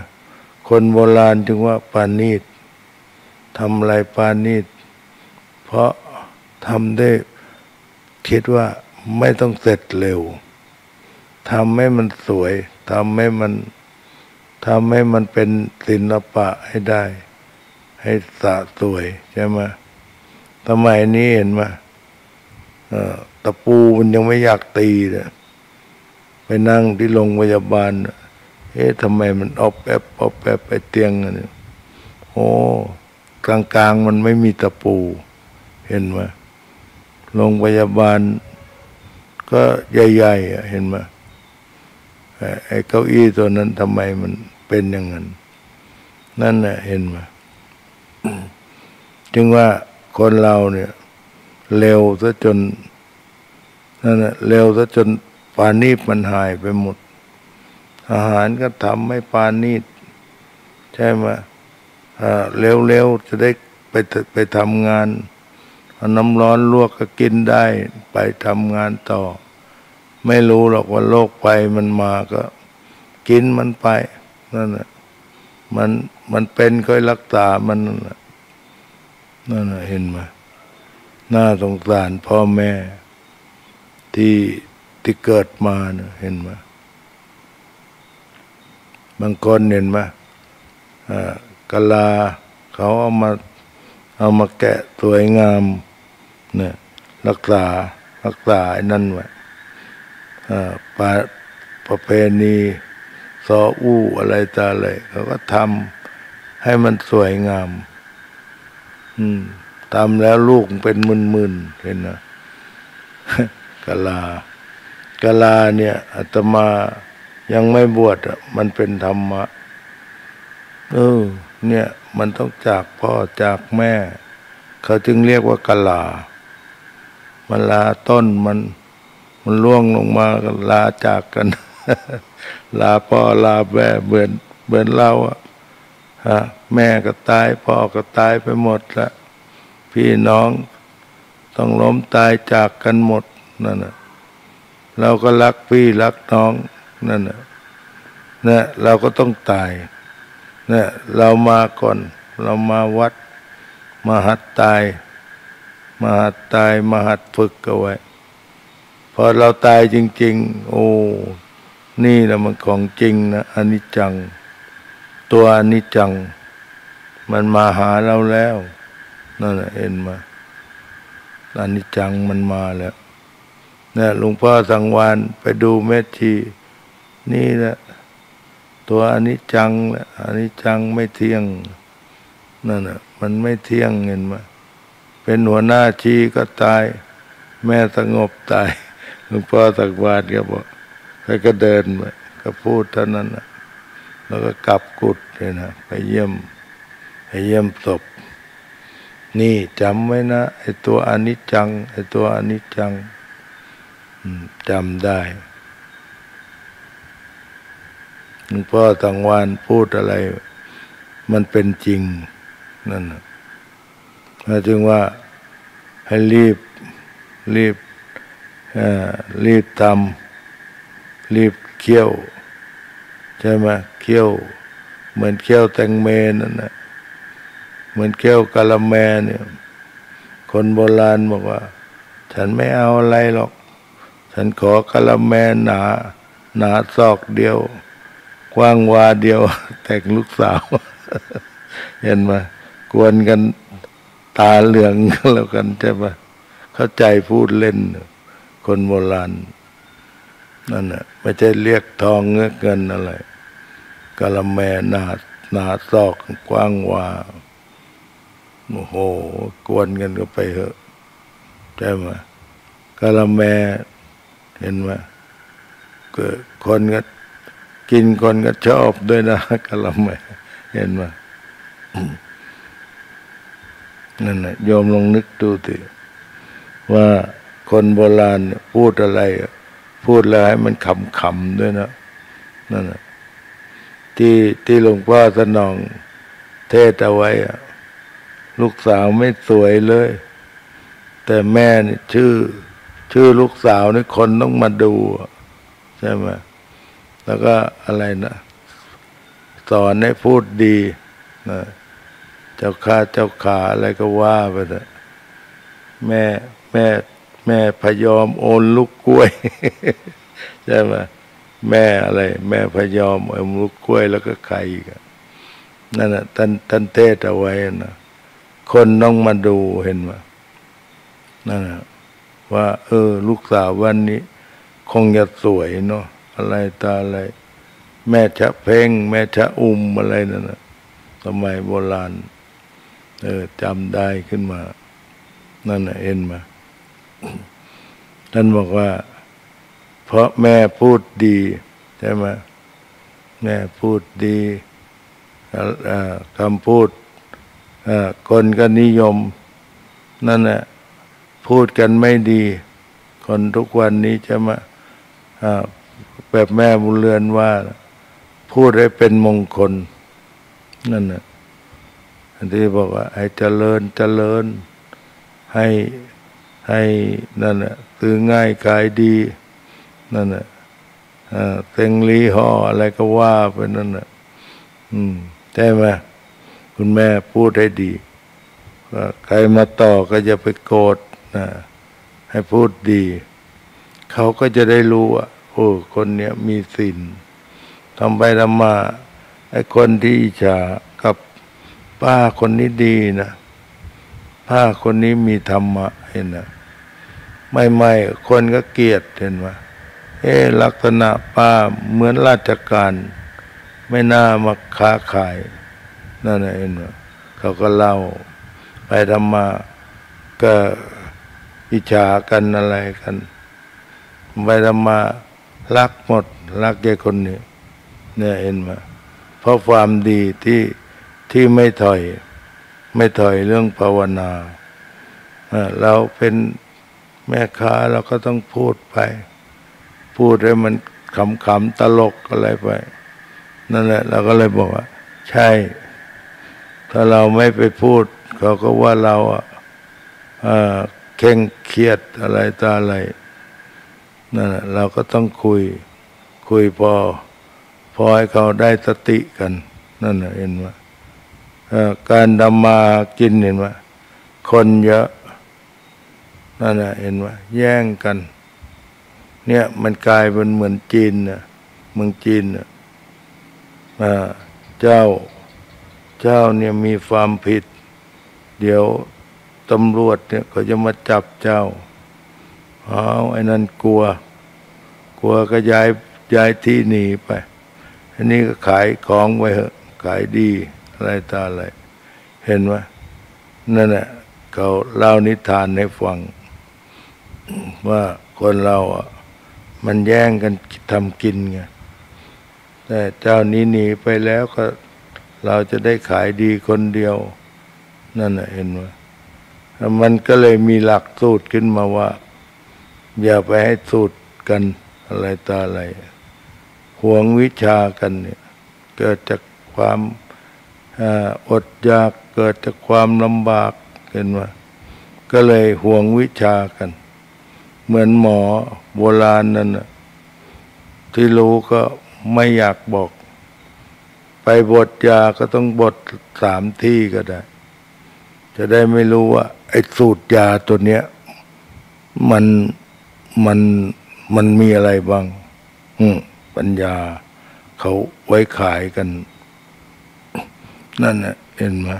คนโบราณจึงว่าปานีตทำอะไรปานีตเพราะทำได้คิดว่าไม่ต้องเสร็จเร็วทำให้มันสวยทำให้มันทำให้มันเป็นศิลปะให้ได้ให้สะสวยใช่ไหมสมัยนี้เห็นไหมตะปูมันยังไม่อยากตีเลยไปนั่งที่โรงพยาบาลเอ๊ะทำไมมันออบแอบออบแอบไปเตียงเนี่ยโอ้ กลางๆมันไม่มีตะปูเห็นไหมโรงพยาบาลก็ใหญ่ๆเห็นไหมไอ้เก้าอี้ตัวนั้นทำไมมันเป็นอย่างนั้นนั่นน่ะเห็นไหม จึงว่าคนเราเนี่ยเร็วซะจนนั่นน่ะเร็วซะจนปานีตมันหายไปหมดอาหารก็ทำให้ปานีตใช่ไหมเร็วๆจะได้ไปไปทำงานน้ำร้อนลวกก็กินได้ไปทำงานต่อไม่รู้หรอกว่าโรคไปมันมาก็กินมันไปนั่นแหละมันมันเป็นค่อยรักษามันนั่นแหละนั่นแหละเห็นไหมน่าสงสารพ่อแม่ที่ที่เกิดมาเนี่ยเห็นไหมบางคนเห็นไหมกะลาเขาเอามาเอามาแกะสวยงามเนี่ยรักษารักษาไอ้นั่นวะปาประเพณีซออู้อะไรต่ออะไรเขาก็ทำให้มันสวยงามทำแล้วลูกเป็นหมื่นๆเห็นนะกะลากะลาเนี่ยอาตมายังไม่บวชมันเป็นธรรมะเออเนี่ยมันต้องจากพ่อจากแม่เขาจึงเรียกว่ากะลามันลาต้นมันมันล่วงลงมาลาจากกัน ลาพ่อลาแม่เหมือนเหมือนเราอะฮะแม่ก็ตายพ่อก็ตายไปหมดละพี่น้องต้องล้มตายจากกันหมดนั่นน่ะเราก็รักพี่รักน้องนั่นน่ะเนี่ยเราก็ต้องตายเนี่ยเรามาก่อนเรามาวัดมาหัดตายมาหัดตายมาหัดฝึกเอาไว้พอเราตายจริงๆโอ้นี่แหละมันของจริงนะอนิจจังตัวอนิจจังมันมาหาเราแล้วนั่นแหละเห็นมาอนิจจังมันมาแล้วเนี่ยหลวงพ่อสังวานไปดูแม่ชีนี่แหละตัวอนิจจังแหละอนิจจังไม่เที่ยงนั่นน่ะมันไม่เที่ยงเห็นไหมเป็นหัวหน้าชีก็ตายแม่สงบตายหลวงพ่อสังวานก็บอกแล้วก็เดินไปก็พูดเท่านั้นนะแล้วก็กลับกุฏเลยนะไปเยี่ยมไปเยี่ยมศพนี่จำไว้นะไอ้ตัวอนิจจังไอ้ตัวอนิจจังจำได้หลวงพ่อสังวานพูดอะไรมันเป็นจริงนั่นนะจึงว่าให้รีบรีบรีบทำรีบเคี่ยวใช่ไหมเคี่ยวเหมือนเคี่ยวแตงเมนั่นนะเหมือนเคี่ยวกะละแมเนี่ยคนโบราณบอกว่าฉันไม่เอาอะไรหรอกฉันขอกะละแมหนาหนาซอกเดียวกว้างวาเดียวแต่งลูกสาวเห็นไหมกวนกันตาเหลืองแล้วกันใช่ไหมเข้าใจพูดเล่นคนโบราณนั่นน่ะไม่ใช่เรียกทองเงือกเงินอะไรกะละแมหนาหนาซอกกว้างวาโอ้โหกวนกันก็ไปเหอะใช่ไหมกะละแมเห็นไหมคนก็กินคนก็ชอบด้วยนะกะละแมเห็นไหม นั่นแหละโยมลองนึกดูสิว่าคนโบราณพูดอะไรพูดแล้วให้มันขำๆด้วยนะนั่นแหละที่ที่หลวงพ่อสนองเทศเอาไว้ลูกสาวไม่สวยเลยแต่แม่นี่ชื่อชื่อลูกสาวนี่คนต้องมาดูใช่ไหมแล้วก็อะไรนะสอนให้พูดดีนะเจ้าข้าเจ้าขาอะไรก็ว่าไปนะแม่แม่แม่พยอมโอนลูกกล้วย ใช่ไหมแม่อะไรแม่พยอมโอนลูกกล้วยแล้วก็ใครอีกนั่นนะท่านท่านเทศเอาไว้นะคนต้องมาดูเห็นไหมนั่นนะว่าเออลูกสาววันนี้คงจะสวยเนาะอะไรตาอะไรแม่ชะเพ่งแม่ชะอุ้มอะไรนั่นนะสมัยโบราณ เออจำได้ขึ้นมานั่นน่ะเอ็นมา ท่านบอกว่าเพราะแม่พูดดีใช่ไหมแม่พูดดีคำพูดคนก็นิยมนั่นน่ะพูดกันไม่ดีคนทุกวันนี้จะมาแบบแม่บุญเรือนว่าพูดให้เป็นมงคลนั่นน่ะที่บอกว่าให้เจริญเจริญให้ให้นั่นน่ะคือง่ายกายดีนั่นน่ะเต็งลีห่ออะไรก็ว่าไปนั่นน่ะอืมใช่ไหมคุณแม่พูดให้ดีใครมาต่อก็จะไปโกรธนะให้พูดดีเขาก็จะได้รู้ว่าโอ้คนเนี้ยมีศีลทำไปทำมาไอ้คนที่อิจฉากับป้าคนนี้ดีนะป้าคนนี้มีธรรมะเห็นนะไม่ไม่คนก็เกลียดเห็นไหมเอ๊ะลักษณะป้าเหมือนราชการไม่น่ามาค้าขายนั่นเองนะเขาก็เล่าไปทำมาก็อิจฉากันอะไรกันไปทำมารักหมดรักแกคนนี้เนี่ยเห็นไหมเพราะความดีที่ที่ไม่ถอยไม่ถอยเรื่องภาวนาเราเป็นแม่ค้าเราก็ต้องพูดไปพูดให้มันขำๆตลกอะไรไปนั่นแหละเราก็เลยบอกว่าใช่ถ้าเราไม่ไปพูดเขาก็ว่าเราเคร่งเครียดอะไรตาอะไรนั่นแหละเราก็ต้องคุยคุยพอพอให้เขาได้สติกันนั่นแหละเห็นไหมการดำมากินเห็นไหมคนเยอะนั่นแหละเห็นไหมแย่งกันเนี่ยมันกลายเป็นเหมือนจีนนะเมืองจีนนะเจ้าเจ้าเนี่ยมีความผิดเดี๋ยวตำรวจเนี่ยเขาจะมาจับเจ้าอ้าวไอ้นั่นกลัวกลัวก็ย้ายย้ายที่หนีไปอันนี้ก็ขายของไว้เหอะขายดีอะไรตาอะไรเห็นไหมนั่นแหละเขาเล่านิทานให้ฟังว่าคนเราอ่ะมันแย่งกันทำกินไงแต่เจ้านี้หนีไปแล้วก็เราจะได้ขายดีคนเดียวนั่นน่ะเห็นไหมมันก็เลยมีหลักสูตรขึ้นมาว่าอย่าไปให้สูตรกันอะไรตาอะไรหวงวิชากันเนี่ยเกิดจากความอดอยากเกิดจากความลำบากเห็นไหมก็เลยหวงวิชากันเหมือนหมอโบราณนั่นน่ะที่รู้ก็ไม่อยากบอกไปบทยาก็ต้องบทสามที่ก็ได้จะได้ไม่รู้ว่าไอ้สูตรยาตัวเนี้ยมันมันมันมีอะไรบ้างอืมปัญญาเขาไว้ขายกันนั่นน่ะเห็นไหม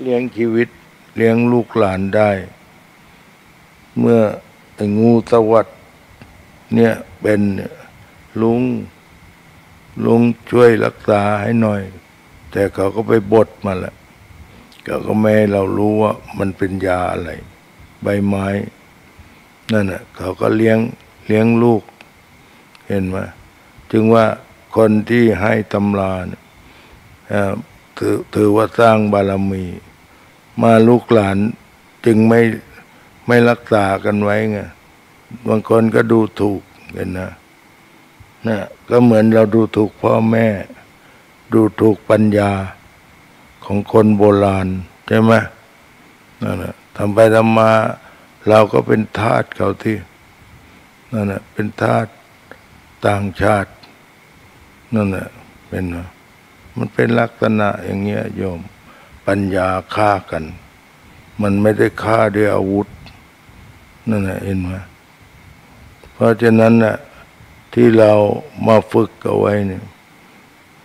เลี้ยงชีวิตเลี้ยงลูกหลานได้เมื่อไอ้งูสวัสด์เนี่ยเป็นลุงลุงช่วยรักษาให้หน่อยแต่เขาก็ไปบดมาแล้วเขาก็ไม่ให้เรารู้ว่ามันเป็นยาอะไรใบไม้นั่นน่ะเขาก็เลี้ยงเลี้ยงลูกเห็นไหมจึงว่าคนที่ให้ตำราเนี่ยถือถือว่าสร้างบารมีมาลูกหลานจึงไม่ไม่รักษากันไว้ไงบางคนก็ดูถูกกันนะนะก็เหมือนเราดูถูกพ่อแม่ดูถูกปัญญาของคนโบราณใช่ไหมนั่นแหละทำไปทำมาเราก็เป็นทาสเขาที่นั่นแหละเป็นทาสต่างชาตินั่นแหละเป็นนะมันเป็นลักษณะอย่างเงี้ยโยมปัญญาฆ่ากันมันไม่ได้ฆ่าด้วยอาวุธนั่นแหละเห็นไหมเพราะฉะนั้นน่ะที่เรามาฝึกเอาไว้เนี่ย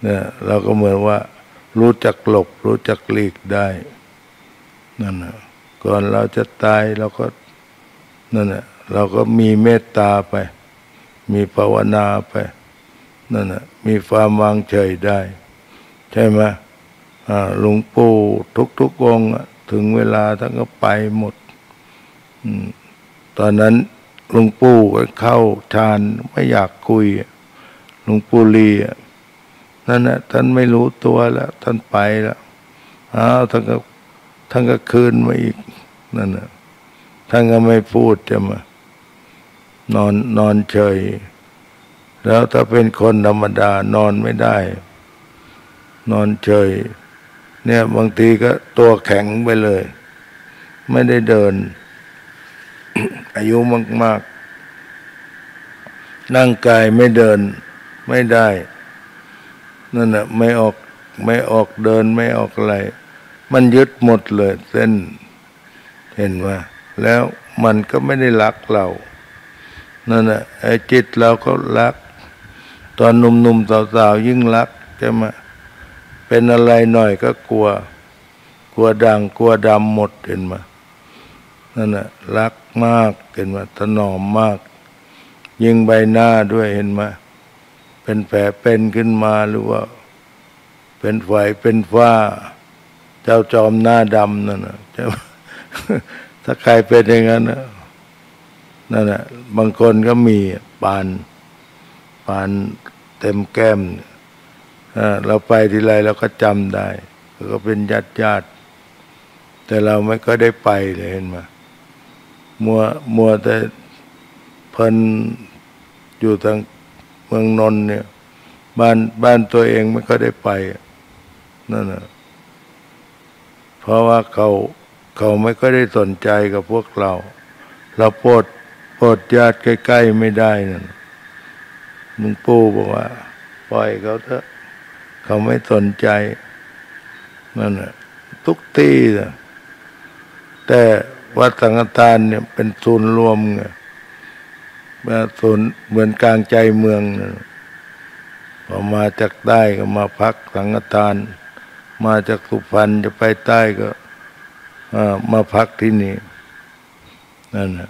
เนี่ยเราก็เหมือนว่ารู้จักหลบรู้จักหลีกได้นั่นนะก่อนเราจะตายเราก็นั่นนะเราก็มีเมตตาไปมีภาวนาไปนั่นนะมีความวางเฉยได้ใช่ไหม หลวงปู่ทุกๆองค์ถึงเวลาท่านก็ไปหมดตอนนั้นหลวงปู่เข้าฌานไม่อยากคุยหลวงปู่ลีนั่นนะท่านไม่รู้ตัวแล้วท่านไปแล้วอ้าวท่านก็ท่านก็คืนมาอีกนั่นนะท่านก็ไม่พูดจะมานอนนอนเฉยแล้วถ้าเป็นคนธรรมดานอนไม่ได้นอนเฉยเนี่ยบางทีก็ตัวแข็งไปเลยไม่ได้เดิน อายุมากๆร่างกายไม่เดินไม่ได้นั่นน่ะไม่ออกไม่ออกเดินไม่ออกอะไรมันยึดหมดเลยเส้นเห็นว่าแล้วมันก็ไม่ได้รักเรานั่นน่ะไอ้จิตเราก็รักตอนหนุ่มๆสาวๆยิ่งรักใช่ไหมเป็นอะไรหน่อยก็กลัวกลัวด่างกลัวดำหมดเห็นมานั่นน่ะรักมากเห็นมาถนอมมากยิงใบหน้าด้วยเห็นมาเป็นแผลเป็นขึ้นมาหรือว่าเป็นไฝเป็นฝ้าเจ้าจอมหน้าดำนั่นน่ะเจ้า ถ้าใครเป็นอย่างนั้นนั่นน่ะบางคนก็มีปานปานเต็มแก้มเราไปทีไรเราก็จำได้ก็เป็นญาติญาติแต่เราไม่ก็ได้ไปเลยเห็นไหมมัวมัวแต่เพลินอยู่ทางเมืองนนท์เนี่ยบ้านบ้านตัวเองไม่ก็ได้ไปนั่นนะเพราะว่าเขาเขาไม่ก็ได้สนใจกับพวกเราเราโปรดโปรดญาติใกล้ๆไม่ได้นั่นหลวงปู่บอกว่าปล่อยเขาเถอะเขาไม่สนใจนั่นแหละทุกที่นะแต่วัดสังฆทานเนี่ยเป็นศูนย์รวมไงแบบศูนย์เหมือนกลางใจเมืองนะพอมาจากใต้ก็มาพักสังฆทานมาจากสุพรรณจะไปใต้ก็มาพักที่นี่นั่นแหละ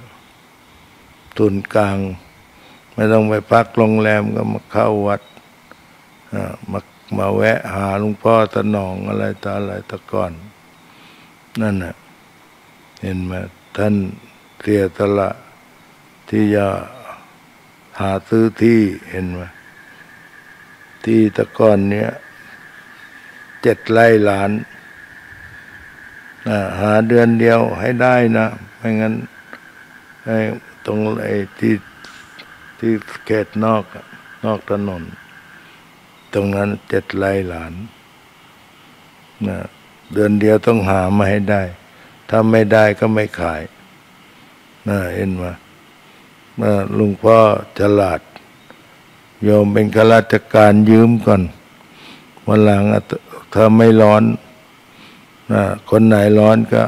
ศูนย์กลางไม่ต้องไปพักโรงแรมก็มาเข้าวัดมามาแวะหาหลวงพ่อตะหนองอะไรตาอะไรตะก่อนนั่นน่ะเห็นไหมท่านเสียสละที่จะหาซื้อที่เห็นไหมที่ตะก่อนเนี้ยเจ็ดไร่ล้านหาเดือนเดียวให้ได้นะไม่งั้นไอ้ตรงไอ้ที่ที่เขตนอกนอกถนนตรงนั้นเจ็ดไร่หลานนะเดือนเดียวต้องหามาให้ได้ถ้าไม่ได้ก็ไม่ขายนะเห็นว่าลุงพ่อฉลาดโยมเป็นข้าราชการยืมก่อนวันหลังถ้าไม่ร้อนนะคนไหนร้อนก็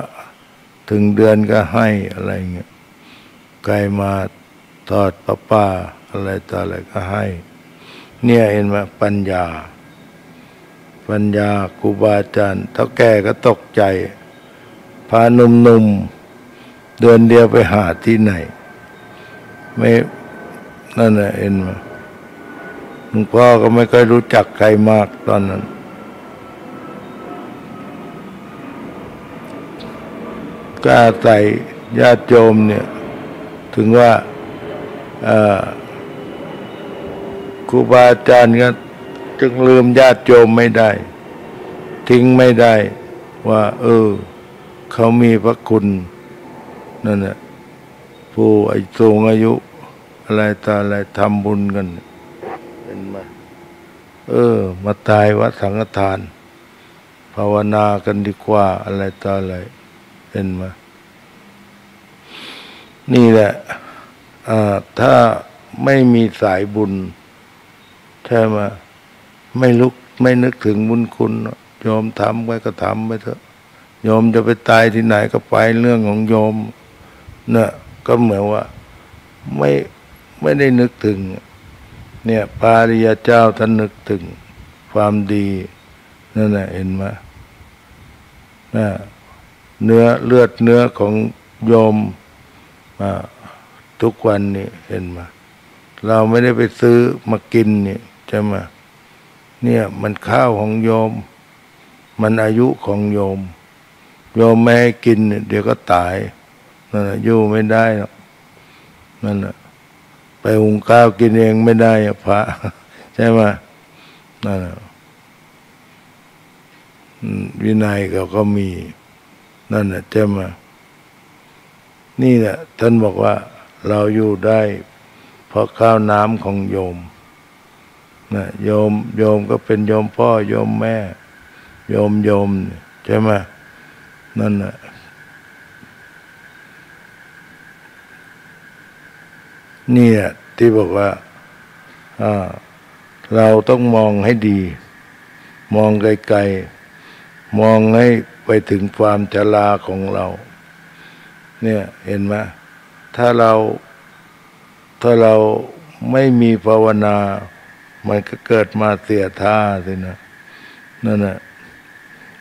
ถึงเดือนก็ให้อะไรเงี้ยใครมาทอดปลาป่าอะไรต่ออะไรก็ให้เนี่ยเห็นไหมปัญญาปัญญาครูบาอาจารย์เท่าแก่ก็ตกใจพาหนุ่มๆเดือนเดียวไปหาที่ไหนไม่นั่นน่ะเห็นไหมหลวงพ่อก็ไม่ค่อยรู้จักใครมากตอนนั้นก็อาศัยญาติโยมเนี่ยถึงว่าครูบาอาจารย์ก็จึงลืมญาติโยมไม่ได้ทิ้งไม่ได้ว่าเออเขามีพระคุณนั่นแหละผู้อายุสูงอายุอะไรตาอะไรทำบุญกันเป็นมาเออมาตายวัดสังฆทานภาวนากันดีกว่าอะไรตาอะไรเป็นมานี่แหละอ่าถ้าไม่มีสายบุญถ้ามาไม่ลุกไม่นึกถึงบุญคุณโยมทำไว้ก็ทำไปเถอะโยมจะไปตายที่ไหนก็ไปเรื่องของโยมเนี่ยก็เหมือนว่าไม่ไม่ได้นึกถึงเนี่ยพระอริยเจ้าท่านนึกถึงความดีนั่นแหละเห็นไหมนะเนื้อเลือดเนื้อของโยมทุกวันนี้เห็นไหมเราไม่ได้ไปซื้อมากินเนี่ยใช่ไหมเนี่ยมันข้าวของโยม มันอายุของโยมโยมไม่ให้กินเดี๋ยวก็ตายนั่นแหละอยู่ไม่ได้หรอกนั่นแหละไปหุงข้าวกินเองไม่ได้พระใช่ไหมนั่นแหละวินัยเขาก็มีนั่นแหละใช่ไหมนี่แหละท่านบอกว่าเราอยู่ได้เพราะข้าวน้ำของโยมนะโยมโยมก็เป็นโยมพ่อโยมแม่โยมโยมใช่ไหมนั่นแหละนี่แหละที่บอกว่าเราต้องมองให้ดีมองไกลๆมองให้ไปถึงความชราของเราเนี่ยเห็นไหมถ้าเราถ้าเราไม่มีภาวนามันก็เกิดมาเสียท่าสินะนั่นน่ะ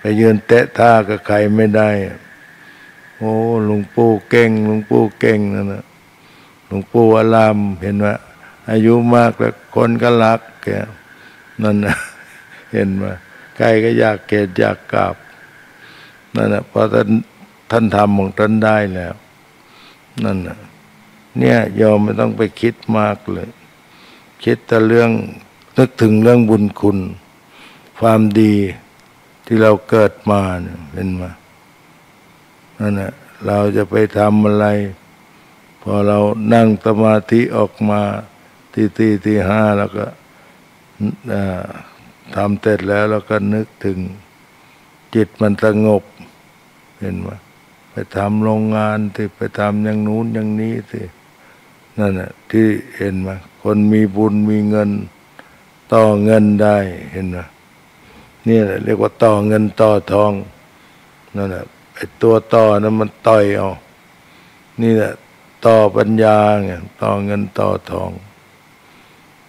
ไปยืนเตะท่ากับใครไม่ได้โอ้หลวงปู่เก่งหลวงปู่เก่งนั่นน่ะหลวงปู่อารามเห็นไหมอายุมากแล้วคนก็รักแกนั่นน่ะเห็นไหมใครก็อยากเกศอยากกราบนั่นน่ะเพราะท่านท่านทำของท่านได้แล้วนั่นน่ะเนี่ยยอมไม่ต้องไปคิดมากเลยคิดแต่เรื่องนึกถึงเรื่องบุญคุณความดีที่เราเกิดมาเนี่ยเป็นมานั่นแหละเราจะไปทำอะไรพอเรานั่งสมาธิออกมาที่ที่ที่ห้าแล้วก็ทำเสร็จแล้วเราก็นึกถึงจิตมันสงบเป็นมาไปทำโรงงานที่ไปทำอย่างนู้นอย่างนี้ที่นั่นแหละที่เห็นมาคนมีบุญมีเงินต่อเงินได้เห็นไหมนี่แหละเรียกว่าต่อเงินต่อทองนั่นแหละไอ้ตัวต่อนั้นมันต่อยเอานี่แหละต่อปัญญาไงต่อเงินต่อทอง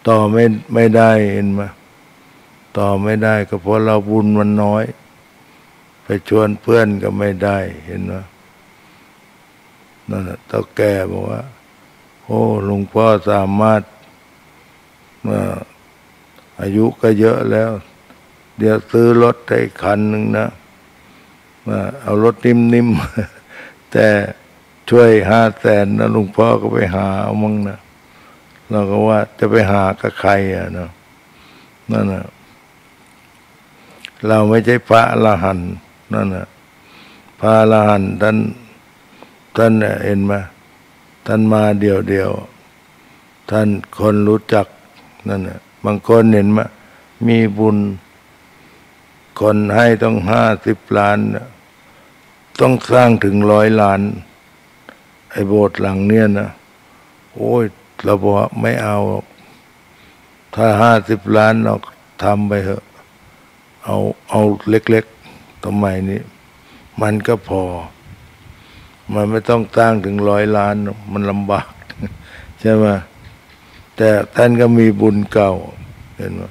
ต่อไม่ไม่ได้เห็นไหมต่อไม่ได้ก็เพราะเราบุญมันน้อยไปชวนเพื่อนก็ไม่ได้เห็นไหมนั่นแหละต่อแก่บอกว่าโอ้หลวงพ่อสามารถมาอายุก็เยอะแล้วเดี๋ยวซื้อรถให้คันหนึ่งนะมาเอารถนิ่มๆแต่ช่วยห้าแสนนะหลวงพ่อก็ไปหาเอามั่งนะเราก็ว่าจะไปหากับใครอ่ะเนาะนั่นนะเราไม่ใช่พระอรหันต์นั่นนะพระอรหันต์ท่านท่านเห็นไหมท่านมาเดียวเดียวท่านคนรู้จักนั่นน่ะบางคนเห็นไหมมีบุญคนให้ต้องห้าสิบล้านต้องสร้างถึงร้อยล้านไอ้โบสถ์หลังเนี่ยนะโอ้ยเราบอกว่าไม่เอาถ้าห้าสิบล้านเราทำไปเถอะเอาเอาเล็กๆทำไมนี้มันก็พอมันไม่ต้องสร้างถึงร้อยล้านมันลำบากใช่ไหมแต่ท่านก็มีบุญเก่าเห็นไหม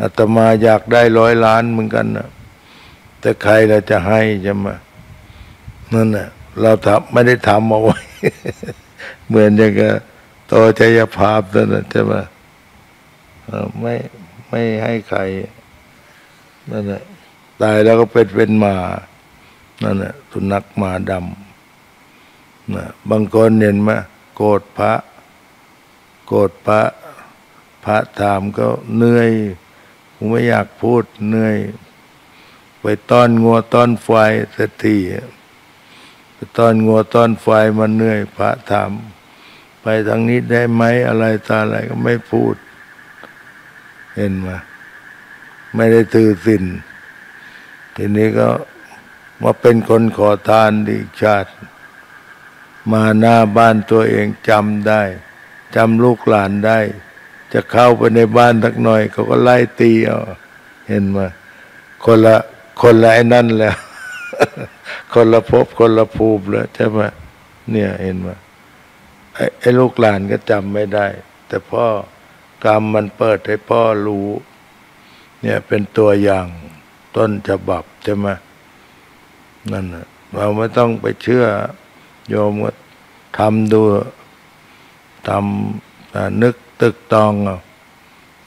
อาตมาอยากได้ร้อยล้านเหมือนกันนะแต่ใครเราจะให้ใช่ไหมนั่นแหละเราทำไม่ได้ทำเอาไว้ เหมือนอย่างกับต่อใจยภาพนั่นแหละใช่ไหมไม่ไม่ให้ใครนั่นแหละตายแล้วก็เป็นเป็นหมานั่นแหละสุนัขหมาดำนะบางคนเห็นไหมโกรธพระโกรธพระพระถามก็เหนื่อยผมไม่อยากพูดเหนื่อยไปต้อนงัวต้อนไฟเศรษฐีไปต้อนงัวต้อนไฟมาเหนื่อยพระถามไปทางนี้ได้ไหมอะไรตาอะไรก็ไม่พูดเห็นไหมไม่ได้ถือศีลทีนี้ก็มาเป็นคนขอทานอีกชาติมาหน้าบ้านตัวเองจำได้จำลูกหลานได้จะเข้าไปในบ้านสักหน่อยเขาก็ไล่ตีเอาเห็นไหมคนละคนละไอ้นั่นแล้ว คนละภพคนละภูมิแล้วใช่ไหมเนี่ยเห็นไหมไอ้ไอ้ลูกหลานก็จำไม่ได้แต่พ่อกรรมมันเปิดให้พ่อรู้เนี่ยเป็นตัวอย่างต้นฉบับใช่ไหมนั่นนะเราไม่ต้องไปเชื่อโยมก็ทำดูทำนึกตึกตองเอา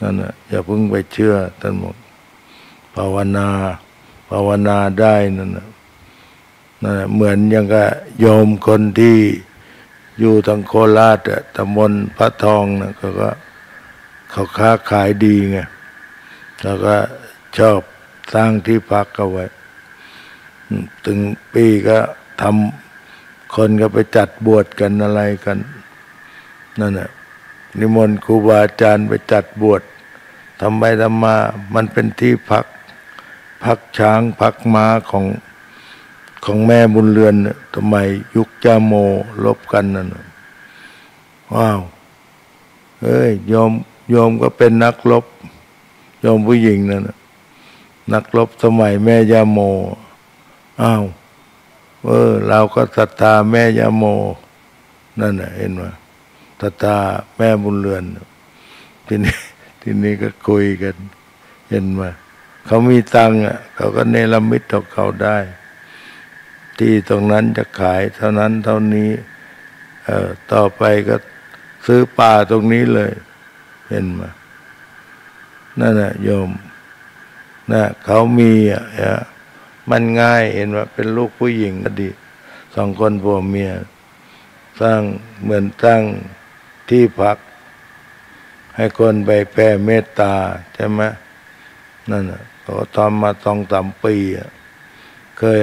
นั่นนะอย่าเพิ่งไปเชื่อท่านบอกภาวนาภ ภาวนาได้นั่นนะเหมือนอย่างกับโยมคนที่อยู่ทางโคราชตำบลพระทองนะก็เขาค้าขายดีไงแล้วก็ชอบสร้างที่พักเอาไว้ถึงปีก็ทำคนก็ไปจัดบวชกันอะไรกันนั่นแหละนิมนต์ครูบาอาจารย์ไปจัดบวชทำไปทำมามันเป็นที่พักพักช้างพักม้าของของแม่บุญเรือนทำไมยุคยาโมลบกันนั่นว้าวเอ้ยโยมโยมก็เป็นนักรบโยมผู้หญิงนั่นนักรบสมัยแม่ยาโมอ้าวเออเราก็ศรัทธาแม่ยาโมนั่นน่ะเห็นไหมศรัทธาแม่บุญเรือนทีนี้ทีนี้ก็คุยกันเห็นไหมเขามีตังค์อ่ะเขาก็เนรมิตของเขาได้ที่ตรงนั้นจะขายเท่านั้นเท่านี้เอ่อต่อไปก็ซื้อป่าตรงนี้เลยเห็นไหมนั่นน่ะโยมนะเขามีอ่ะมันง่ายเห็นว่าเป็นลูกผู้หญิงอดีตสองคนผัวเมียสร้างเหมือนสร้างที่พักให้คนไปแผ่เมตตาใช่ไหมนั่นน่ะเขาทำมาสองสามปีเคย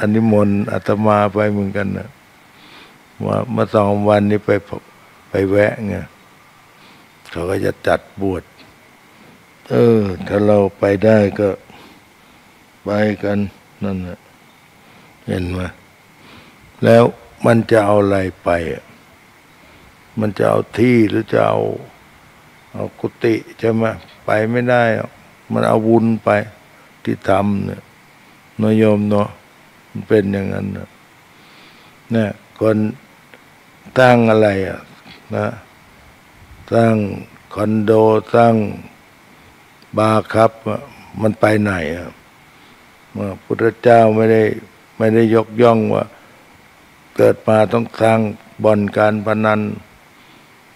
อนิมนต์อาตมาไปเหมือนกันนะว่ามาสองวันนี้ไปไปแวะไงเขาก็จะจัดบวชเออถ้าเราไปได้ก็ไปกันนั่นแหละเห็นไหมแล้วมันจะเอาอะไรไปอ่ะมันจะเอาที่หรือจะเอาเอากุฏิใช่ไหมไปไม่ได้มันเอาบุญไปที่ทำเนี่ยนโยมเนาะมันเป็นอย่างนั้นนะเนี่ยคนตั้งอะไรอ่ะนะตั้งคอนโดตั้งบาร์ครับมันไปไหนอ่ะพระพุทธเจ้าไม่ได้ไม่ได้ยกย่องว่าเกิดมาต้องสร้างบ่อนการพนัน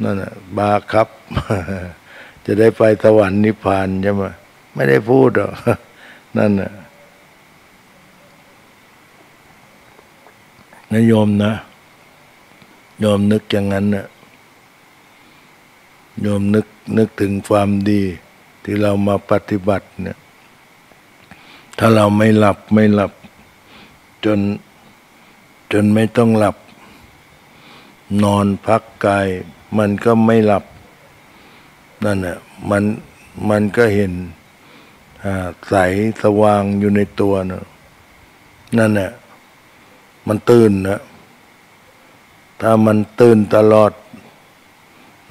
นั่นน่ะบาร์ครับจะได้ไปสวรรค์นิพพานใช่ไหมไม่ได้พูดหรอกนั่นน่ะนะโยมนะโยมนึกอย่างนั้นนะโยมนึกนึกถึงความดีที่เรามาปฏิบัติเนี่ยถ้าเราไม่หลับไม่หลับจนจนไม่ต้องหลับนอนพักกายมันก็ไม่หลับนั่นน่ะมันมันก็เห็นใสสว่างอยู่ในตัวนะนั่นน่ะมันตื่นนะถ้ามันตื่นตลอด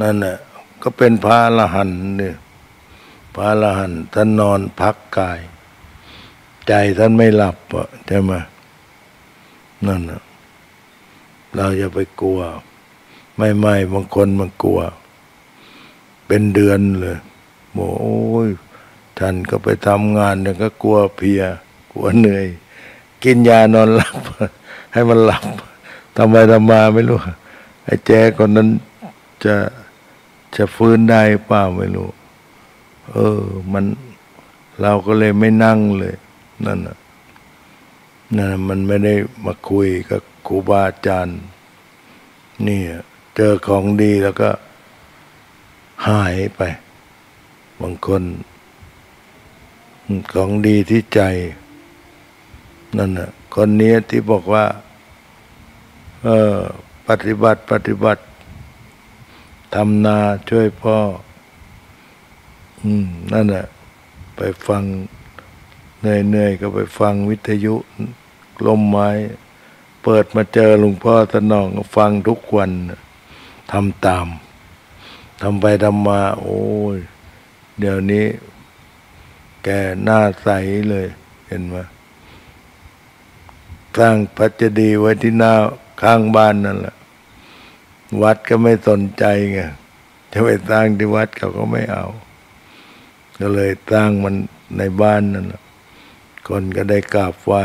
นั่นน่ะก็เป็นพระอรหันต์เนี่ยพระอรหันต์ท่านนอนพักกายใจท่านไม่หลับใช่ไหมนั่นนะเราอย่าไปกลัวไม่ไม่บางคนมันกลัวเป็นเดือนเลยบอกโอ้ยท่านก็ไปทำงานเนี่ยก็กลัวเพียกลัวเหนื่อยกินยานอนหลับให้มันหลับทำไมทำมาไม่รู้ไอ้แจ๊คนนั้นจะจะฟื้นได้เปล่าไม่รู้เออมันเราก็เลยไม่นั่งเลยนั่นน่ะนั่นมันไม่ได้มาคุยกับครูบาอาจารย์นี่เจอของดีแล้วก็หายไปบางคนของดีที่ใจนั่นน่ะคนนี้ที่บอกว่าเออปฏิบัติปฏิบัติทำนาช่วยพ่ออืมนั่นน่ะไปฟังเหนื่อยๆก็ไปฟังวิทยุลมไม้เปิดมาเจอหลวงพ่อสนองฟังทุกวันทำตามทำไปทำมาโอ้ยเดี๋ยวนี้แกหน้าใสเลยเห็นไหมสร้างพระเจดีย์ไว้ที่หน้าข้างบ้านนั่นแหละวัดก็ไม่สนใจไงจะไปสร้างที่วัดเขาก็ไม่เอาก็เลยสร้างมันในบ้านนั่นแหละคนก็ได้กราบไหว้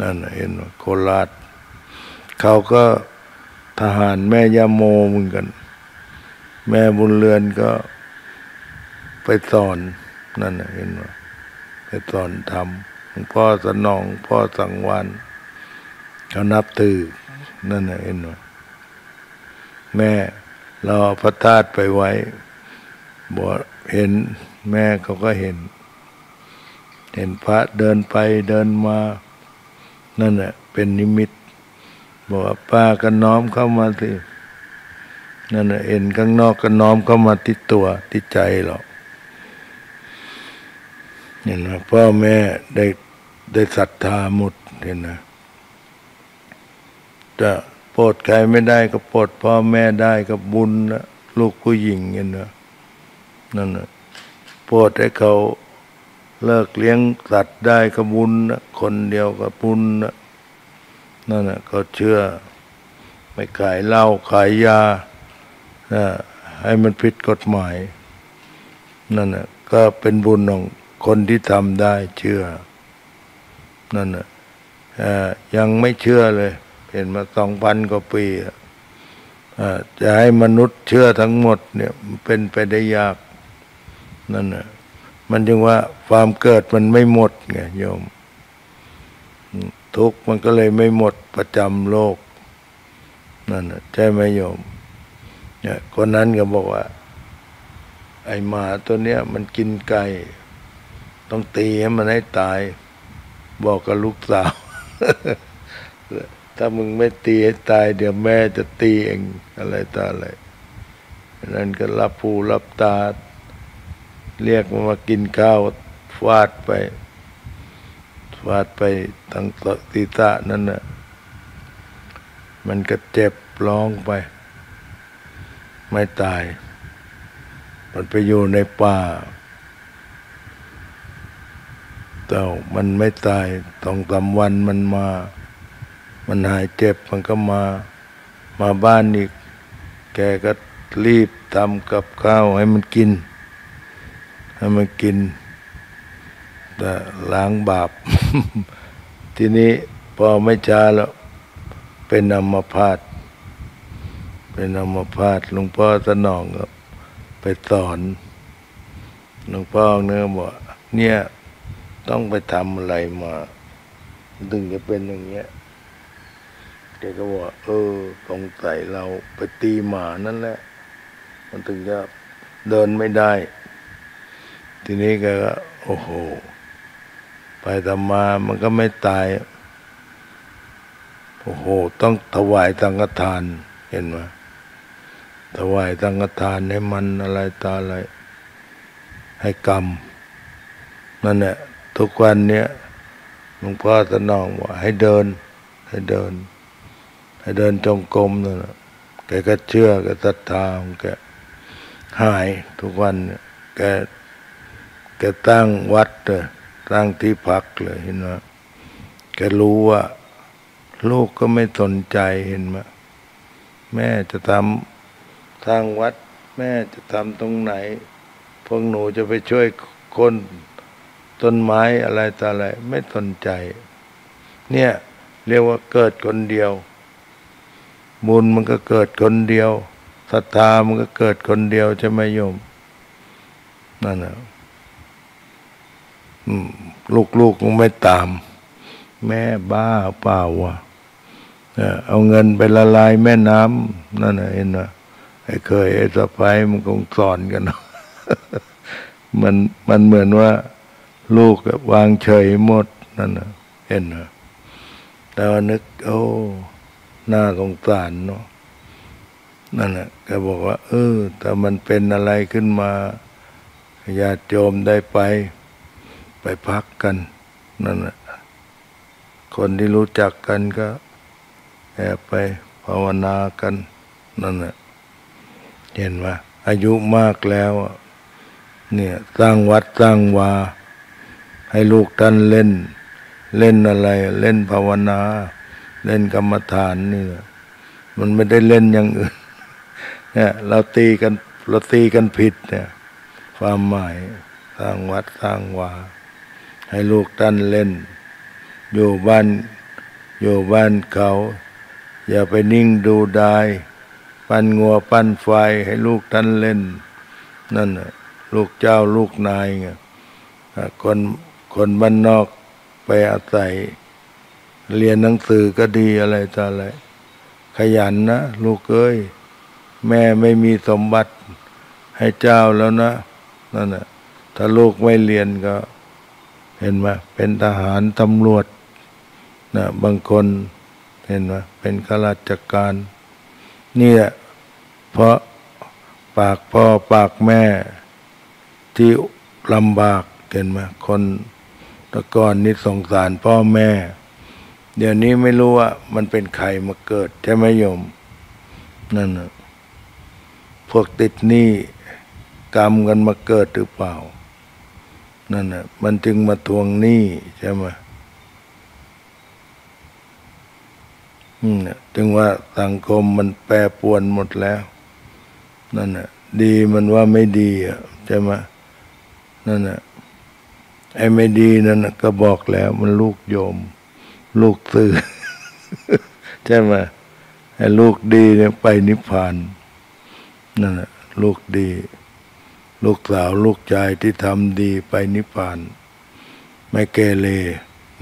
นั่นเห็นว่าโคราชเขาก็ทหารแม่ยาโมเหมือนกันแม่บุญเรือนก็ไปสอนนั่นเห็นว่าไปสอนธรรม พ่อสนองพ่อสังวานเขานับถือนั่นเองนะแม่เราพระธาตุไปไว้บ่เห็นแม่เขาก็เห็นเห็นพระเดินไปเดินมานั่นแหละเป็นนิมิตบอกว่าป้าก็น้อมเข้ามาสินั่นแหละเห็นข้างนอกก็น้อมเข้ามาที่ตัวที่ใจหรอกเห็นไหมพ่อแม่ได้ได้ศรัทธาหมดเห็นนะจะโปรดใครไม่ได้ก็โปรดพ่อแม่ได้ก็บุญนะลูกผู้หญิงเห็นนะนั่นนะโปรดให้เขาเลิกเลี้ยงสัตว์ได้ก็บุญนะคนเดียวก็บุญนะนั่นนะเขาเชื่อไม่ขายเหล้าขายยานะให้มันผิดกฎหมายนั่นนะก็เป็นบุญของคนที่ทำได้เชื่อนั่นนะยังไม่เชื่อเลยเห็นมาสองพันกว่าปีจะให้มนุษย์เชื่อทั้งหมดเนี่ยเป็นไปได้ยากนั่นนะมันจึงว่าความเกิดมันไม่หมดไงโยมทุกข์มันก็เลยไม่หมดประจำโลกนั่นนะใช่ไหมโยมเนี่ยคนนั้นก็บอกว่าไอ้หมาตัวเนี้ยมันกินไก่ต้องตีให้มันให้ตายบอกกับลูกสาว ถ้ามึงไม่ตีให้ตายเดี๋ยวแม่จะตีเองอะไรต่ออะไรนั่นก็รับผูรับตาเรียกมันมากินข้าวฟาดไปฟาดไปทั้งตีตะนั่นน่ะมันก็เจ็บร้องไปไม่ตายมันไปอยู่ในป่าแต่มันไม่ตายสองสามวันมันมามันหายเจ็บมันก็มามาบ้านอีกแกก็รีบทำกับข้าวให้มันกินให้มันกินแต่ล้างบาป ทีนี้พอไม่ช้าแล้วเป็นอัมพาตเป็นอัมพาตหลวงพ่อสนองก็ไปสอนหลวงพ่อเนื้อบอกเนี่ยต้องไปทำอะไรมาถึงจะเป็นอย่างเงี้ยแกก็บอกเออสงสัยเราไปตีหมานั่นแหละมันถึงจะเดินไม่ได้ทีนี้แกก็โอ้โหไปทำมามันก็ไม่ตายโอ้โหต้องถวายสังฆทานเห็นไหมถวายสังฆทานให้มันอะไรตาอะไรให้กรรมนั่นแหละทุกวันเนี้ยหลวงพ่อสนองว่าให้เดินให้เดินให้เดินจงกรมนั่นแหละแกก็เชื่อแกศรัทธาของแกหายทุกวันเนี่ยแกแกตั้งวัดเลยตั้งที่พักเลยเห็นไหมแกรู้ว่าลูกก็ไม่สนใจเห็นไหมแม่จะทำสร้างวัดแม่จะทำตรงไหนพวกหนูจะไปช่วยคนต้นไม้อะไรต่ออะไรไม่สนใจเนี่ยเรียกว่าเกิดคนเดียวบุญมันก็เกิดคนเดียวศรัทธามันก็เกิดคนเดียวใช่ไหมโยมนั่นน่ะลูกๆคงไม่ตามแม่บ้าเปล่าวะเอาเงินไปละลายแม่น้ำนั่นน่ะเห็นว่าไอ้เคยไอ้สะพ้ายมันคงสอนกัน มันมันเหมือนว่าลูกวางเฉยหมดนั่นน่ะเห็นน่ะแต่นึกโอ้หน้าสงสารเนาะนั่นแหละก็บอกว่าเออถ้ามันเป็นอะไรขึ้นมาญาติโยมได้ไปไปพักกันนั่นแหละคนที่รู้จักกันก็แอบไปภาวนากันนั่นแหละเห็นว่าอายุมากแล้วเนี่ยสร้างวัดสร้างวาให้ลูกท่านเล่นเล่นอะไรเล่นภาวนาเล่นกรรมฐานนี่มันไม่ได้เล่นอย่างอื่นเนี่ยเราตีกันเราตีกันผิดเนี่ยความหมายสร้างวัดสร้างวาให้ลูกท่านเล่นอยู่บ้านอยู่บ้านเขาอย่าไปนิ่งดูดายปั้นงัวปั้นไฟให้ลูกท่านเล่นนั่นลูกเจ้าลูกนายไงคนคนบ้านนอก ไปอาศัยเรียนหนังสือก็ดีอะไรต่ออะไรขยันนะลูกเอ้ยแม่ไม่มีสมบัติให้เจ้าแล้วนะนั่นน่ะถ้าลูกไม่เรียนก็เห็นไหมเป็นทหารตำรวจนะบางคนเห็นไหมเป็นข้าราชการเนี่ยเพราะปากพ่อปากแม่ที่ลำบากเห็นไหมคนตะกอนนิดสงสารพ่อแม่เดี๋ยวนี้ไม่รู้ว่ามันเป็นใครมาเกิดใช่ไหมโยมนั่นน่ะพวกติดหนี้กรรมกันมาเกิดหรือเปล่านั่นน่ะมันจึงมาทวงหนี้ใช่ไหมอืมเนี่ยจึงว่าสังคมมันแปรปรวนหมดแล้วนั่นน่ะดีมันว่าไม่ดีอ่ะใช่ไหมนั่นน่ะไอ้ไม่ดีนั่นน่ะก็บอกแล้วมันลูกโยมลูกตื่น ใช่ไหมไอ้ลูกดีเนี่ยไปนิพพานนั่นแหละลูกดีลูกสาวลูกชายที่ทำดีไปนิพพานไม่เกเร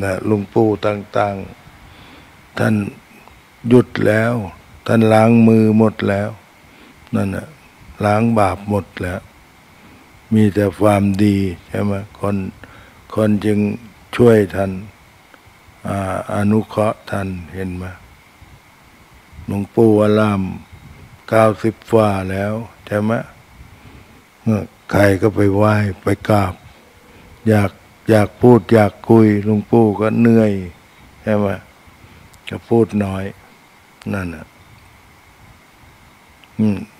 นะลุงปู่ต่างๆท่านหยุดแล้วท่านล้างมือหมดแล้วนั่นแหละล้างบาปหมดแล้วมีแต่ความดีใช่ไหมคนคนจึงช่วยท่านอนุเคราะห์ท่านเห็นไหมหลวงปู่อารามเก้าสิบฟ้าแล้วใช่ไหมเมื่อใครก็ไปไหว้ไปกราบอยากอยากพูดอยากคุยหลวงปู่ก็เหนื่อยใช่ไหมก็พูดน้อยนั่นน่ะ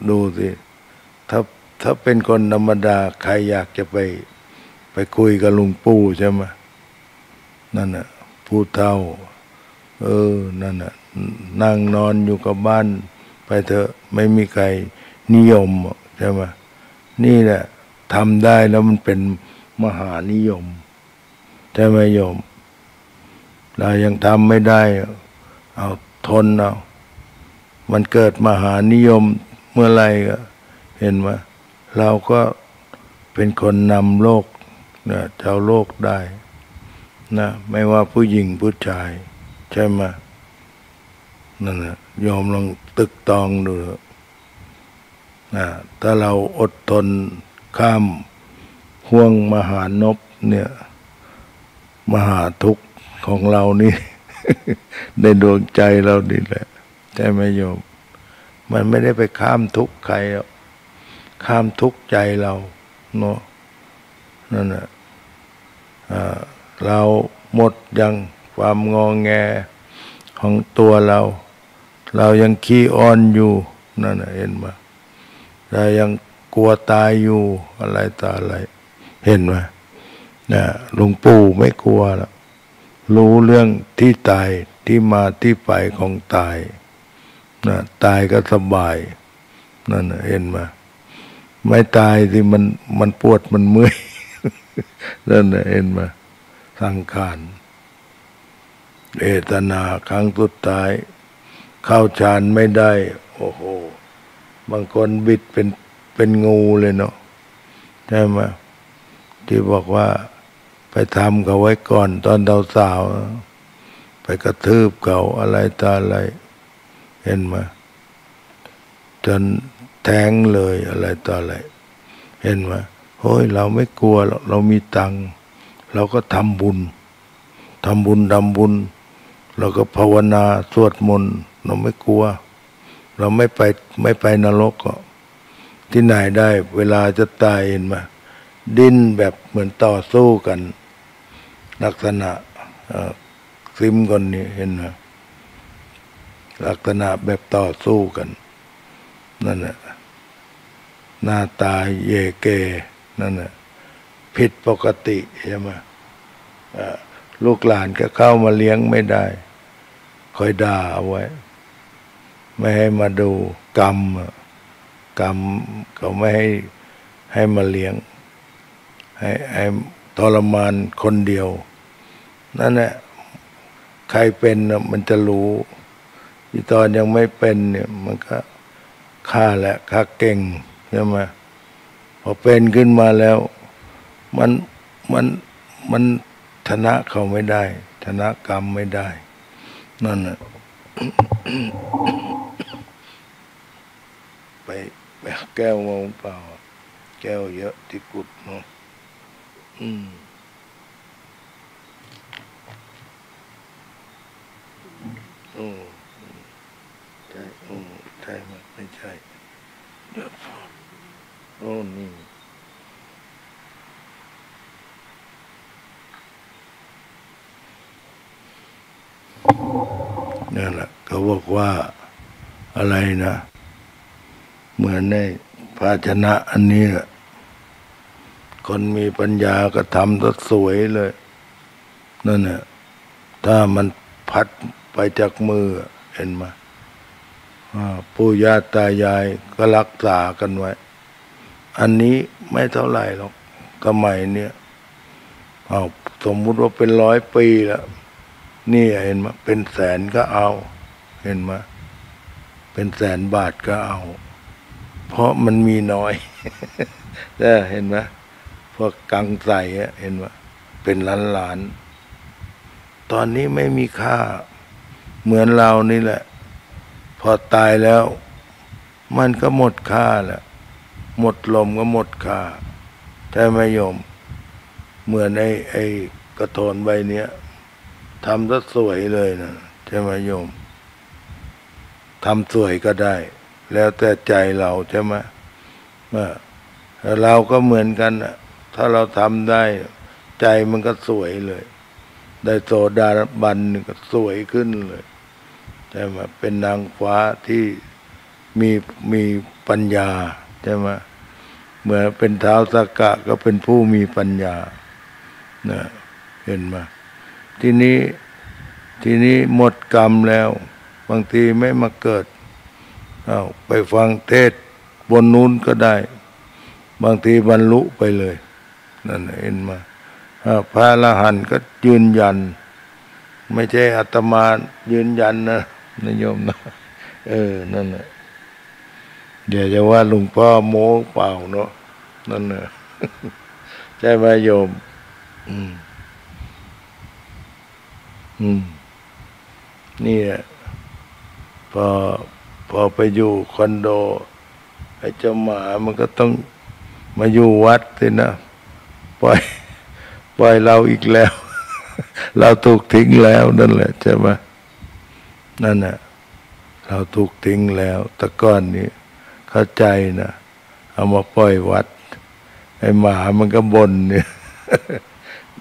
ดูสิถ้าถ้าเป็นคนธรรมดาใครอยากจะไปไปคุยกับหลวงปู่ใช่ไหมนั่นน่ะผู้เฒ่าเออนั่นน่ะนั่งนอนอยู่กับบ้านไปเถอะไม่มีใครนิยมใช่ไหมนี่แหละทำได้แล้วมันเป็นมหานิยมใช่ไหมโยมเรายังทำไม่ได้เอาทนเอามันเกิดมหานิยมเมื่อไรก็เห็นไหมเราก็เป็นคนนำโลกนะชาวโลกได้นะไม่ว่าผู้หญิงผู้ชายใช่ไหมนั่นนะยอมลองตึกตองดูนะถ้าเราอดทนข้ามห่วงมหานพเนี่ยมหาทุกข์ของเรานี่ ในดวงใจเราดีแหละใช่ไหมโยมมันไม่ได้ไปข้ามทุกข์ใครหรอกข้ามทุกข์ใจเราเนาะนั่นแหละเราหมดยังความงอแงของตัวเราเรายังขี้อ่อนอยู่นั่นเห็นไหมเรายังกลัวตายอยู่อะไรต่ออะไรเห็นไหมนะหลวงปู่ไม่กลัวหรอกรู้เรื่องที่ตายที่มาที่ไปของตายนะตายก็สบายนั่นเห็นไหมไม่ตายที่มันมันปวดมันเมื่อย นั่นเห็นไหมสังขารเอตนาครั้งสุดท้ายเข้าฌานไม่ได้โอ้โหบางคนบิดเป็นเป็นงูเลยเนาะใช่ไหมที่บอกว่าไปทำเขาไว้ก่อนตอนเราสาวไปกระทืบเขาอะไรตาอะไรเห็นไหมจนแทงเลยอะไรตาอะไรเห็นไหมโอ้ยเราไม่กลัวเราเรามีตังค์เราก็ทำบุญทำบุญทำบุญเราก็ภาวนาสวดมนต์เราไม่กลัวเราไม่ไปไม่ไปนรกก็ที่ไหนได้เวลาจะตายเห็นไหมดิ้นแบบเหมือนต่อสู้กันลักษณะซิมคนนี้เห็นไหมลักษณะแบบต่อสู้กันนั่นแหละหน้าตาเยเกนั่นแหละผิดปกติใช่ไหมลูกหลานก็เข้ามาเลี้ยงไม่ได้คอยด่าเอาไว้ไม่ให้มาดูกรรมกรรมเขาไม่ให้ให้มาเลี้ยงให้ให้ทรมานคนเดียวนั่นแหละใครเป็นมันจะรู้ที่ตอนยังไม่เป็นเนี่ยมันก็ฆ่าแหละฆ่าเก่งใช่ไหมพอเป็นขึ้นมาแล้วมันมันมัน ชนะเขาไม่ได้ชนะกรรมไม่ได้นั่นน่ะ ไปไปแก้วมาเปล่าแก้วเยอะที่กุดเนาะอืมโอ้ใช่โอ้ใช่มันไม่ใช่โอ้นี่นั่นแหละเขาบอกว่าอะไรนะเหมือนในภาชนะอันนี้คนมีปัญญาก็ทำสวยเลยนั่นแหละถ้ามันพัดไปจากมือเห็นไหมปู่ย่าตายายก็รักษากันไว้อันนี้ไม่เท่าไหร่หรอกสมัยเนี่ยเอาสมมุติว่าเป็นร้อยปีแล้วนี่เห็นไหมเป็นแสนก็เอาเห็นไหมเป็นแสนบาทก็เอาเพราะมันมีน้อย เห็นไหมพวกกังใสเห็นไหมเป็นล้านล้านตอนนี้ไม่มีค่าเหมือนเรานี่แหละพอตายแล้วมันก็หมดค่าแหละหมดลมก็หมดค่าใช่ไหมโยมเหมือนไอ้ไอ้กระโถนใบเนี้ยทำซะสวยเลยนะใช่ไหมโยมทำสวยก็ได้แล้วแต่ใจเราใช่ไหมเราก็เหมือนกันนะถ้าเราทำได้ใจมันก็สวยเลยได้โสดาบันก็สวยขึ้นเลยใช่ไหมเป็นนางฟ้าที่มีมีปัญญาใช่ไหมเหมือนเป็นเท้าสักกะก็เป็นผู้มีปัญญานะเห็นไหมทีนี้ทีนี้หมดกรรมแล้วบางทีไม่มาเกิดเอาไปฟังเทศบนนู้นก็ได้บางทีบรรลุไปเลยนั่นเห็นไหมพระอรหันต์ก็ยืนยันไม่ใช่อาตมายืนยันนะนิยมนะเออนั่นแหละเดี๋ยวจะว่าหลวงพ่อโม้เปล่าเนาะนั่นแหละใช่ไหมโยมอืมอืมนี่แหละพอพอไปอยู่คอนโดไอ้เจ้าหมามันก็ต้องมาอยู่วัดสินะปล่อยปล่อยเราอีกแล้ว เราถูกทิ้งแล้วนั่นแหละใช่ไหมนั่นน่ะเราถูกทิ้งแล้วแต่ก่อนนี้เข้าใจนะเอามาปล่อยวัดไอ้หมามันก็บ่นเนี่ย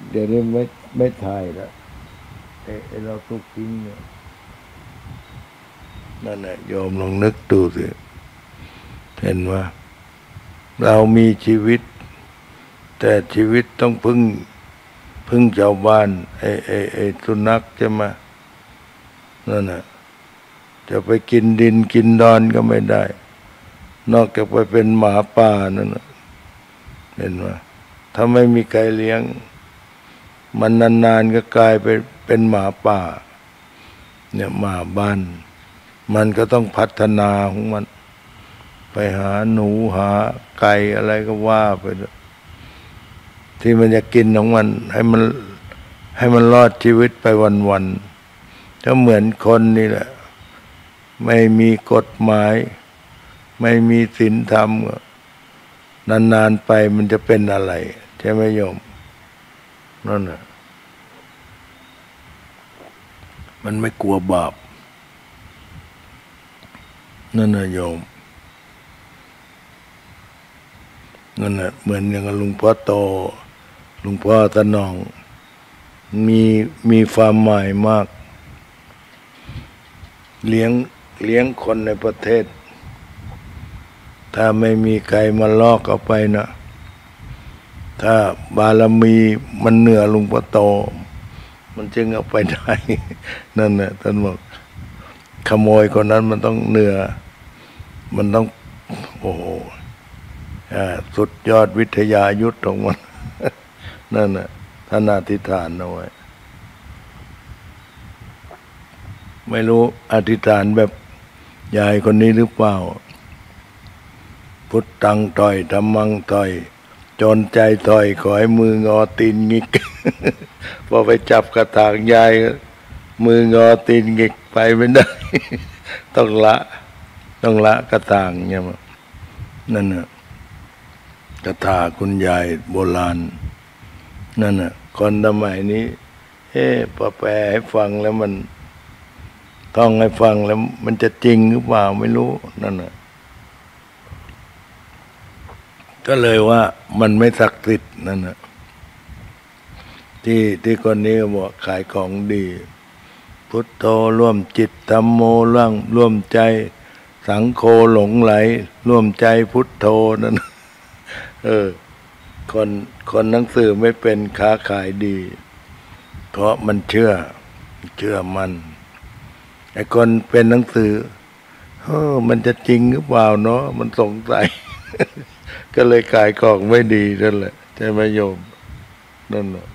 เดี๋ยวนี้ไม่ไม่ถ่ายแล้วไอ้เราถูกทิ้งเนี่ยนั่นแหละโยมลองนึกดูสิเห็นว่าเรามีชีวิตแต่ชีวิตต้องพึ่งพึ่งชาวบ้านไอ้ไอ้ไอ้สุนัขใช่ไหมนั่นน่ะจะไปกินดินกินดอนก็ไม่ได้นอกจากไปเป็นหมาป่านั่นน่ะเห็นว่าถ้าไม่มีใครเลี้ยงมันนานๆก็กลายไปเป็นหมาป่าเนี่ยหมาบ้านมันก็ต้องพัฒนาของมันไปหาหนูหาไก่อะไรก็ว่าไปที่มันจะกินของมันให้มันให้มันรอดชีวิตไปวันๆก็เหมือนคนนี่แหละไม่มีกฎหมายไม่มีศีลธรรมนานๆไปมันจะเป็นอะไรใช่ไหมโยมนั่นแหละมันไม่กลัวบาปนั่นนะโยมนั่นแหละเหมือนอย่างลุงพ่อโตลุงพ่อตะนองมีมีความหมายมากเลี้ยงเลี้ยงคนในประเทศถ้าไม่มีใครมาลอกเอาไปนะถ้าบารมีมันเหนือลุงพ่อโตมันจึงเอาไปได้นั่นแหละท่านบอกขโมยคนนั้นมันต้องเหนือมันต้องโอ้โหสุดยอดวิทยายุทธของมัน นั่นน่ะท่านอธิษฐานเอาไว้ไม่รู้อธิษฐานแบบยายคนนี้หรือเปล่าพุทธังต่อยธรรมังต่อย จนใจถอยขอยมืองอตีนงิก พอไปจับกระถางยายมืองอตีนงิกไปไม่ได้ ต้องละต้องละกระถางเนี่ยนั่นน่ะกระถาคุณยายโบราณนั่นน่ะคนสมัยนี้เอ๊ะพอแปลให้ฟังแล้วมันท่องให้ฟังแล้วมันจะจริงหรือเปล่าไม่รู้นั่นน่ะก็เลยว่ามันไม่ศักดิ์สิทธิ์นั่นน่ะที่ที่คนนี้ก็บอกขายของดีพุทโธร่วมจิตธัมโมร่วมร่วมใจสังโฆหลงไหลร่วมใจพุทโธนั่นเออคนคนหนังสือไม่เป็นค้าขายดีเพราะมันเชื่อเชื่อมันไอ้คนเป็นหนังสือเฮ้อมันจะจริงหรือเปล่าเนาะมันสงสัย ก็เลยขายของไม่ดีนั่นแหละใช่ไหมโยมนั่นแหละ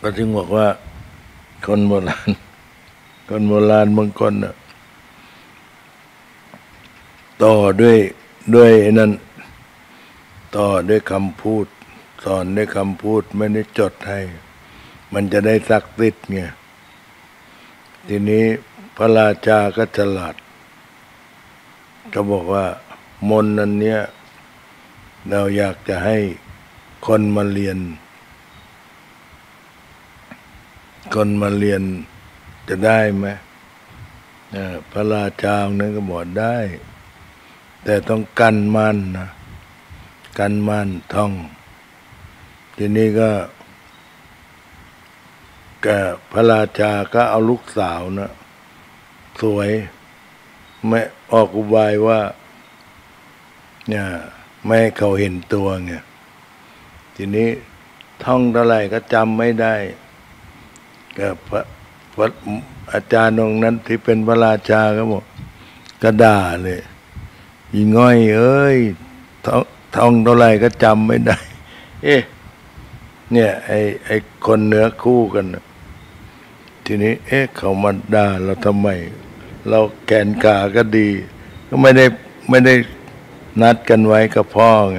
ก็จึงบอกว่าคนโบราณคนโบราณบางคนน่ะต่อด้วยด้วยนั่นต่อด้วยคำพูดสอนด้วยคำพูดไม่ได้จดให้มันจะได้ศักดิ์สิทธิ์ไงทีนี้พระราชาก็ฉลาดก็บอกว่ามนต์นั้นเนี้ยเราอยากจะให้คนมาเรียนคนมาเรียนจะได้ไหมพระราชาองค์นั้นก็บอกได้แต่ต้องกันมันนะกันมันท่องทีนี้ก็แกพระราชาก็เอาลูกสาวนะสวยแม่ออกอุบายว่าเนี่ยแม่เขาเห็นตัวไงทีนี้ท่องเท่าไหร่ก็จำไม่ได้แกพระพระอาจารย์องค์นั้นที่เป็นพระราชาก็บอกกระด่าเลยอีง่อยเอ้ยท่องท่องเท่าไหร่ก็จำไม่ได้เอ๊ะเนี่ยไอ้ไอ้คนเหนือคู่กันทีนี้เอ๊ะเขามาด่าเราทำไมเราแขนขาก็ดีก็ไม่ได้ไม่ได้นัดกันไว้กับพ่อไง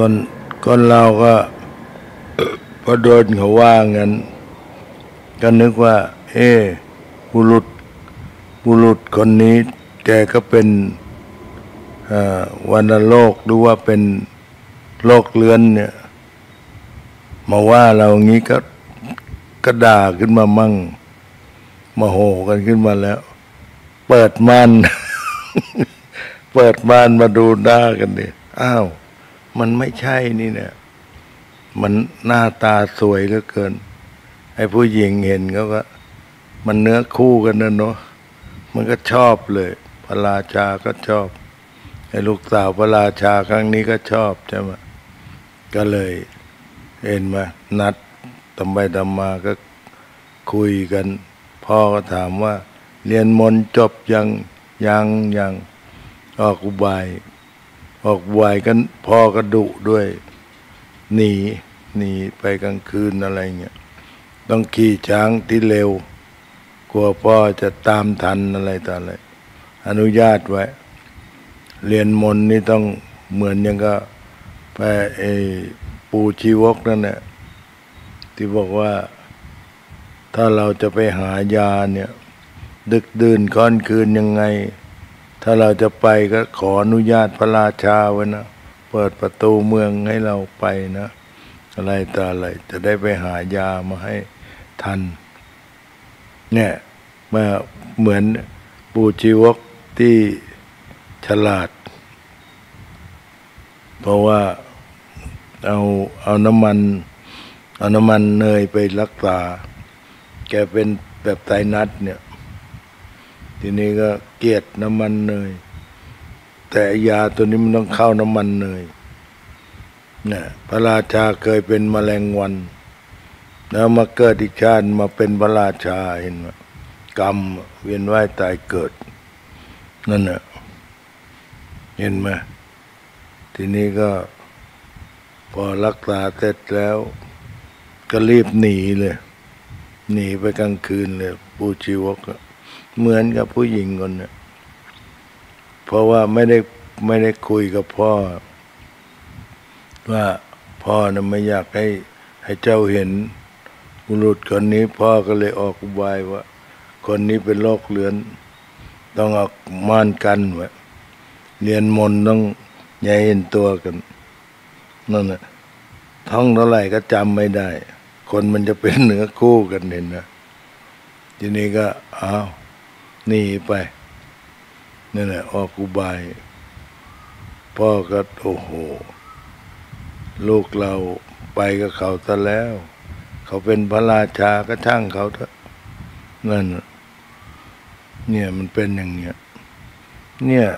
คนคนเราก็พอโดนเขาว่างั้นก็นึกว่าเอ๊บุรุษบุรุษคนนี้แกก็เป็นวัณโรคหรือว่าเป็นโรคเรื้อนเนี่ยมาว่าเราอย่างนี้ก็ก็ด่าขึ้นมามั่งโมโหกันขึ้นมาแล้วเปิดม่าน เปิดม่านมาดูด่ากันดิอ้าวมันไม่ใช่นี่เนี่ยมันหน้าตาสวยเหลือเกินไอ้ผู้หญิงเห็นเขาก็มันเนื้อคู่กันนะเนาะมันก็ชอบเลยพระราชาก็ชอบไอ้ลูกสาวพระราชาครั้งนี้ก็ชอบใช่ไหมก็เลยเห็นมานัดทำไปทำมาก็คุยกันพ่อก็ถามว่าเรียนมนต์จบยังยังยังออกอุบายออกบวยกันพ่อก็ดุด้วยหนีหนีไปกลางคืนอะไรเงี้ยต้องขี่ช้างที่เร็วกลัวพ่อจะตามทันอะไรต่ออะไรอนุญาตไว้เรียนมนต์นี่ต้องเหมือนยังก็ไปไอ้ปูชีวกนั่นแหละที่บอกว่าถ้าเราจะไปหายาเนี่ยดึกดื่นค่อนคืนยังไงถ้าเราจะไปก็ขออนุญาตพระราชาไว้นะเปิดประตูเมืองให้เราไปนะอะไรต่ออะไรจะได้ไปหายามาให้ทันเนี่ยมาเหมือนปูชีวกที่ฉลาดเพราะว่าเอาเอาน้ำมัน เอาน้ำมันเนยไปรักษาแกเป็นแบบไตนัดเนี่ยทีนี้ก็เกลียดน้ำมันเนยแต่ยาตัวนี้มันต้องเข้าน้ำมันเนยนะพระราชาเคยเป็นแมลงวันแล้วมาเกิดอีกชาติมาเป็นพระราชาเห็นไหมกรรมเวียนว่ายตายเกิดนั่นน่ะเห็นไหมทีนี้ก็พอรักษาเสร็จแล้วก็รีบหนีเลยหนีไปกลางคืนเลยปูชีวกเหมือนกับผู้หญิงคนนี้เพราะว่าไม่ได้ไม่ได้คุยกับพ่อว่าพ่อน่ะไม่อยากให้ให้เจ้าเห็นบุรุษคนนี้พ่อก็เลยออกอุบายว่าคนนี้เป็นโรคเรื้อนต้องออกม่านกันไว้เรียนมนต์ต้องอย่าเห็นตัวกันนั่นน่ะท่องเท่าไหร่ก็จำไม่ได้คนมันจะเป็นเหนือคู่กันเห็นนะทีนี้ก็อ้าวหนีไปนั่นแหละออกอุบายพ่อก็โอ้โหลูกเราไปกับเขาซะแล้วเขาเป็นพระราชาก็ช่างเขาเถอะนั่นเนี่ยมันเป็นอย่างเนี้ยเนี่ย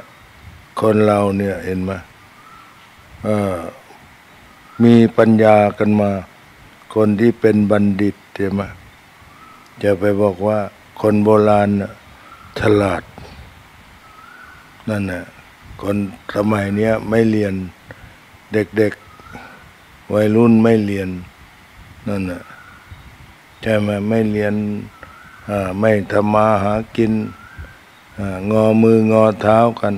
คนเราเนี่ยเห็นไหมมีปัญญากันมาคนที่เป็นบัณฑิตเห็นไหมจะไปบอกว่าคนโบราณฉลาดนั่นน่ะคนสมัยเนี้ยไม่เรียนเด็กๆวัยรุ่นไม่เรียนนั่นน่ะใช่ไหมไม่เรียนไม่ทำมาหากินงอมืองอเท้ากัน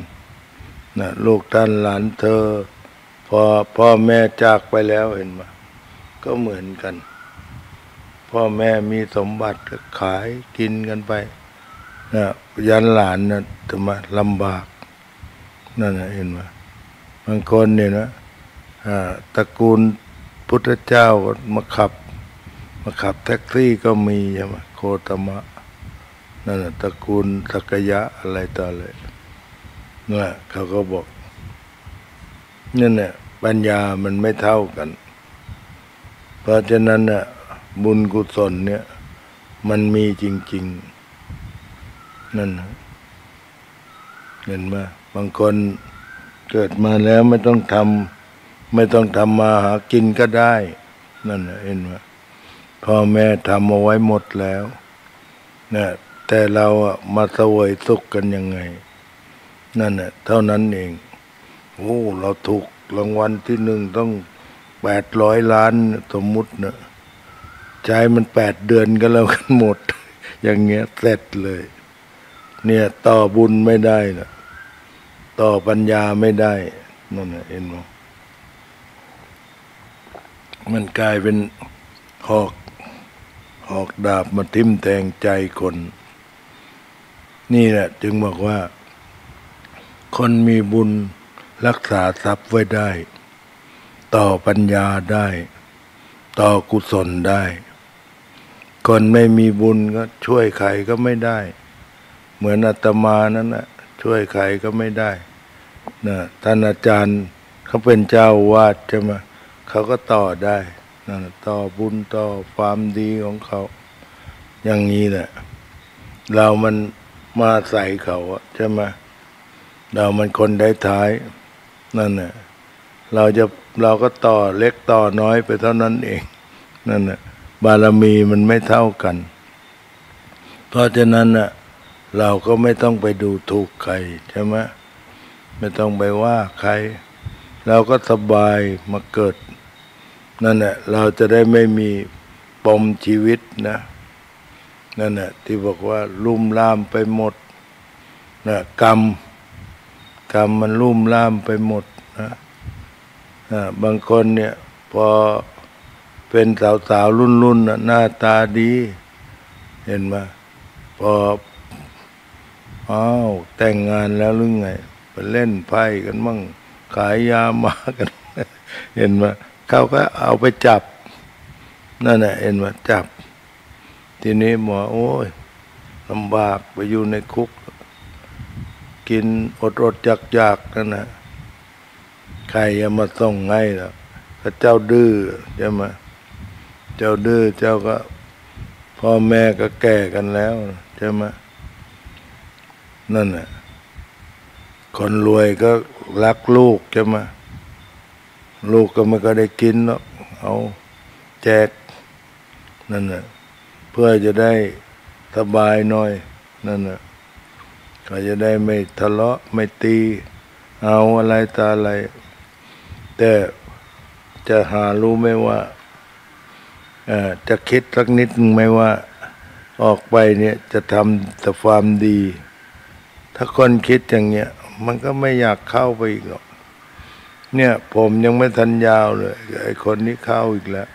นะลูกท่านหลานเธอพอพ่อแม่จากไปแล้วเห็นไหมก็เหมือนกันพ่อแม่มีสมบัติขายกินกันไปนะยันหลานนะทำไมลำบากนั่นนะเห็นไหมบางคนเนี่ยนะตระกูลพุทธเจ้ามาขับมาขับแท็กซี่ก็มีใช่ไหมโคตมะนั่นนะตระกูลสักยะอะไรต่อเลยนั่นเขาก็บอกนั่นน่ะปัญญามันไม่เท่ากันเพราะฉะนั้นน่ะบุญกุศลเนี่ยมันมีจริงๆนั่นเห็นไหมบางคนเกิดมาแล้วไม่ต้องทำไม่ต้องทำมาหากินก็ได้นั่นเห็นไหมพ่อแม่ทำเอาไว้หมดแล้วนะแต่เราอะมาเสวยสุขกันยังไงนั่นน่ะเท่านั้นเองโอ้เราถูกรางวัลที่หนึ่งต้องแปดร้อยล้านสมมุตินะใช้มันแปดเดือนก็แล้วกันหมดอย่างเงี้ยเสร็จเลยเนี่ยต่อบุญไม่ได้นะต่อปัญญาไม่ได้นั่นน่ะเห็นไหมมันกลายเป็นหอกหอกดาบมาทิ่มแทงใจคนนี่แหละจึงบอกว่าคนมีบุญรักษาทรัพย์ไว้ได้ต่อปัญญาได้ต่อกุศลได้คนไม่มีบุญก็ช่วยใครก็ไม่ได้เหมือนอาตมานั้นน่ะช่วยใครก็ไม่ได้นะท่านอาจารย์เขาเป็นเจ้าวาดใช่ไหมเขาก็ต่อได้นะต่อบุญต่อความดีของเขาอย่างนี้แหละเรามันมาใส่เขาใช่ไหมเรามันคนท้ายๆนั่นน่ะเราจะเราก็ต่อเล็กต่อน้อยไปเท่านั้นเองนั่นน่ะบารมีมันไม่เท่ากันเพราะฉะนั้นน่ะเราก็ไม่ต้องไปดูถูกใครใช่ไหมไม่ต้องไปว่าใครเราก็สบายมาเกิดนั่นน่ะเราจะได้ไม่มีปมชีวิตนะนั่นน่ะที่บอกว่าลุ่มล่ามไปหมดนะกรรมกรรมมันลุ่มล่ามไปหมดนะบางคนเนี่ยพอเป็นสาวๆรุ่นๆนะหน้าตาดีเห็นไหมพออ้าวแต่งงานแล้วหรือไงไปเล่นไพ่กันมั่งขายยามากันเห็นไหมเขาก็เอาไปจับนั่นแหละเห็นไหมจับทีนี้หมอโอ้ยลำบากไปอยู่ในคุกกินอดอดอยากอยากนั่นนะใครจะมาส่งให้ล่ะพระเจ้าดื้อใช่ไหม เจ้าดื้อเจ้าก็พ่อแม่ก็แก่กันแล้วใช่ไหมนั่นน่ะคนรวยก็รักลูกใช่ไหมลูกก็ไม่ก็ได้กินหรอกเอาแจกนั่นน่ะเพื่อจะได้สบายหน่อยนั่นน่ะก็จะได้ไม่ทะเลาะไม่ตีเอาอะไรตาอะไรแต่จะหารู้ไหมว่าจะคิดสักนิดนึงไหมว่าออกไปเนี่ยจะทำแต่ความดีถ้าคนคิดอย่างเนี้ยมันก็ไม่อยากเข้าไปอีกหรอกเนี่ยผมยังไม่ทันยาวเลยไอ้คนนี้เข้าอีกแล้ว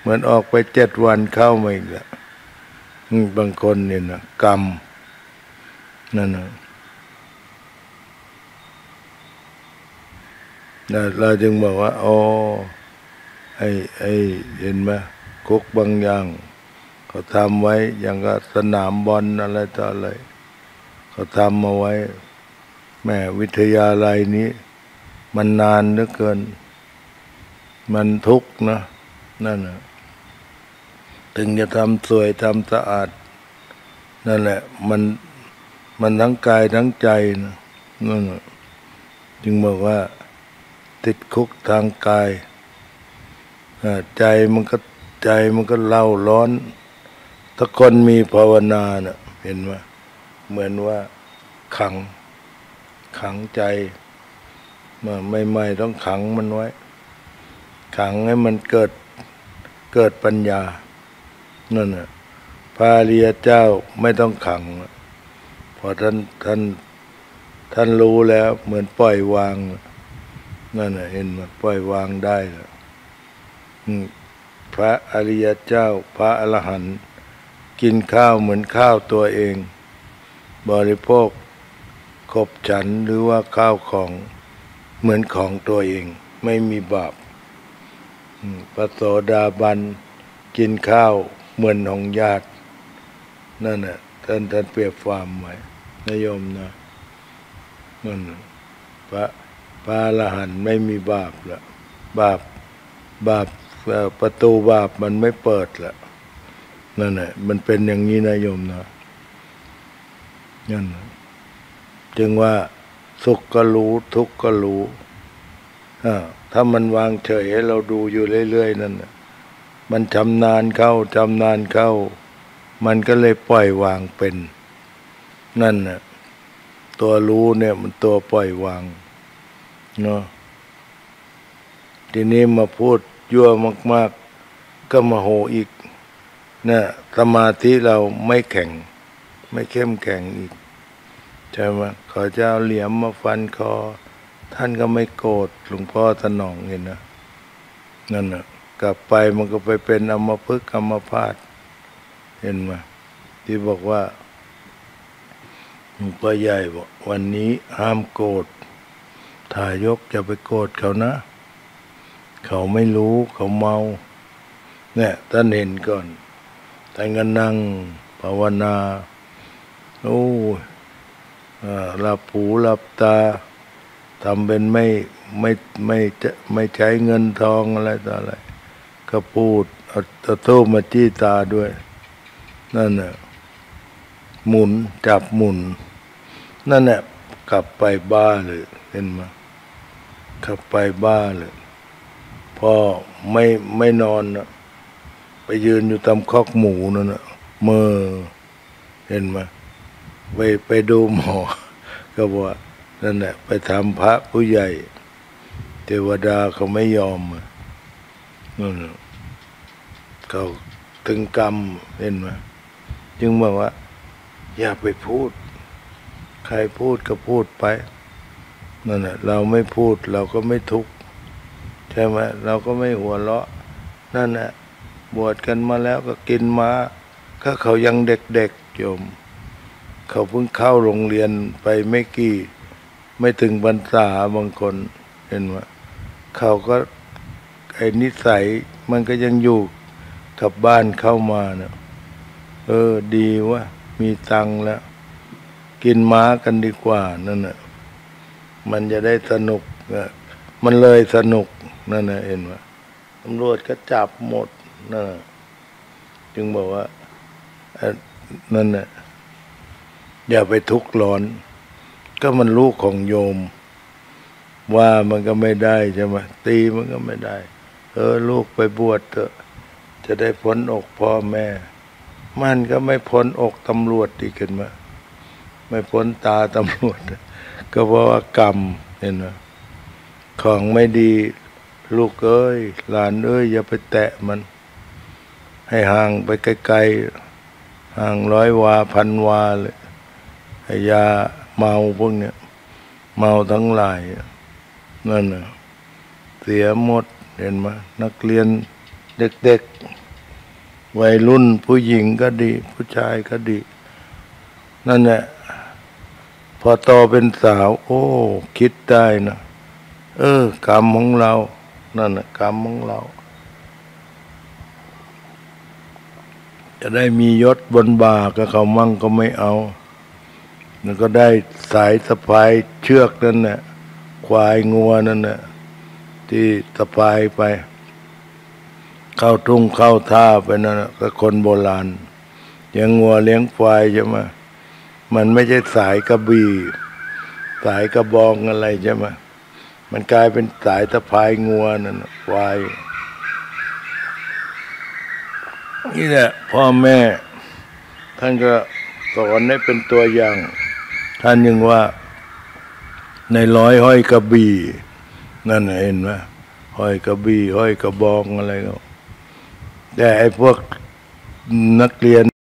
เหมือนออกไปเจ็ดวันเข้ามาอีกแล้วบางคนเนี่ยนะกรรมนั่นนะเราจึงบอกว่าอ๋อไอ้ไอ้เห็นไหมคุกบางอย่างเขาทำไว้อย่างก็สนามบอลอะไรต่ออะไรเขาทำมาไว้แม่วิทยาลัยนี้มันนานเหลือเกินมันทุกข์นะนั่นนะถึงจะทำสวยทำสะอาดนั่นแหละมันมันทั้งกายทั้งใจนะนั่นนะจึงบอกว่าติดคุกทางกายใจมันก็ใจมันก็เล่าร้อนถ้าคนมีภาวนาน่ะเห็นไหมเหมือนว่าขังขังใจมาใหม่ๆต้องขังมันไว้ขังให้มันเกิดเกิดปัญญานั่นน่ะพระอริยเจ้าไม่ต้องขังพอท่านท่านท่านรู้แล้วเหมือนปล่อยวางนั่นน่ะเห็นไหมปล่อยวางได้แล้วพระอริยเจ้าพระอรหันต์กินข้าวเหมือนข้าวตัวเองบริโภคขบฉันหรือว่าข้าวของเหมือนของตัวเองไม่มีบาปพระโสดาบันกินข้าวเหมือนของญาตินั่นน่ะท่านท่านเปรียบความไว้นิยมนะนั่นพระพระอรหันต์ไม่มีบาปละบาปบาปประตูบาปมันไม่เปิดละนั่นแหละมันเป็นอย่างนี้นะโยมนะนั่นจึงว่าสุขก็รู้ทุกข์ก็รู้ถ้ามันวางเฉยให้เราดูอยู่เรื่อยๆนั่นมันชำนาญเข้าชำนาญเข้ามันก็เลยปล่อยวางเป็นนั่นน่ะตัวรู้เนี่ยมันตัวปล่อยวางเนาะทีนี้มาพูดยั่วมากๆก็โมโหอีกนะสมาธิเราไม่แข็งไม่เข้มแข็งอีกใช่ไหมขอเจ้าเหลี่ยมมาฟันคอท่านก็ไม่โกรธหลวงพ่อถนอมเห็นนะนั่นนะกลับไปมันก็ไปเป็นอัมพฤกษ์อัมพาตเห็นไหมที่บอกว่าหลวงพ่อใหญ่บอกวันนี้ห้ามโกรธทายกจะไปโกรธเขานะเขาไม่รู้เขาเมาเนี่ยท่านเห็นก่อนท่านก็นั่งภาวนาโอ้หลับหูหลับตาทำเป็นไม่ไม่ไม่จะไม่ใช้เงินทองอะไรต่ออะไรก็พูดเอาตะโต้มาจี้ตาด้วยนั่นน่ะหมุนจับหมุนนั่นน่ะกลับไปบ้าเลยเห็นไหมกลับไปบ้าเลยพ่อไม่ไม่นอนนะไปยืนอยู่ตามคอกหมูนั่นนะเมื่อเห็นไหมไปไปดูหมอก็บอกว่านั่นแหละไปทำพระผู้ใหญ่เทวดาเขาไม่ยอมนั่นเขาถึงกรรมเห็นไหมจึงบอกว่าอย่าไปพูดใครพูดก็พูดไปนั่นแหละเราไม่พูดเราก็ไม่ทุกข์ใช่ไหมเราก็ไม่หัวเราะนั่นแหละบวชกันมาแล้วก็กินมาก็เขายังเด็กๆโยมเขาเพิ่งเข้าโรงเรียนไปไม่กี่ไม่ถึงพรรษาบางคนเห็นว่าเขาก็ไอ้นิสัยมันก็ยังอยู่กับบ้านเข้ามานะเออดีวะมีตังค์แล้วกินม้ากันดีกว่านั่นน่ะมันจะได้สนุกมันเลยสนุกนั่นน่ะเห็นว่าตำรวจก็จับหมด นั่นจึงบอกว่านั่นน่ะอย่าไปทุกข์ร้อนก็มันลูกของโยมว่ามันก็ไม่ได้ใช่ไหมตีมันก็ไม่ได้เออลูกไปบวชเถอะจะได้พ้นอกพ่อแม่มันก็ไม่พ้นอกตำรวจดีขึ้นมาไม่พ้นตาตำรวจก็เพราะว่ากรรมเห็นไหมของไม่ดีลูกเอ้ยหลานเอ้ยอย่าไปแตะมันให้ห่างไปไกลๆห่างร้อยวาพันวาเลยไอ้ยาเมาพวกเนี้ยเมาทั้งหลายนั่นน่ะเสียหมดเห็นไหมนักเรียนเด็กๆวัยรุ่นผู้หญิงก็ดีผู้ชายก็ดีนั่นแหละพอโตเป็นสาวโอ้คิดได้นะเออกรรมของเรานั่นน่ะกรรมของเราจะได้มียศบนบ่าก็เขามั่งก็ไม่เอาแล้วก็ได้สายสะพายเชือกนั่นน่ะควายงัวนั่นน่ะที่สะพายไปเข้าทุ่งเข้าท่าไปนั่นน่ะก็คนโบราณยังงัวเลี้ยงควายใช่ไหมมันไม่ใช่สายกระบี่สายกระบองอะไรใช่ไหมมันกลายเป็นสายสะพายงัวนั่นน่ะควายนี่แหละพ่อแม่ท่านก็สอนให้เป็นตัวอย่างท่านยังว่าในร้อยห้อยกระบี่นั่นเห็นไหมห้อยกระบี่ห้อยกระบองอะไรก็แต่ไอ้พวกนักเรียน